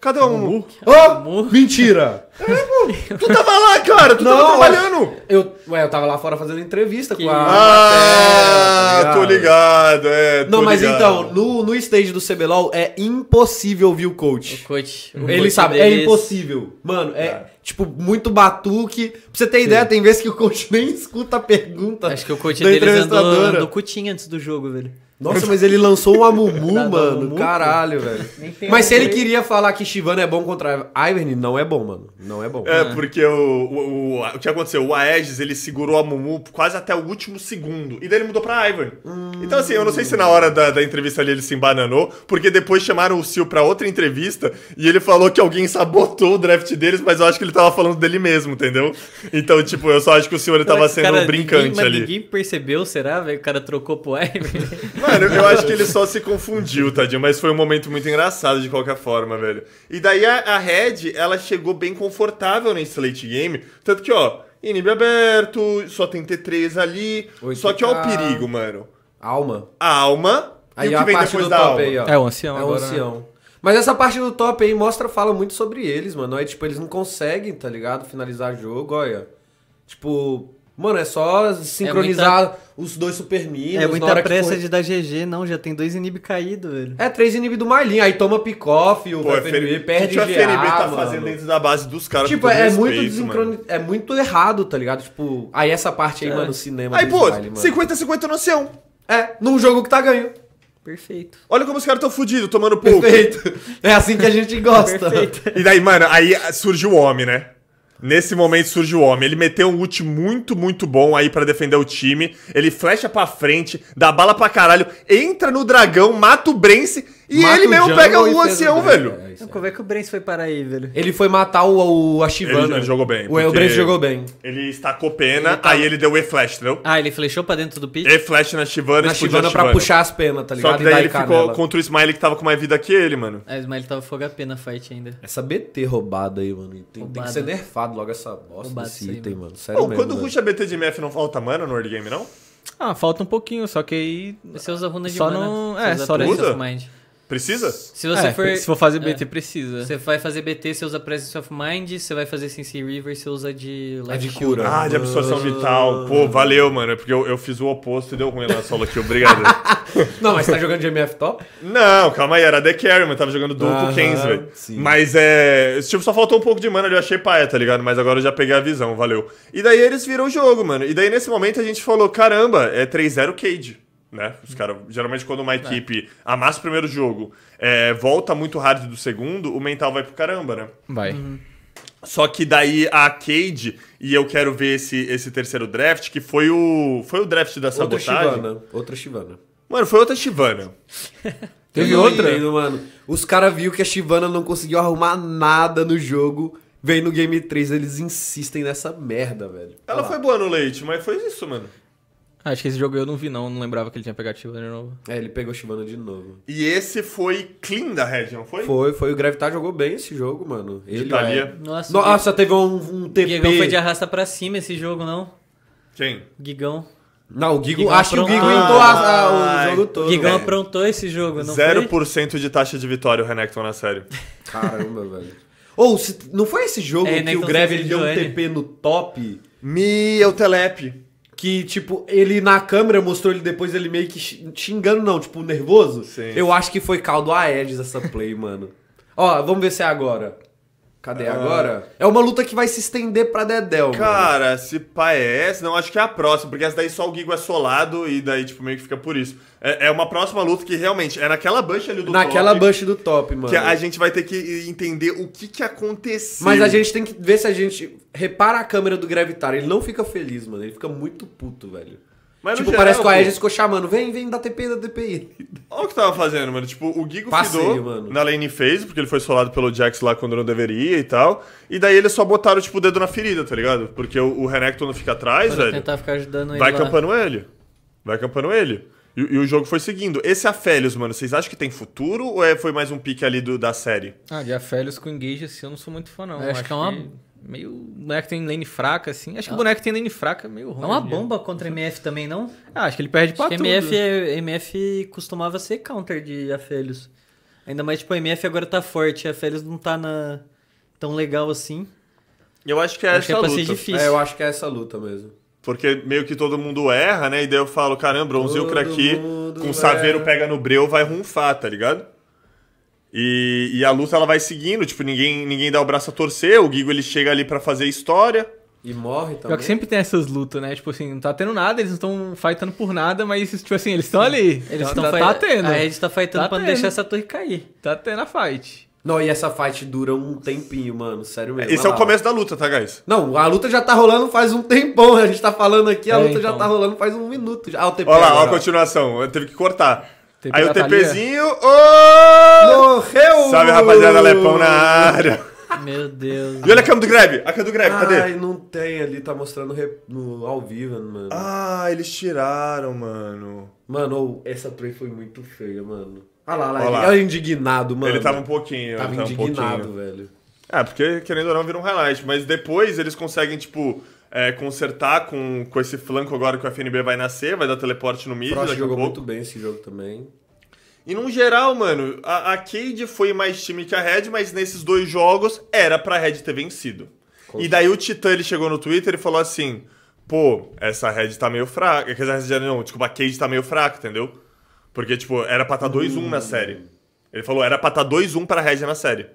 Cadê a Mumu? Oh, mentira! É, tu tava lá, cara! Tu tava trabalhando! Eu tava lá fora fazendo entrevista com a... Ah, tô ligado, Não, mas então, no stage do CBLOL é impossível ouvir o coach. O coach. Ele sabe, é impossível. Mano, tipo, muito batuque. Pra você ter ideia, tem vezes que o coach nem escuta a pergunta. Acho que o coach deles andou no cutinho antes do jogo, velho. Nossa, mas ele lançou uma Mumu, mano. Mumu, caralho, velho. Mas se ele queria falar que Shyvana é bom contra a Ivern, não é bom, mano. Não é bom. Porque o que aconteceu? O Aegis, ele segurou a Mumu quase até o último segundo. E daí ele mudou pra Ivern. Então, assim, eu não sei se na hora da entrevista ali ele se embananou, porque depois chamaram o Sil pra outra entrevista e ele falou que alguém sabotou o draft deles, mas eu acho que ele tava falando dele mesmo, entendeu? Então, tipo, eu só acho que o Sil, ele tava sendo um brincante ali. Ninguém percebeu, será, velho? O cara trocou pro Ivern. Mano, eu acho que ele só se confundiu, tadinho, mas foi um momento muito engraçado de qualquer forma, velho. E daí a Red, ela chegou bem confortável nesse late game, tanto que, ó, inibe aberto, só tem T3 ali, só que, ó, o perigo, mano. A alma, aí e o que vem depois da alma. Aí, ó. É o ancião agora. É o ancião. Mas essa parte do top aí fala muito sobre eles, mano, é tipo, eles não conseguem, tá ligado, finalizar o jogo, olha, tipo... Mano, é só sincronizar os dois super minions. É muita pressa de dar GG, não. Já tem 2 inib caído, velho. É, 3 inib do Marlin. Aí toma pick-off, o FNB perde GA, o FNB tá fazendo dentro da base dos caras. Tipo, é muito errado, tá ligado? Tipo, aí essa parte aí, mano, o cinema... Aí, pô, 50-50 no oceão. É, num jogo que tá ganho. Perfeito. Olha como os caras tão fodidos, tomando pouco. Perfeito. É assim que a gente gosta. Perfeito. E daí, mano, aí surge o homem, né? Nesse momento surge o homem. Ele meteu um ult muito, muito bom aí pra defender o time. Ele flecha pra frente, dá bala pra caralho, entra no dragão, mata o Brence e ele mesmo pega o ancião, velho. Como é que o Brence foi parar aí, velho? Ele foi matar a Shyvana. Ele jogou bem. O Brence jogou bem. Ele estacou pena, aí ele deu E-flash, entendeu? Ah, ele flechou pra dentro do pit? E-flash na Shyvana. Na Shyvana pra puxar as penas, tá ligado? Só que daí ele ficou contra o Smiley, que tava com mais vida que ele, mano. Ah, o Smiley tava fogo a pena fight ainda. Essa BT roubada aí, mano. Tem que ser nerfado logo essa bosta desse item, mano. Sério mesmo. Quando ruxa BT de MF não falta mana no early game, não? Ah, falta um pouquinho, só que aí... Você usa runa de mana. Só não... É, só usa. Precisa? Se você for fazer BT, precisa. Você vai fazer BT, você usa Presence of Mind, você vai fazer Sensei River, você usa de Life de cura. Ah, de absorção vital. Pô, valeu, mano. É porque eu fiz o oposto e deu ruim na solo aqui. Obrigado. Não, mas você tá jogando de MF top? Não, calma aí. Era The Carry, mas tava jogando duo com o Kenz, velho. Mas tipo, só faltou um pouco de mana ali. Eu achei paia, tá ligado? Mas agora eu já peguei a visão, valeu. E daí eles viram o jogo, mano. E daí nesse momento a gente falou, caramba, é 3-0 Cade. Né? Os caras, geralmente quando uma equipe amassa o primeiro jogo, volta muito hard do segundo, o mental vai pro caramba, né? Vai. Uhum. Só que daí a Cade, e eu quero ver esse terceiro draft, que foi o draft da sabotagem. Outra Shyvana. Mano, foi outra Shyvana. Teve outra? Lindo, mano. Os caras viram que a Shyvana não conseguiu arrumar nada no jogo. Vem no Game 3, eles insistem nessa merda, velho. Ela foi boa no late, mas foi isso, mano. Ah, acho que esse jogo eu não vi, não lembrava que ele tinha pegado Shyvana de novo. É, ele pegou Shyvana de novo. E esse foi clean da Red, não foi? Foi. O Gravitar jogou bem esse jogo, mano. Ele Nossa, teve um TP. O Gigão foi de arrasta pra cima esse jogo, não? Quem? O Gigão. Não, o Gigo, acho que o Gigo entrou o jogo todo. O Gigão aprontou esse jogo, não 0 foi? 0% de taxa de vitória o Renekton na série. Caramba, velho. Ou, não foi esse jogo que o Grav ele deu um TP no top? É o Telep. Que, tipo, ele na câmera mostrou ele depois, ele meio que xingando, não, tipo, nervoso. Sim. Eu acho que foi caldo Aedes essa play, mano. Ó, vamos ver se é agora. Cadê agora? É uma luta que vai se estender pra Dedel, cara, mano. Se pá é essa, não, acho que é a próxima, porque essa daí só o Gigo é solado e daí, tipo, meio que fica por isso. É uma próxima luta que realmente é naquela bush ali do top. Naquela bush do top, mano. Que a gente vai ter que entender o que aconteceu. Mas a gente tem que ver se a gente... Repara a câmera do Gravitar, ele não fica feliz, mano, ele fica muito puto, velho. Mas tipo, geral, parece que o Aegis ficou chamando, vem, dá TP, dá TPI. Olha o que tava fazendo, mano. Tipo, o Gigo fidou na lane phase, porque ele foi solado pelo Jax lá quando não deveria e tal. E daí eles só botaram, tipo, o dedo na ferida, tá ligado? Porque o Renekton não fica atrás, velho. Tentar ficar ajudando ele vai campando ele. Vai campando ele. E o jogo foi seguindo. Esse Aphelios, mano, vocês acham que tem futuro ou foi mais um pique ali da série? Ah, de Aphelios com Engage, assim, eu não sou muito fã, não. Acho que é uma... Meio... Boneco tem lane fraca, assim. Acho que o boneco tem lane fraca é meio ruim. É uma bomba contra MF também, não? Ah, acho que ele perde pra tudo. MF costumava ser counter de Aphelios. Ainda mais, tipo, a MF agora tá forte. A Aphelios não tá tão legal assim. Eu acho que é essa luta. Eu acho que é essa luta mesmo. Porque meio que todo mundo erra, né? E daí eu falo, caramba, Bronzilcra aqui, com o Saveiro pega no Breu, vai runfar, tá ligado? E a luta ela vai seguindo, tipo, ninguém dá o braço a torcer, o Gigo ele chega ali pra fazer história. E morre também. Pior que sempre tem essas lutas, né? Tipo assim, não tá tendo nada, eles não estão fightando por nada, mas tipo assim, eles estão ali. Eles estão tendo. A Red tá fightando pra não deixar essa torre cair. Tá tendo a fight. Não, e essa fight dura um tempinho, mano, sério mesmo. Esse é o começo da luta, tá, guys? Não, a luta já tá rolando faz um tempão, a gente tá falando aqui, a luta já tá rolando faz um minuto. Ah, o TP agora. Olha lá, a continuação, eu teve que cortar. Aí o TPzinho... Morreu! Salve, rapaziada, Lepão na área. Meu Deus. E olha a cama do Grab. A cama do Grab, cadê? Ai, não tem ali. Tá mostrando ao vivo, mano. Ah, eles tiraram, mano. Mano, essa play foi muito feia, mano. Olha lá. Ele é indignado, mano. Ele tava um pouquinho. Tava indignado, velho. É, porque querendo ou não vira um highlight. Mas depois eles conseguem, tipo... consertar com esse flanco agora que o FNB vai nascer, vai dar teleporte no mid. Frost jogou muito bem esse jogo também. E num geral, mano, a Cade foi mais time que a Red, mas nesses dois jogos era pra Red ter vencido. E daí o Titã ele chegou no Twitter e falou assim, pô, essa Red tá meio fraca, a Cade tá meio fraca, entendeu? Porque, tipo, era pra tá 2-1 na série. Ele falou, era pra tá 2-1 pra Red na série.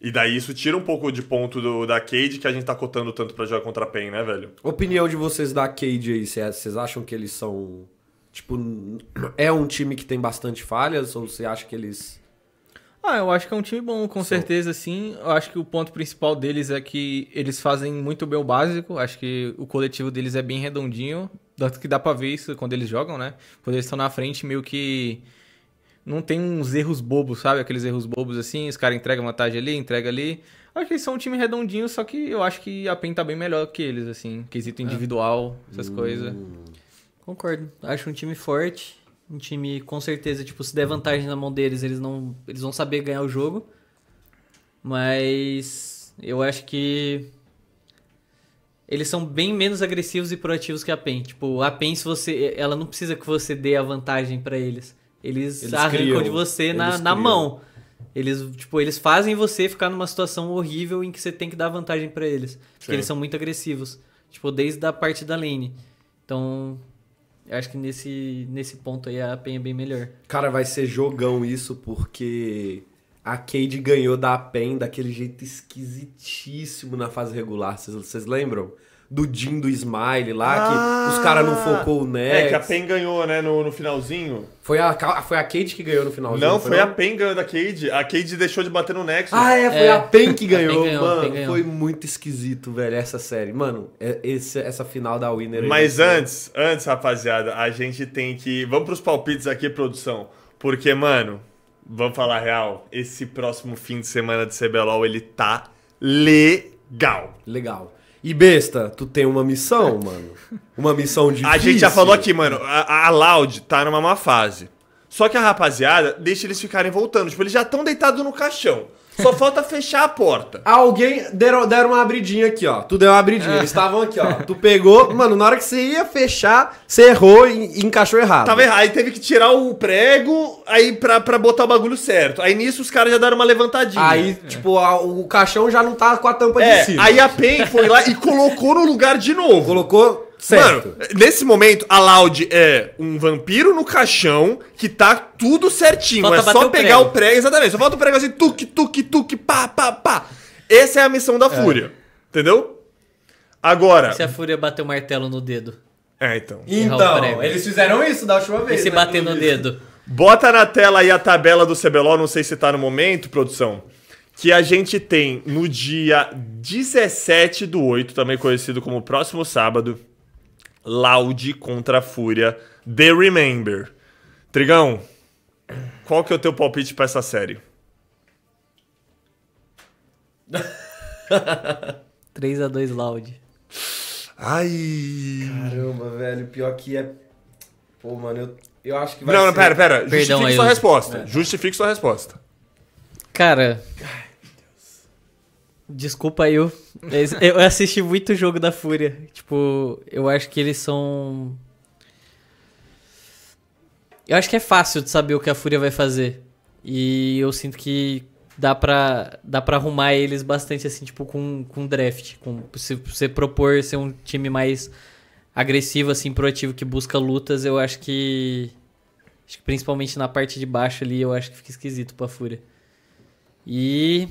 E daí isso tira um pouco de ponto da Cade, que a gente tá cotando tanto pra jogar contra a PEN, né, velho? Opinião de vocês da Cade aí, vocês acham que eles são... Tipo, é um time que tem bastante falhas ou você acha que eles... Ah, eu acho que é um time bom, com certeza, sim. Eu acho que o ponto principal deles é que eles fazem muito bem o básico. Acho que o coletivo deles é bem redondinho. Tanto que dá pra ver isso quando eles jogam, né? Quando eles estão na frente, meio que... Não tem uns erros bobos, sabe? Aqueles erros bobos assim, os caras entregam vantagem ali, entrega ali. Acho que eles são um time redondinho, só que eu acho que a PEN tá bem melhor que eles, assim. Quesito individual, essas coisas. Concordo. Acho um time forte. Um time, com certeza, tipo, se der vantagem na mão deles, eles vão saber ganhar o jogo. Mas eu acho que... Eles são bem menos agressivos e proativos que a PEN. Tipo, a PEN, ela não precisa que você dê a vantagem pra eles. Eles arrancam criam, de você na mão. Eles, tipo, eles fazem você ficar numa situação horrível em que você tem que dar vantagem pra eles. Porque eles são muito agressivos. Tipo, desde a parte da lane. Então, eu acho que nesse ponto aí a PEN é bem melhor. Cara, vai ser jogão isso, porque a Cade ganhou da PEN daquele jeito esquisitíssimo na fase regular. Vocês lembram? Do Jhin do Smile lá, que os caras não focou o Nex. É, que a PEN ganhou, né, no finalzinho. Foi a Cade que ganhou no finalzinho. Não, foi a PEN ganhou da Cade. A Cade deixou de bater no Nex. Ah, é, foi a PEN que ganhou. Mano, foi muito esquisito, velho, essa série. Mano, essa final da Winner... Mas antes, rapaziada, a gente tem que... Vamos pros palpites aqui, produção. Porque, mano, vamos falar a real. Esse próximo fim de semana de CBLOL, ele tá legal. Legal. E besta, tu tem uma missão, mano. Uma missão difícil. A gente já falou aqui, mano, a Loud tá numa má fase. Só que a rapaziada deixa eles ficarem voltando. Tipo, eles já estão deitados no caixão. Só falta fechar a porta. Alguém deram uma abridinha aqui, ó. Tu deu uma abridinha. Eles estavam aqui, ó. Tu pegou. Mano, na hora que você ia fechar, você errou e encaixou errado. Tava errado. Aí teve que tirar o prego aí pra botar o bagulho certo. Aí nisso os caras já deram uma levantadinha. Aí, tipo, o caixão já não tá com a tampa de cima. Aí a PEN foi lá e colocou no lugar de novo. Colocou... Certo. Mano, nesse momento, a Loud é um vampiro no caixão que tá tudo certinho. Falta é só pegar o prego. Exatamente. Só falta o prego assim, tuque, tuque, tuque, pá, pá, pá. Essa é a missão da Fúria. Entendeu? Agora... E se a Fúria bater o martelo no dedo? É, então. Então, eles fizeram isso da última vez. E se bater no dedo? Bota na tela aí a tabela do CBLOL, não sei se tá no momento, produção. Que a gente tem no dia 17/8, também conhecido como próximo sábado, Loud contra a Fúria, The Remember. Trigão, qual que é o teu palpite pra essa série? 3-2 Loud. Ai... Caramba, velho, pior que é... Pô, mano, eu acho que vai ser... Não, pera. Justifique sua resposta. É. Justifique sua resposta. Cara... Desculpa, eu assisti muito o jogo da Fúria. Tipo, eu acho que eles são... Eu acho que é fácil de saber o que a Fúria vai fazer. E eu sinto que dá pra arrumar eles bastante, assim, tipo, com draft. Com você propor ser um time mais agressivo, assim, proativo, que busca lutas. Eu acho que... principalmente na parte de baixo ali, eu acho que fica esquisito pra Fúria. E...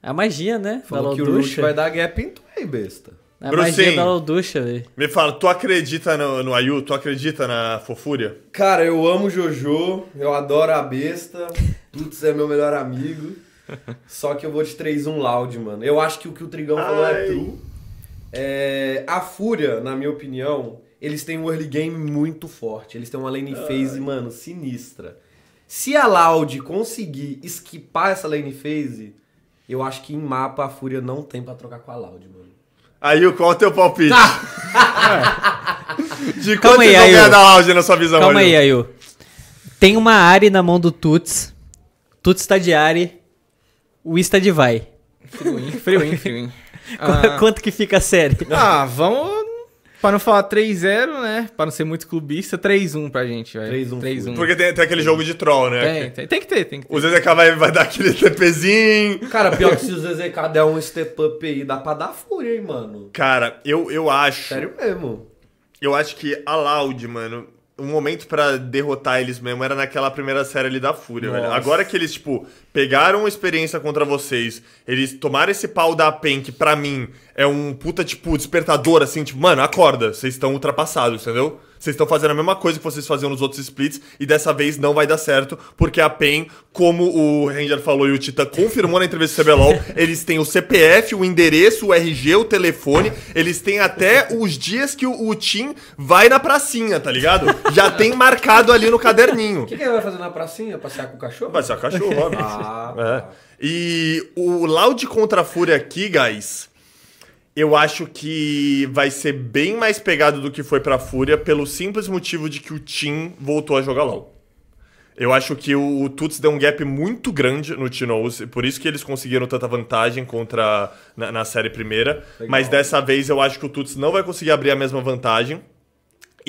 A magia, né? Falou que o Rush vai dar gap em tu aí, besta. A magia da Lauducha, velho. Me fala, tu acredita no Ayu? Tu acredita na Fofúria? Cara, eu amo Jojo, eu adoro a besta, Tuts é meu melhor amigo, só que eu vou de 3-1 Loud, mano. Eu acho que o que o Trigão falou é true. É, a Fúria, na minha opinião, eles têm um early game muito forte, eles têm uma lane phase, mano, sinistra. Se a Loud conseguir esquipar essa lane phase... Eu acho que em mapa a Fúria não tem pra trocar com a Loud, mano. Ayu, qual é o teu palpite? De quanto você ganha da Loud na sua visão? Calma aí, Ayu. Tem uma Ahri na mão do Tuts. Tuts tá de Ahri. O Ista de vai. Friwin. Quanto que fica a série? Vamos... Pra não falar 3-0, né? Pra não ser muito clubista, 3-1 pra gente, velho. 3-1. Porque tem aquele jogo de troll, né? Tem que ter. O ZZK vai dar aquele TPzinho. Cara, pior que se o ZZK der um step up aí, dá pra dar Fúria, hein, mano? Cara, eu acho... Sério mesmo. Eu acho que a Loud, mano, o momento pra derrotar eles mesmo era naquela primeira série ali da Fúria, velho. Agora que eles, tipo, pegaram experiência contra vocês, eles tomaram esse pau da PEN, que pra mim... É um puta, tipo, despertador, assim, tipo, mano, acorda, vocês estão ultrapassados, entendeu? Vocês estão fazendo a mesma coisa que vocês faziam nos outros splits e dessa vez não vai dar certo, porque a PEN, como o Ranger falou e o Tita confirmou na entrevista do CBLOL, eles têm o CPF, o endereço, o RG, o telefone, eles têm até os dias que o Tim vai na pracinha, tá ligado? Já tem marcado ali no caderninho. O que ele vai fazer na pracinha? Passear com o cachorro? Passear com o cachorro, óbvio. E o Loud contra a Fúria aqui, guys... Eu acho que vai ser bem mais pegado do que foi pra Fúria pelo simples motivo de que o Tim voltou a jogar LoL. Eu acho que o Tuts deu um gap muito grande no T-Nose, por isso que eles conseguiram tanta vantagem contra na série primeira. Legal. Mas dessa vez eu acho que o Tuts não vai conseguir abrir a mesma vantagem.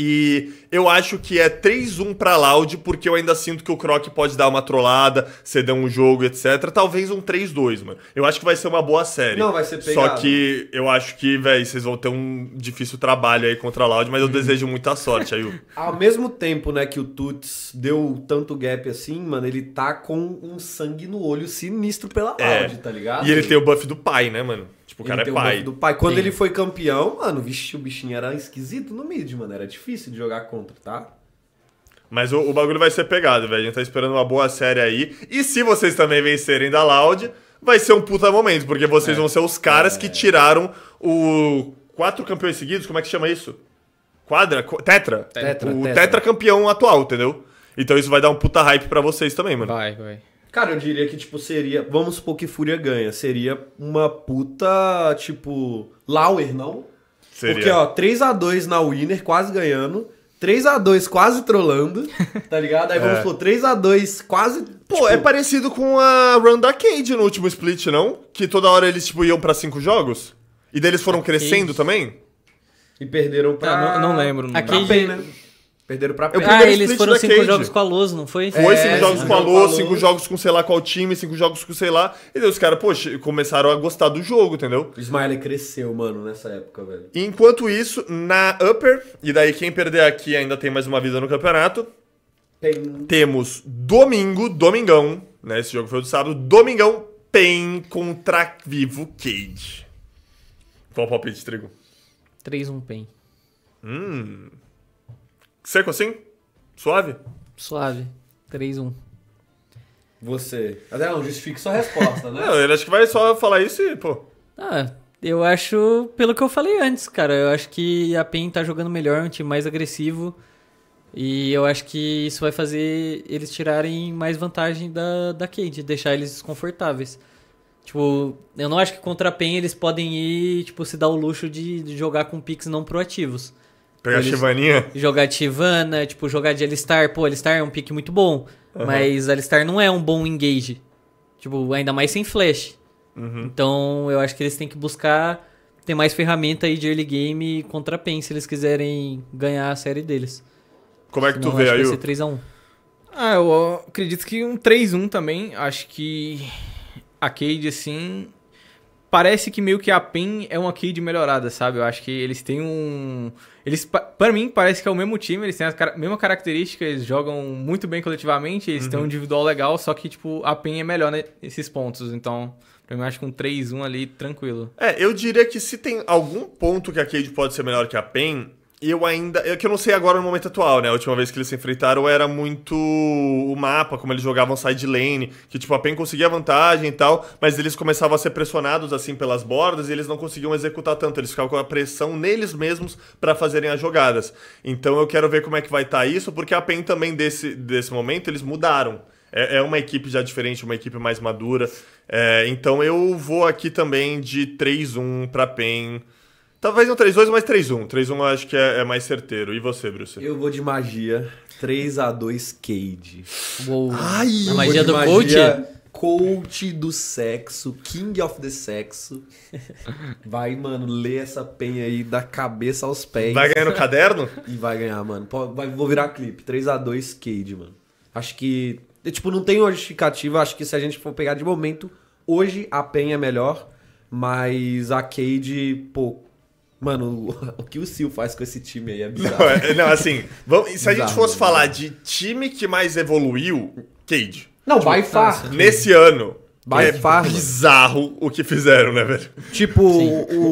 E eu acho que é 3-1 pra Loud, porque eu ainda sinto que o Croc pode dar uma trollada, ceder um jogo, etc. Talvez um 3-2, mano. Eu acho que vai ser uma boa série. Não, vai ser pegado. Só que eu acho que, velho, vocês vão ter um difícil trabalho aí contra a Loud, mas eu desejo muita sorte aí. Ao mesmo tempo, né, que o Tuts deu tanto gap assim, mano, ele tá com um sangue no olho sinistro pela Loud, tá ligado? E ele tem o buff do pai, né, mano? Tipo, o cara é pai. Do pai. Quando ele foi campeão, mano, vixe, o bichinho era esquisito no mid, mano. Era difícil de jogar contra, tá? Mas o bagulho vai ser pegado, velho. A gente tá esperando uma boa série aí. E se vocês também vencerem da Loud, vai ser um puta momento, porque vocês vão ser os caras que tiraram o 4 campeões seguidos. Como é que chama isso? Quadra? Tetra? Tetra. O tetra campeão atual, entendeu? Então isso vai dar um puta hype pra vocês também, mano. Vai, vai. Cara, eu diria que, tipo, seria... Vamos supor que Fúria ganha. Seria uma puta, tipo... Lauer, não? Seria. Porque, ó, 3-2 na Winner, quase ganhando. 3-2 quase trollando, tá ligado? Aí vamos supor, 3-2 quase... Pô, tipo... é parecido com a run da Cade no último split, não? Que toda hora eles, tipo, iam pra 5 jogos? E daí eles foram crescendo também? E perderam pra... Ah, não lembro. Não. A Cade... Pra Pay, né? Perderam pra Pay. Ah, eles foram 5 jogos com a Loz, não foi? Foi 5 jogos com a Loz, 5 jogos com sei lá qual time, 5 jogos com sei lá. E daí os caras, poxa, começaram a gostar do jogo, entendeu? O Smiley cresceu, mano, nessa época, velho. Enquanto isso, na Upper, e daí quem perder aqui ainda tem mais uma vida no campeonato. Temos domingo, domingão, né? Esse jogo foi do sábado. Domingão, PEN contra Vivo Cage. Qual o palpite, Trigo? 3-1 PEN. Seco assim? Suave? Suave. 3-1. Você. Mas não justifique sua resposta, né? Não, ele acho que vai só falar isso e, pô. Ah, eu acho, pelo que eu falei antes, cara, eu acho que a PEN tá jogando melhor, um time mais agressivo. E eu acho que isso vai fazer eles tirarem mais vantagem da Cade, deixar eles desconfortáveis. Tipo, eu não acho que contra a PEN eles podem ir, tipo, se dar o luxo de jogar com picks não proativos. Pegar a Chivaninha? Jogar a Chivana, tipo, jogar de Alistar. Pô, Alistar é um pick muito bom, mas Alistar não é um bom engage. Tipo, ainda mais sem flash. Então, eu acho que eles têm que buscar ter mais ferramenta aí de early game contra a PEN, se eles quiserem ganhar a série deles. Como é que tu vê aí? Vai ser 3-1. Ah, eu acredito que um 3-1 também. Acho que a Cade, assim... Parece que meio que a PEN é uma Cade melhorada, sabe? Eu acho que eles têm um... Eles, pra mim, parece que é o mesmo time, eles têm a mesma característica, eles jogam muito bem coletivamente, eles têm um individual legal, só que, tipo, a PEN é melhor nesses pontos. Então, pra mim, acho que um 3-1 ali, tranquilo. É, eu diria que se tem algum ponto que a Cade pode ser melhor que a PEN, eu ainda... É que eu não sei agora no momento atual, né? A última vez que eles se enfrentaram era muito o mapa, como eles jogavam side lane, que tipo, a PEN conseguia vantagem e tal, mas eles começavam a ser pressionados assim pelas bordas e eles não conseguiam executar tanto, eles ficavam com a pressão neles mesmos pra fazerem as jogadas. Então eu quero ver como é que vai estar isso, porque a PEN também desse momento eles mudaram. É uma equipe já diferente, uma equipe mais madura. É, então eu vou aqui também de 3-1 pra PEN... Talvez um 3-2, mas 3-1. 3-1 eu acho que é mais certeiro. E você, Bruce? Eu vou de magia. 3-2 Cade. Uou. Ai, a magia do coach? Coach do sexo. King of the sexo. Vai, mano, lê essa PEN aí da cabeça aos pés. Vai ganhar no caderno? E vai ganhar, mano. Vou virar clipe. 3-2 Cade, mano. Acho que... Tipo, não tem uma justificativa. Acho que se a gente for pegar de momento, hoje a PEN é melhor. Mas a Cade, pô... Mano, o que o Sil faz com esse time aí é bizarro. Não, assim, se a gente fosse falar de time que mais evoluiu, Cade. Não, by far. Nesse ano, é bizarro o que fizeram, né, velho? Tipo,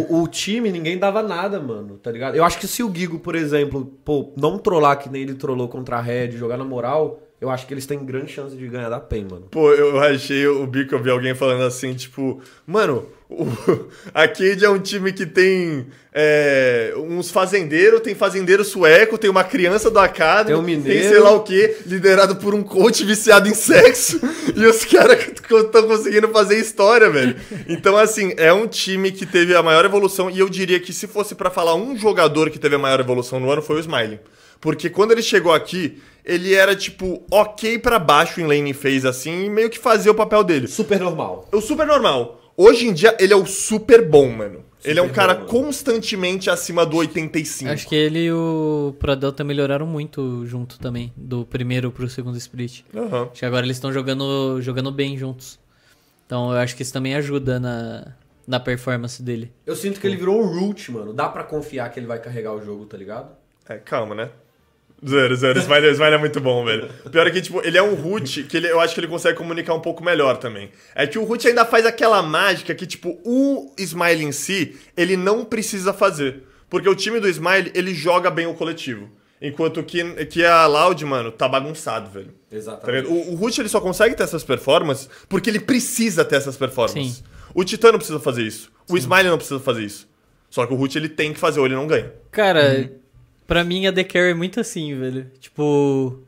o time, ninguém dava nada, mano, tá ligado? Eu acho que se o Gigo, por exemplo, pô, não trollar que nem ele trollou contra a Red, jogar na moral... Eu acho que eles têm grande chance de ganhar da PEN, mano. Pô, eu achei o bico, eu vi alguém falando assim, tipo... Mano, a Cade é um time que tem uns fazendeiros, tem fazendeiro sueco, tem uma criança do Academy, tem um mineiro, tem sei lá o quê, liderado por um coach viciado em sexo, e os caras estão conseguindo fazer história, velho. Então, assim, é um time que teve a maior evolução, e eu diria que se fosse pra falar um jogador que teve a maior evolução no ano, foi o Smiley. Porque quando ele chegou aqui, ele era, tipo, ok pra baixo em lane phase, assim, e meio que fazia o papel dele. Super normal. O super normal. Hoje em dia, ele é o super bom, mano. Ele é um cara constantemente acima do 85. Acho que ele e o Prodelta melhoraram muito junto também, do primeiro pro segundo split. Uhum. Acho que agora eles estão jogando bem juntos. Então eu acho que isso também ajuda na performance dele. Eu sinto que ele virou o Root, mano. Dá pra confiar que ele vai carregar o jogo, tá ligado? É, calma, né? Zero. Smile é muito bom, velho. Pior é que, tipo, ele é um Root que eu acho que ele consegue comunicar um pouco melhor também. É que o Root ainda faz aquela mágica que, tipo, o Smile em si, ele não precisa fazer. Porque o time do Smile, ele joga bem o coletivo. Enquanto que a Loud, mano, tá bagunçado, velho. Exatamente. Tá, o Root, ele só consegue ter essas performances porque ele precisa ter essas performances. Sim. O Titano precisa fazer isso. Sim. O Smile não precisa fazer isso. Só que o Root, ele tem que fazer ou ele não ganha. Cara... Pra mim, a The Carry é muito assim, velho. Tipo,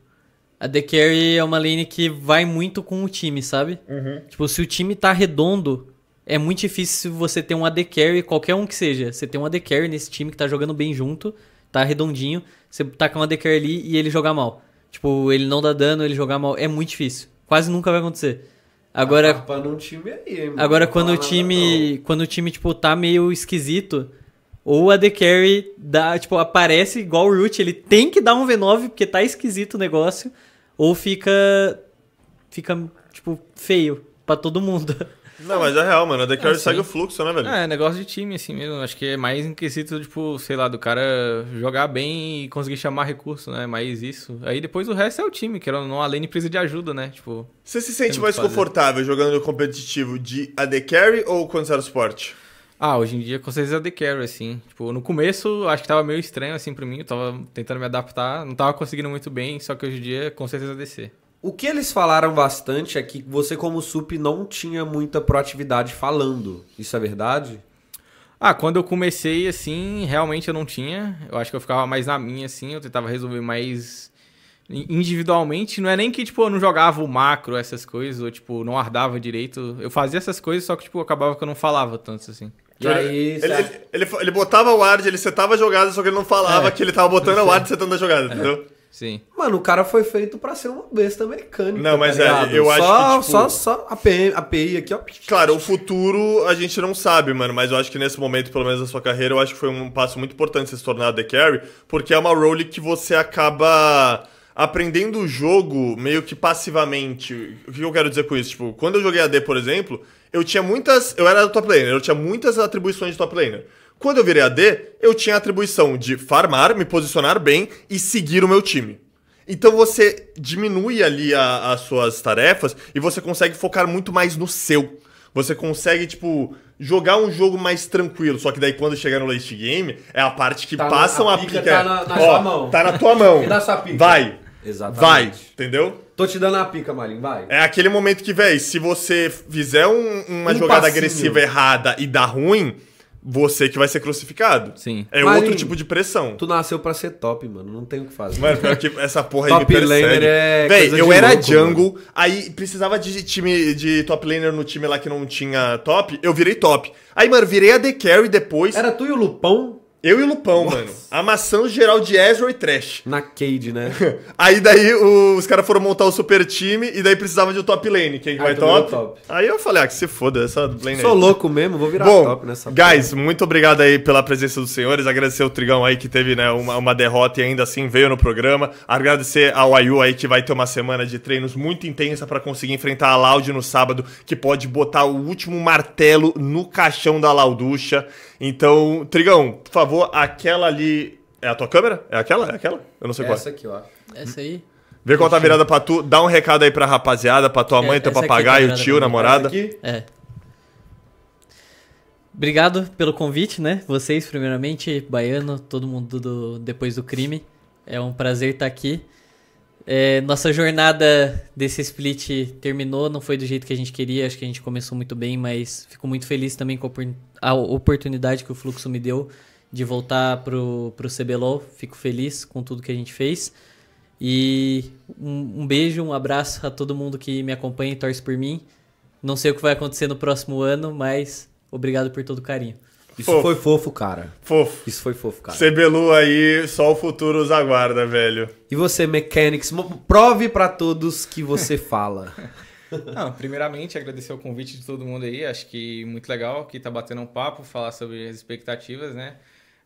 a The Carry é uma lane que vai muito com o time, sabe? Uhum. Tipo, se o time tá redondo, é muito difícil você ter um AD Carry, qualquer um que seja. Você tem um AD Carry nesse time que tá jogando bem junto, tá redondinho, você taca um AD Carry ali e ele jogar mal. Tipo, ele não dá dano, ele jogar mal. É muito difícil. Quase nunca vai acontecer. Agora, quando o time tipo, tá meio esquisito... Ou a AD Carry dá, tipo, aparece igual o Root, ele tem que dar um V9 porque tá esquisito o negócio, ou fica tipo, feio pra todo mundo. Não, mas é real, mano, a AD Carry segue o fluxo, né, velho? É, negócio de time, assim mesmo, acho que é mais esquisito, tipo, sei lá, do cara jogar bem e conseguir chamar recurso, né, mas isso. Aí depois o resto é o time, que a lane precisa de ajuda, né, tipo... Você se sente mais confortável jogando no competitivo de AD Carry ou quando você era suporte? Ah, hoje em dia com certeza é The Carry, assim. Tipo, no começo acho que tava meio estranho, assim, pra mim. Eu tava tentando me adaptar, não tava conseguindo muito bem, só que hoje em dia com certeza é DC. O que eles falaram bastante é que você como sup não tinha muita proatividade falando. Isso é verdade? Ah, quando eu comecei, assim, realmente eu não tinha. Eu acho que eu ficava mais na minha, assim, eu tentava resolver mais individualmente. Não é nem que, tipo, eu não jogava o macro, essas coisas, ou, tipo, não ardava direito. Eu fazia essas coisas, só que, tipo, acabava que eu não falava tanto, assim. E aí, ele botava o ward, ele setava a jogada, só que ele não falava que ele tava botando o ward setando a jogada, entendeu? Sim. Mano, o cara foi feito pra ser uma besta mecânica. Não, mas eu acho que... Tipo, só a API aqui, ó. Claro, o futuro a gente não sabe, mano, mas eu acho que nesse momento, pelo menos da sua carreira, eu acho que foi um passo muito importante você se tornar AD Carry, porque é uma role que você acaba... aprendendo o jogo meio que passivamente. O que eu quero dizer com isso? Tipo, quando eu joguei AD, por exemplo, eu tinha muitas... Eu era top laner, eu tinha muitas atribuições de top laner. Quando eu virei AD, eu tinha a atribuição de farmar, me posicionar bem e seguir o meu time. Então você diminui ali as suas tarefas e você consegue focar muito mais no seu. Você consegue, tipo... jogar um jogo mais tranquilo, só que daí quando chegar no late game, é a parte que passam a pica... Tá na sua mão. Tá na tua mão. E na sua pica. Vai. Exatamente. Vai, entendeu? Tô te dando a pica, Marinho, vai. É aquele momento que, véi, se você fizer uma jogada agressiva errada e dá ruim, você que vai ser crucificado. Sim. É outro tipo de pressão. Tu nasceu pra ser top, mano. Não tem o que fazer. Mano, pior que essa porra aí me persegue. Véi, eu era jungle, aí precisava de time de top laner no time lá que não tinha top, eu virei top. Aí, mano, virei AD Carry depois. Era tu e o Lupão? Eu e o Lupão, mano. Amassando geral de Ezreal e Thresh. Na Cade, né? Aí daí os caras foram montar o super time e daí precisava de um top lane. Quem vai top? Aí eu falei, que se foda essa lane. Sou louco mesmo, vou virar top nessa... Guys, muito obrigado aí pela presença dos senhores. Agradecer o Trigão aí que teve, né, uma derrota e ainda assim veio no programa. Agradecer ao Ayu aí que vai ter uma semana de treinos muito intensa pra conseguir enfrentar a Loud no sábado, que pode botar o último martelo no caixão da Lauducha. Então, Trigão, por favor, aquela ali... É a tua câmera? É aquela? É aquela? Eu não sei qual é. Essa aqui, ó. Essa aí? Vê qual tá virada pra tu. Dá um recado aí pra rapaziada, pra tua mãe, teu papagaio, tio, namorada. Obrigado pelo convite, né? Vocês, primeiramente, Baiano, todo mundo do Depois do Crime. É um prazer estar aqui. Nossa jornada desse split terminou, não foi do jeito que a gente queria, acho que a gente começou muito bem, mas fico muito feliz também com a oportunidade que o Fluxo me deu de voltar pro CBLOL, fico feliz com tudo que a gente fez. E um beijo, um abraço a todo mundo que me acompanha e torce por mim. Não sei o que vai acontecer no próximo ano, mas obrigado por todo o carinho. Isso foi fofo, cara. Fofo. Isso foi fofo, cara. CBLOL aí, só o futuro os aguarda, velho. E você, Mechanics, prove pra todos que você fala. Não, primeiramente, agradecer o convite de todo mundo aí. Acho que muito legal que tá batendo um papo, falar sobre as expectativas, né?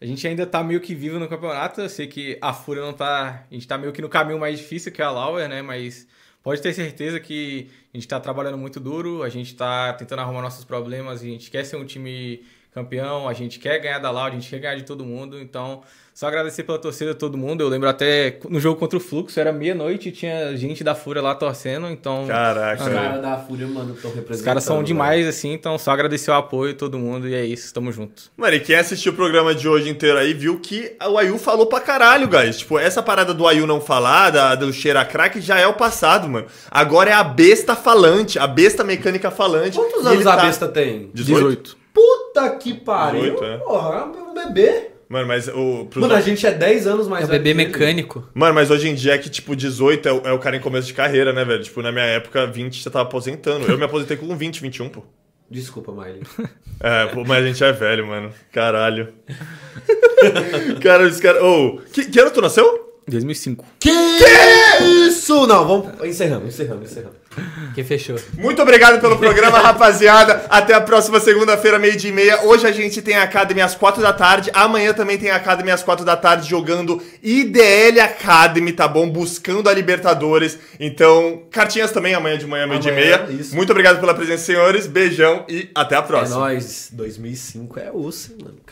A gente ainda tá meio que vivo no campeonato. Eu sei que a FURIA não tá... A gente tá meio que no caminho mais difícil, que é a Lauer, né? Mas pode ter certeza que a gente tá trabalhando muito duro, a gente tá tentando arrumar nossos problemas, a gente quer ser um time campeão, a gente quer ganhar da Lauer, a gente quer ganhar de todo mundo. Então, só agradecer pela torcida de todo mundo. Eu lembro até no jogo contra o Fluxo, era meia-noite e tinha gente da FURIA lá torcendo, então... Caraca! Os caras da FURIA, mano, estão representando. Os caras são demais, mano, assim, então só agradecer o apoio de todo mundo e é isso, tamo junto. Mano, e quem assistiu o programa de hoje inteiro aí viu que o Ayu falou pra caralho, guys. Tipo, essa parada do Ayu não falar, do cheira crack, já é o passado, mano. Agora é a besta falante, a besta mecânica falante. Quantos anos a besta tem? 18. Puta que pariu, 18, é. Porra, é um bebê. Mano, mas o... Mano, a gente é 10 anos mais velho. É um bebê mecânico. Mano, mas hoje em dia é que, tipo, 18 é o cara em começo de carreira, né, velho? Tipo, na minha época, 20 você tava aposentando. Eu me aposentei com 20, 21, pô. Desculpa, Miley. É, pô, mas a gente é velho, mano. Caralho. Cara, os caras... Oh, que ano tu nasceu? 2005. Que isso? Não, vamos... Encerramos. Que fechou. Muito obrigado pelo programa, rapaziada. Até a próxima segunda-feira, 12:30. Hoje a gente tem a Academy às 4 da tarde. Amanhã também tem a Academy às 4 da tarde, jogando IDL Academy, tá bom? Buscando a Libertadores. Então, cartinhas também amanhã de manhã, 12:30. Isso. Muito obrigado pela presença, senhores. Beijão e até a próxima. É nóis. 2005 é osso, mano.